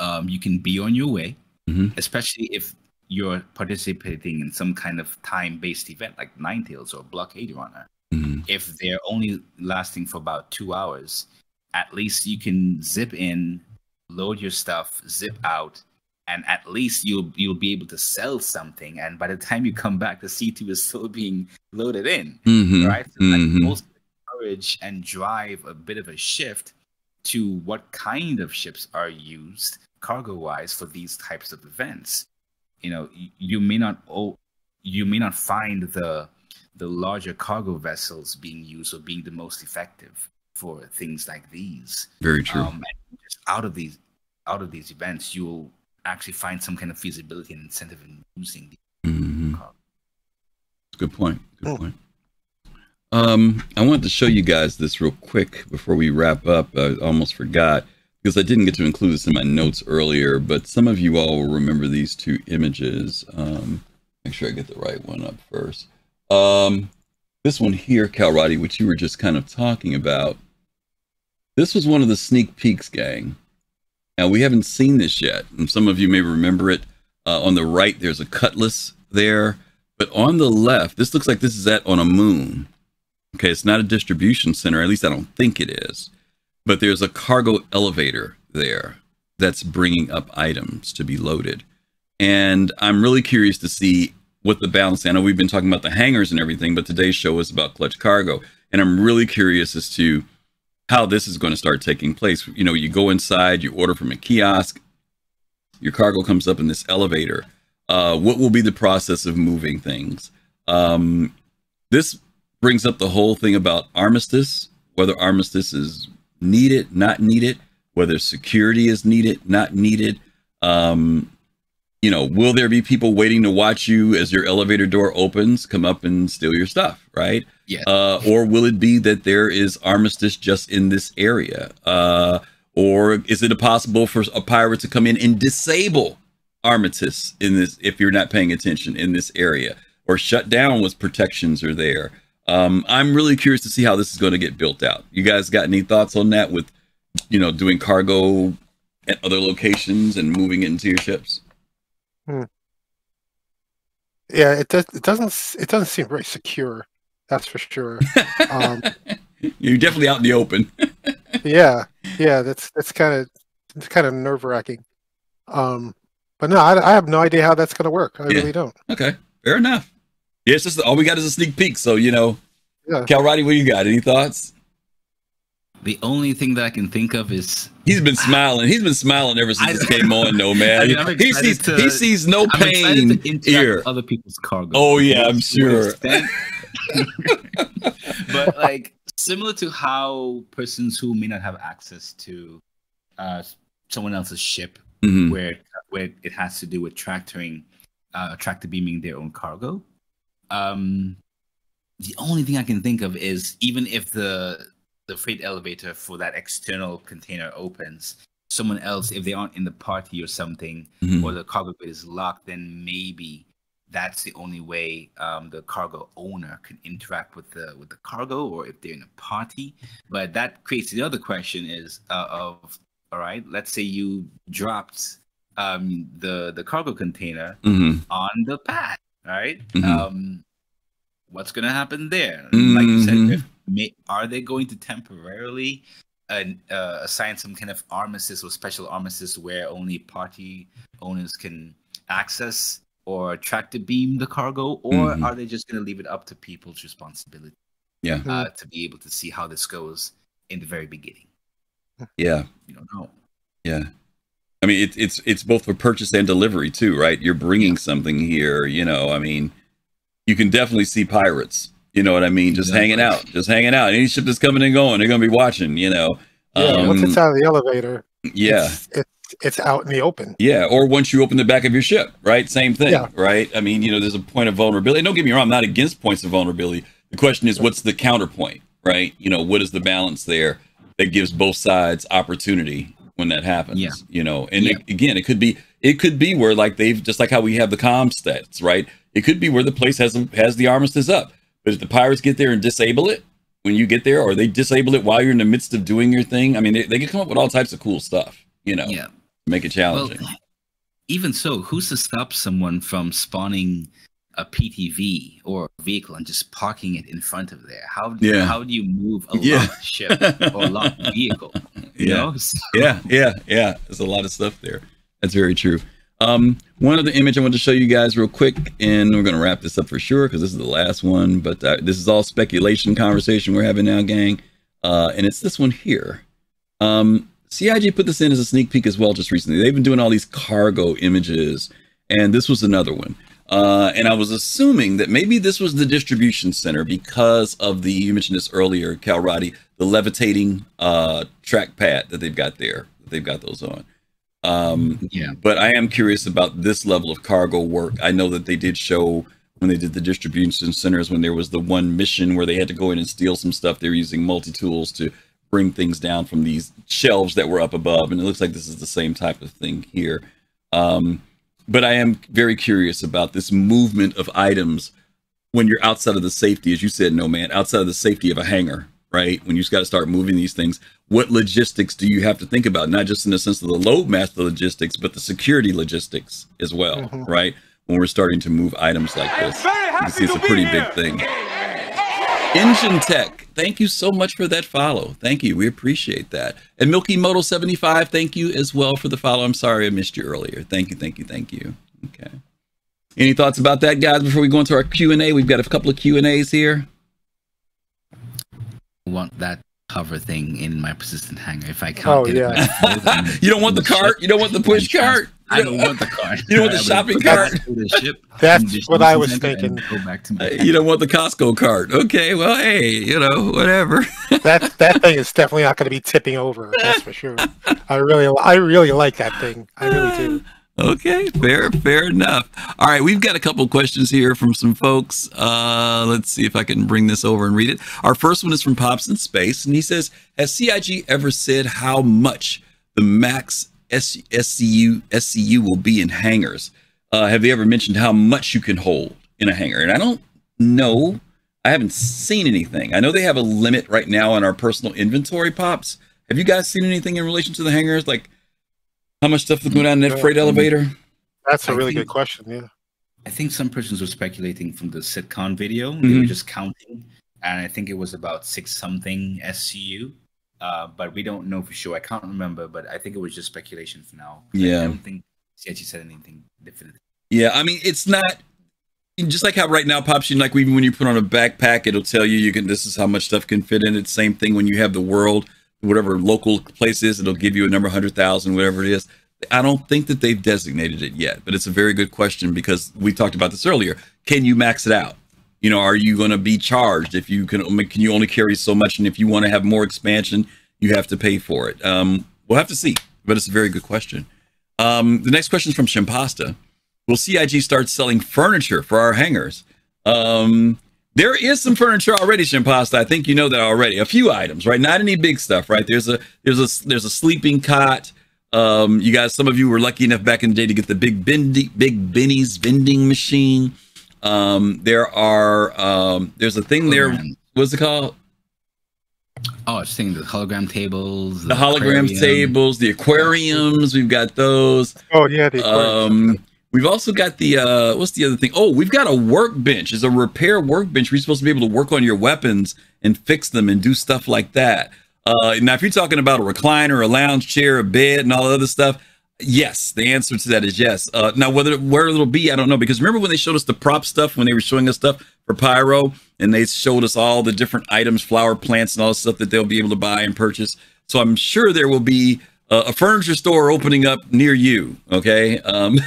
Um, you can be on your way, mm-hmm. especially if you're participating in some kind of time-based event like Ninetales or Blockade Runner. Mm-hmm. If they're only lasting for about two hours, at least you can zip in, load your stuff, zip out, and at least you'll you'll be able to sell something. And by the time you come back, the C two is still being loaded in, mm-hmm. right? So mm-hmm. like also encourage and drive a bit of a shift to what kind of ships are used cargo-wise for these types of events. You know, you may not oh, you may not find the the larger cargo vessels being used or being the most effective for things like these. Very true. Um, and just out of these out of these events, you'll actually find some kind of feasibility and incentive in using these mm-hmm. cargo. Good point. Good oh. point. Um, I wanted to show you guys this real quick before we wrap up. I almost forgot because I didn't get to include this in my notes earlier, but some of you all will remember these two images. Um, make sure I get the right one up first. Um, this one here, Kalrati, which you were just kind of talking about. This was one of the sneak peeks, gang. Now, we haven't seen this yet, and some of you may remember it. Uh, on the right, there's a Cutlass there, but on the left, this looks like this is at on a moon. Okay, it's not a distribution center, at least I don't think it is, but there's a cargo elevator there. that's bringing up items to be loaded. And I'm really curious to see what the balance, I know we've been talking about the hangars and everything, but today's show is about clutch cargo. And I'm really curious as to how this is going to start taking place. You know, you go inside, you order from a kiosk, your cargo comes up in this elevator. Uh, what will be the process of moving things? Um, this brings up the whole thing about armistice, whether armistice is needed, not needed, whether security is needed, not needed. Um, you know, will there be people waiting to watch you as your elevator door opens, come up and steal your stuff, right? Yeah. Uh, or will it be that there is armistice just in this area? Uh, or is it possible for a pirate to come in and disable armistice in this, if you're not paying attention, in this area, or shut down with protections are there? Um, I'm really curious to see how this is going to get built out. You guys got any thoughts on that with, you know, doing cargo at other locations and moving it into your ships? Hmm. Yeah, it does. It doesn't. It doesn't seem very secure. That's for sure. Um, You're definitely out in the open. yeah, yeah. That's that's kind of it's kind of nerve wracking. Um, but no, I, I have no idea how that's going to work. I yeah. really don't. Okay, fair enough. Yeah, it's just all we got is a sneak peek. So you know, yeah. Kalrati, what you got? Any thoughts? The only thing that I can think of is he's been smiling. He's been smiling ever since this came on, Nomad. I mean, he sees to, he sees no I'm pain here. Other people's cargo. Oh yeah, I'm sure. But like similar to how persons who may not have access to uh, someone else's ship, mm-hmm. where where it has to do with tractoring, uh, tractor beaming their own cargo. Um, the only thing I can think of is even if the the freight elevator for that external container opens, someone else, if they aren't in the party or something, mm-hmm. or the cargo bay is locked, then maybe that's the only way um, the cargo owner can interact with the with the cargo, or if they're in a party. But that creates the other question is uh, of, all right, let's say you dropped um, the, the cargo container mm-hmm. on the pad, right? Mm-hmm. Um, what's going to happen there? Mm-hmm. Like you said, if May, are they going to temporarily uh, uh, assign some kind of armistice or special armistice where only party owners can access or tractor beam the cargo, or mm-hmm. are they just going to leave it up to people's responsibility? Yeah, uh, to be able to see how this goes in the very beginning. Yeah, you don't know. Yeah, I mean it's it's it's both for purchase and delivery too, right? You're bringing something here, you know. I mean, you can definitely see pirates. You know what I mean? Just exactly. hanging out, just hanging out. Any ship that's coming and going, they're going to be watching, you know. Yeah, um, once it's out of the elevator, yeah, it's, it's, it's out in the open. Yeah, or once you open the back of your ship, right? Same thing, yeah. right? I mean, you know, there's a point of vulnerability. And don't get me wrong, I'm not against points of vulnerability. The question is, what's the counterpoint, right? You know, what is the balance there that gives both sides opportunity when that happens, yeah. you know? And yeah. it, again, it could be it could be where, like, they've, just like how we have the comm stats, right? It could be where the place has, has the armistice up. But if the pirates get there and disable it when you get there, or they disable it while you're in the midst of doing your thing, I mean, they, they can come up with all types of cool stuff, you know, yeah. make it challenging. Well, even so, who's to stop someone from spawning a P T V or a vehicle and just parking it in front of there? How do, yeah. how do you move a yeah. locked ship or a locked vehicle? You yeah. know? So. yeah, yeah, yeah. There's a lot of stuff there. That's very true. Um, one other image I want to show you guys real quick, and we're going to wrap this up for sure because this is the last one, but uh, this is all speculation conversation we're having now, gang. Uh, and it's this one here. Um, C I G put this in as a sneak peek as well just recently. They've been doing all these cargo images, and this was another one. Uh, and I was assuming that maybe this was the distribution center because of the, you mentioned this earlier, Kalrati, the levitating uh, trackpad that they've got there. That they've got those on. Um, yeah. But I am curious about this level of cargo work. I know that they did show when they did the distribution centers, when there was the one mission where they had to go in and steal some stuff, they're using multi-tools to bring things down from these shelves that were up above. And it looks like this is the same type of thing here. Um, but I am very curious about this movement of items when you're outside of the safety, as you said, no man, outside of the safety of a hangar. Right? When you've got to start moving these things, what logistics do you have to think about? Not just in the sense of the load master logistics, but the security logistics as well, mm-hmm. right? When we're starting to move items like this, you can see it's a pretty big thing. Engine Tech thank you so much for that follow. Thank you. We appreciate that. And Milky Modal seventy-five, thank you as well for the follow. I'm sorry I missed you earlier. Thank you, thank you, thank you. Okay. Any thoughts about that, guys, before we go into our Q and A? We've got a couple of Q and A's here. I want that hover thing in my persistent hangar if I can't oh, get yeah. it. My you don't want the cart? Ship. You don't want the push cart? I don't want the cart. You don't want the shopping cart? That's what I was thinking. Go back to my you don't want the Costco cart. Okay, well, hey, you know, whatever. that that thing is definitely not going to be tipping over, that's for sure. I really, I really like that thing. I really do. Okay, fair, fair enough. All right, we've got a couple questions here from some folks. Uh, let's see if I can bring this over and read it. Our first one is from Pops in Space, and he says, has C I G ever said how much the max S C U will be in hangars? Uh, have they ever mentioned how much you can hold in a hangar? And I don't know. I haven't seen anything. I know they have a limit right now on our personal inventory, Pops. Have you guys seen anything in relation to the hangars? Like, how much stuff is going down in that freight elevator? That's a really think, good question, yeah. I think some persons were speculating from the sitcom video. Mm-hmm. They were just counting, and I think it was about six-something S C U, uh, but we don't know for sure. I can't remember, but I think it was just speculation for now. Yeah. I don't think she actually said anything different. Yeah, I mean, it's not... Just like how right now, Pops, you like even when you put on a backpack, it'll tell you, you can. This is how much stuff can fit in it. Same thing when you have the world... whatever local place is, it'll give you a number, one hundred thousand, whatever it is. I don't think that they've designated it yet, but it's a very good question because we talked about this earlier. Can you max it out? You know, are you going to be charged if you can, can you only carry so much? And if you want to have more expansion, you have to pay for it. Um, we'll have to see, but it's a very good question. Um, the next question is from Shimpasta. Will C I G start selling furniture for our hangars? Um, There is some furniture already, Shimpasta. I think you know that already. A few items, right? Not any big stuff, right? There's a there's a there's a sleeping cot. Um, you guys, some of you were lucky enough back in the day to get the big Bendy, Big Benny's vending machine. Um, there are um, there's a thing there. What's it called? Oh, I was thinking the hologram tables. The, the hologram aquarium. tables, the aquariums. We've got those. Oh yeah, the aquariums. Um, We've also got the, uh, what's the other thing? Oh, we've got a workbench. It's a repair workbench. We're supposed to be able to work on your weapons and fix them and do stuff like that. Uh, now, if you're talking about a recliner, a lounge chair, a bed, and all the other stuff, yes, the answer to that is yes. Uh, now, whether where it'll be, I don't know. Because remember when they showed us the prop stuff, when they were showing us stuff for Pyro, and they showed us all the different items, flower plants, and all the stuff that they'll be able to buy and purchase. So I'm sure there will be Uh, a furniture store opening up near you, okay? Um,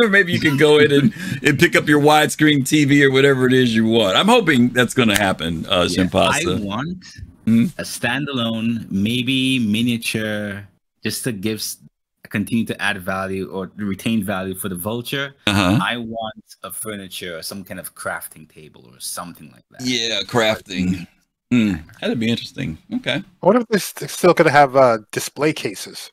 or maybe you can go in and, and pick up your widescreen T V or whatever it is you want. I'm hoping that's going to happen, uh, yeah, Shimpasta. I want hmm? a standalone, maybe miniature, just to give, continue to add value or retain value for the Vulture. Uh-huh. I want a furniture or some kind of crafting table or something like that. Yeah, crafting. Hmm. That'd be interesting. Okay. I wonder if they're still going to have uh, display cases.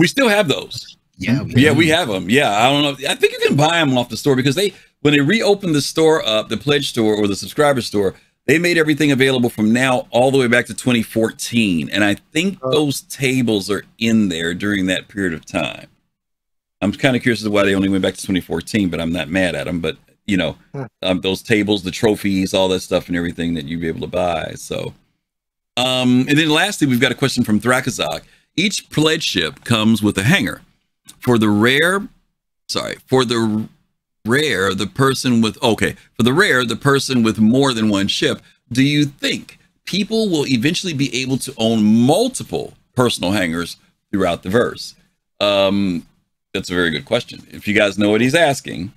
We still have those. Yeah. We yeah, we have them. Yeah. I don't know. If, I think you can buy them off the store because they, when they reopened the store up, the pledge store or the subscriber store, they made everything available from now all the way back to twenty fourteen. And I think oh. those tables are in there during that period of time. I'm kind of curious as to why they only went back to twenty fourteen, but I'm not mad at them. But you know, um, those tables, the trophies, all that stuff and everything that you'd be able to buy. So, um, and then lastly, we've got a question from Thrakazak. Each pledge ship comes with a hangar. For the rare, sorry, for the rare, the person with, okay, for the rare, the person with more than one ship, do you think people will eventually be able to own multiple personal hangars throughout the verse? Um, that's a very good question. If you guys know what he's asking,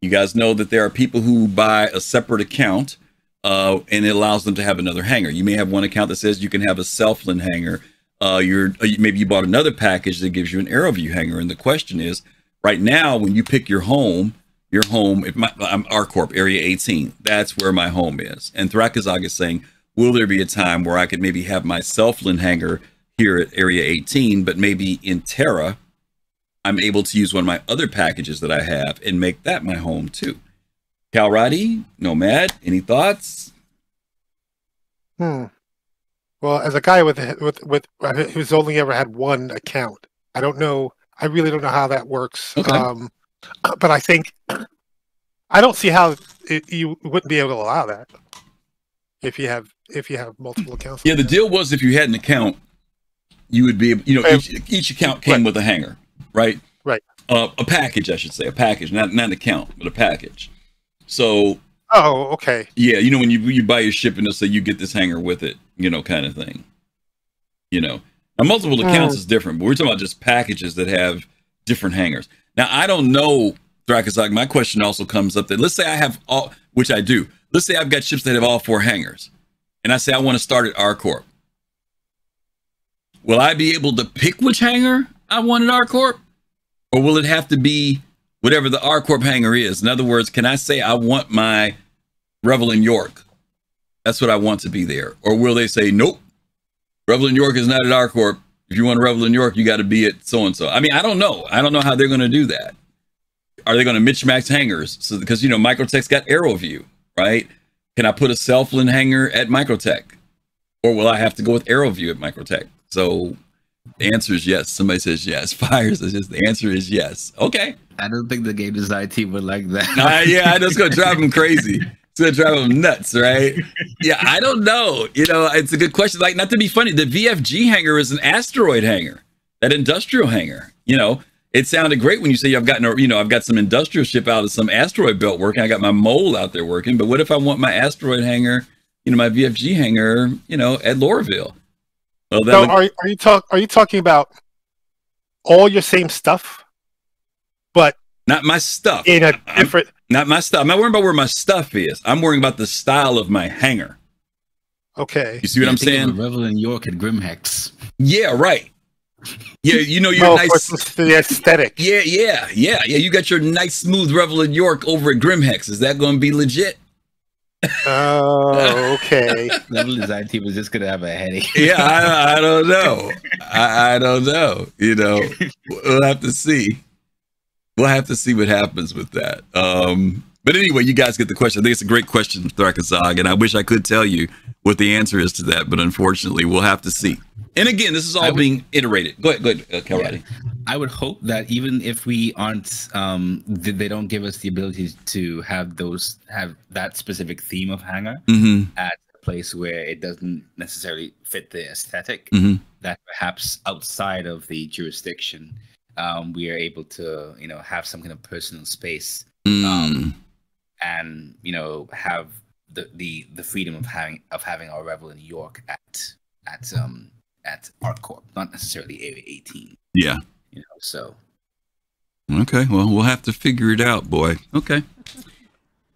you guys know that there are people who buy a separate account uh, and it allows them to have another hangar. You may have one account that says you can have a Selfland hangar. Uh, you're, maybe you bought another package that gives you an Aeroview hangar. And the question is, right now, when you pick your home, your home, if my, I'm R Corp, Area eighteen, that's where my home is. And Thrakazak is saying, will there be a time where I could maybe have my Selfland hangar here at Area eighteen, but maybe in Terra, I'm able to use one of my other packages that I have and make that my home too. Kalrati, Nomad, any thoughts? Hmm. Well, as a guy with with with who's only ever had one account, I don't know. I really don't know how that works. Okay. Um, but I think I don't see how it, you wouldn't be able to allow that. if you have if you have multiple accounts. Yeah, the deal was if you had an account, you would be able, you know, each, each account came right. with a hangar, right? Right. Uh, a package, I should say, a package, not not an account, but a package. So. Oh, okay. Yeah, you know, when you you buy your ship and they'll say you get this hangar with it, you know, kind of thing. You know, now multiple accounts mm. is different, but we're talking about just packages that have different hangars. Now, I don't know, Thrakazak, my question also comes up that let's say I have all, which I do. Let's say I've got ships that have all four hangars, and I say I want to start at R Corp. Will I be able to pick which hangar I want at R Corp, or will it have to be whatever the R Corp hangar is? In other words, can I say I want my Revel in York? That's what I want to be there. Or will they say, nope, Revel in York is not at R Corp. If you want to Revel in York, you got to be at so-and-so. I mean, I don't know. I don't know how they're going to do that. Are they going to Mitch-Max hangars? So, because, you know, Microtech's got Aeroview, right? Can I put a Southland hangar at Microtech? Or will I have to go with Aeroview at Microtech? So the answer is yes. Somebody says yes. Fire says yes. The answer is yes. Okay. I don't think the game design team would like that. uh, yeah, I know it's going to drive them crazy. It's going to drive them nuts, right? Yeah, I don't know. You know, it's a good question. Like, not to be funny, the V F G hangar is an asteroid hangar, that industrial hangar. You know, it sounded great when you say I've got no, you know, I've got some industrial ship out of some asteroid belt working. I got my mole out there working. But what if I want my asteroid hangar, you know, my V F G hangar, you know, at Lorville? Well, so would... are, are you talk? Are you talking about all your same stuff? But not my stuff. In a different. I'm, not my stuff. I'm not worrying about where my stuff is. I'm worrying about the style of my hangar. Okay. You see what yeah, I'm saying? Revel in York at Grimhex. Yeah. Right. Yeah. You know your no, nice the aesthetic. Yeah. Yeah. Yeah. Yeah. You got your nice smooth Revel in York over at Grimhex. Is that going to be legit? Oh, okay. Level design team was just gonna have a headache. Yeah, I, I don't know. I, I don't know. You know, we'll have to see. We'll have to see what happens with that. Um, but anyway, you guys get the question. I think it's a great question, Thrakazag, and I wish I could tell you what the answer is to that, but unfortunately, we'll have to see. And again, this is all would, being iterated. Go ahead, go ahead, uh, Kalrati. Yeah. I would hope that even if we aren't, um, they don't give us the ability to have those, have that specific theme of hangar mm-hmm. at a place where it doesn't necessarily fit the aesthetic, mm-hmm. that perhaps outside of the jurisdiction, um, we are able to, you know, have some kind of personal space mm. um, and, you know, have the, the, the freedom of having, of having our Revel in York at, at, um, at Art Corp, not necessarily Area eighteen. Yeah. You know, so. Okay, well, we'll have to figure it out, boy. Okay.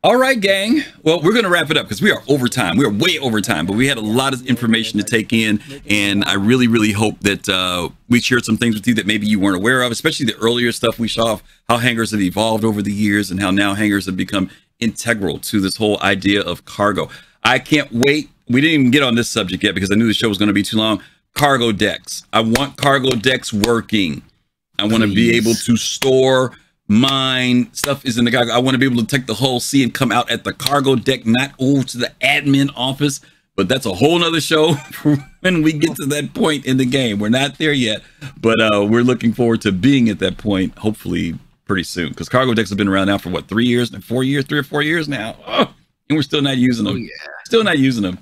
All right, gang. Well, we're going to wrap it up because we are over time. We are way over time, but we had a lot of information to take in, and I really, really hope that uh, we shared some things with you that maybe you weren't aware of, especially the earlier stuff we saw of how hangars have evolved over the years and how now hangars have become integral to this whole idea of cargo. I can't wait. We didn't even get on this subject yet because I knew the show was going to be too long. Cargo decks. I want cargo decks working. I want to be able to store, mine, stuff is in the cargo. I want to be able to take the Hull C and come out at the cargo deck, not over to the admin office. But that's a whole nother show when we get to that point in the game. We're not there yet, but uh, we're looking forward to being at that point, hopefully pretty soon. Because cargo decks have been around now for what, three years, four years, three or four years now. Oh, and we're still not using them. Oh, yeah. Still not using them.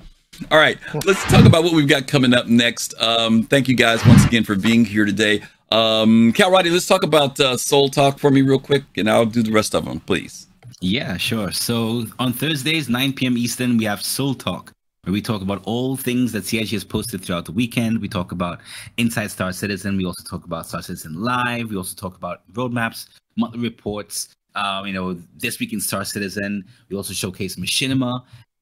All right, let's talk about what we've got coming up next. Um, thank you guys once again for being here today. Um, Kalrati, let's talk about uh, Soul Talk for me real quick, and I'll do the rest of them, please. Yeah, sure. So on Thursdays, nine p m Eastern, we have Soul Talk, where we talk about all things that C I G has posted throughout the weekend. We talk about Inside Star Citizen. We also talk about Star Citizen Live. We also talk about roadmaps, monthly reports. Um, you know, this week in Star Citizen, we also showcase Machinima,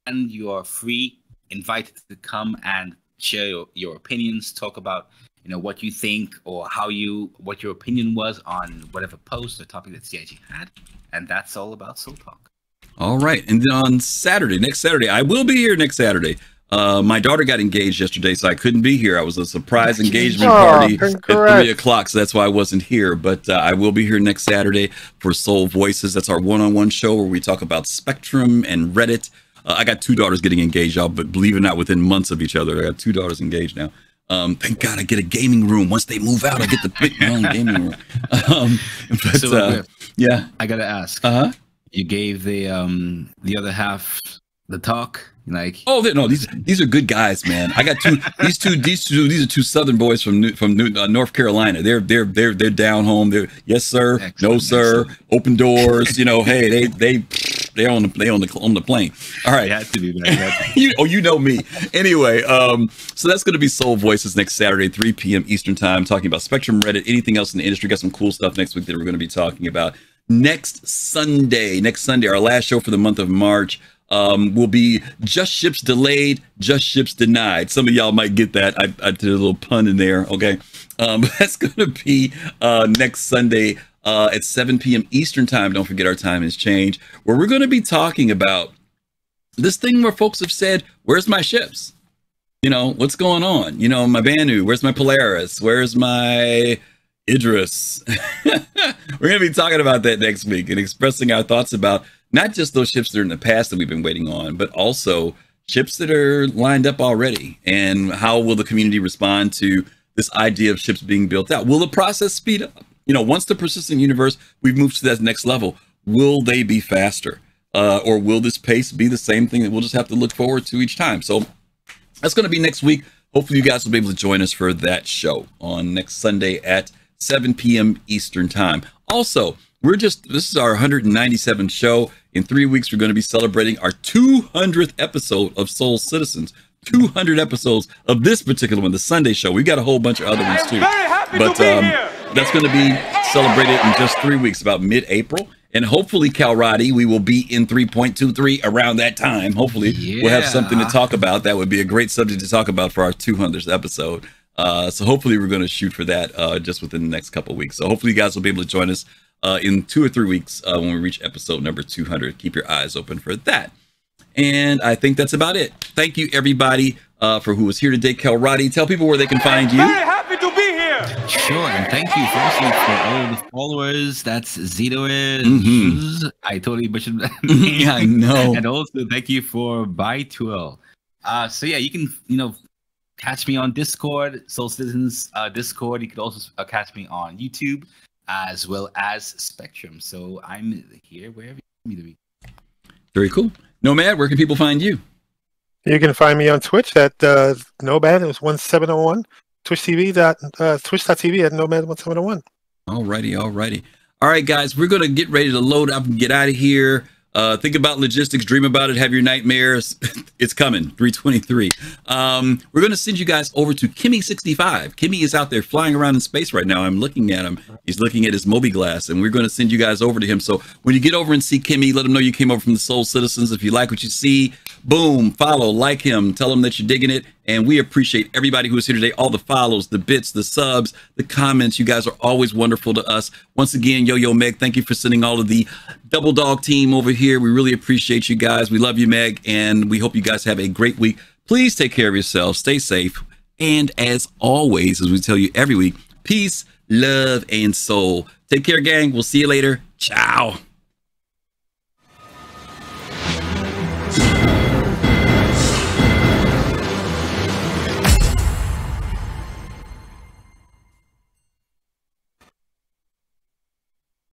and you are free. Invited to come and share your, your opinions, talk about, you know, what you think or how you, what your opinion was on whatever post or topic that C I G had. And that's all about Soul Talk. All right. And then on Saturday, next Saturday, I will be here next Saturday. Uh, my daughter got engaged yesterday, so I couldn't be here. I was at a surprise engagement oh, party congrats. at three o'clock, so that's why I wasn't here. But uh, I will be here next Saturday for Soul Voices. That's our one-on-one show where we talk about Spectrum and Reddit. Uh, I got two daughters getting engaged, y'all, but believe it or not, within months of each other. I got two daughters engaged now. Um, thank God I get a gaming room. Once they move out, I get the big long gaming room. Um, but, so, uh, yeah. I got to ask. Uh-huh. You gave the um, the other half the talk, like. Oh no, these these are good guys, man. I got two. these two, these two, these are two Southern boys from New, from New, uh, North Carolina. They're they're they're they're down home. They're yes sir, excellent, no sir, excellent. Open doors. You know, hey, they they they on the they on the on the plane. All right, had to be that. you, oh, you know me. Anyway, um, so that's gonna be Soul Voices next Saturday, three p m Eastern time. Talking about Spectrum, Reddit, anything else in the industry. Got some cool stuff next week that we're gonna be talking about. Next Sunday, next Sunday, our last show for the month of March. Um, will be Just Ships Delayed, Just Ships Denied. Some of y'all might get that. I, I did a little pun in there, okay? Um, but that's going to be uh, next Sunday uh, at seven p m Eastern time. Don't forget our time has changed, where we're going to be talking about this thing where folks have said, where's my ships? You know, what's going on? You know, my Banu, where's my Polaris? Where's my Idris? We're going to be talking about that next week and expressing our thoughts about not just those ships that are in the past that we've been waiting on, but also ships that are lined up already. And how will the community respond to this idea of ships being built out? Will the process speed up? You know, once the persistent universe, we've moved to that next level, will they be faster? Uh, or will this pace be the same thing that we'll just have to look forward to each time? So that's going to be next week. Hopefully you guys will be able to join us for that show on next Sunday at seven p m Eastern time. Also, we're just, this is our one hundred ninety-seventh show. In three weeks, we're going to be celebrating our two hundredth episode of Soul Citizens. two hundred episodes of this particular one, the Sunday show. We've got a whole bunch of other ones too. But um, that's going to be celebrated in just three weeks, about mid-April. And hopefully, Kalrati, we will be in three point two three around that time. Hopefully, yeah. We'll have something to talk about. That would be a great subject to talk about for our two hundredth episode. Uh, so hopefully, we're going to shoot for that uh, just within the next couple of weeks. So hopefully, you guys will be able to join us Uh, in two or three weeks uh, when we reach episode number two hundred. Keep your eyes open for that. And I think that's about it. Thank you, everybody, uh, for who was here today. Kalrati, tell people where they can find you. Very happy to be here. Sure, and thank you firstly for all the followers. That's Zitoish. Mm-hmm. I totally butchered that. Yeah, I know. And also, thank you for Bytwill. Uh, so, yeah, you can, you know, catch me on Discord, Soul Citizens uh, Discord. You could also uh, catch me on YouTube, as well as Spectrum. So I'm here wherever you need to be. Very cool. Nomad, where can people find you? You can find me on Twitch at uh, Nomad. It was one seven zero one. Twitch T V. Uh, Twitch dot T V at Nomad one seven zero one. All righty, all righty. All right, guys, we're going to get ready to load up and get out of here. Uh, think about logistics, dream about it, have your nightmares. It's coming, three twenty-three. Um, we're going to send you guys over to Kimmy sixty-five. Kimmy is out there flying around in space right now. I'm looking at him. He's looking at his Moby Glass, and we're going to send you guys over to him. So when you get over and see Kimmy, let him know you came over from the Soul Citizens. If you like what you see, boom, follow, like him, tell him that you're digging it. And we appreciate everybody who is here today, all the follows, the bits, the subs, the comments. You guys are always wonderful to us. Once again, Yo-Yo Meg, thank you for sending all of the Double Dog team over here. We really appreciate you guys. We love you, Meg, and we hope you guys have a great week. Please take care of yourselves. Stay safe. And as always, as we tell you every week, peace, love, and soul. Take care, gang. We'll see you later. Ciao.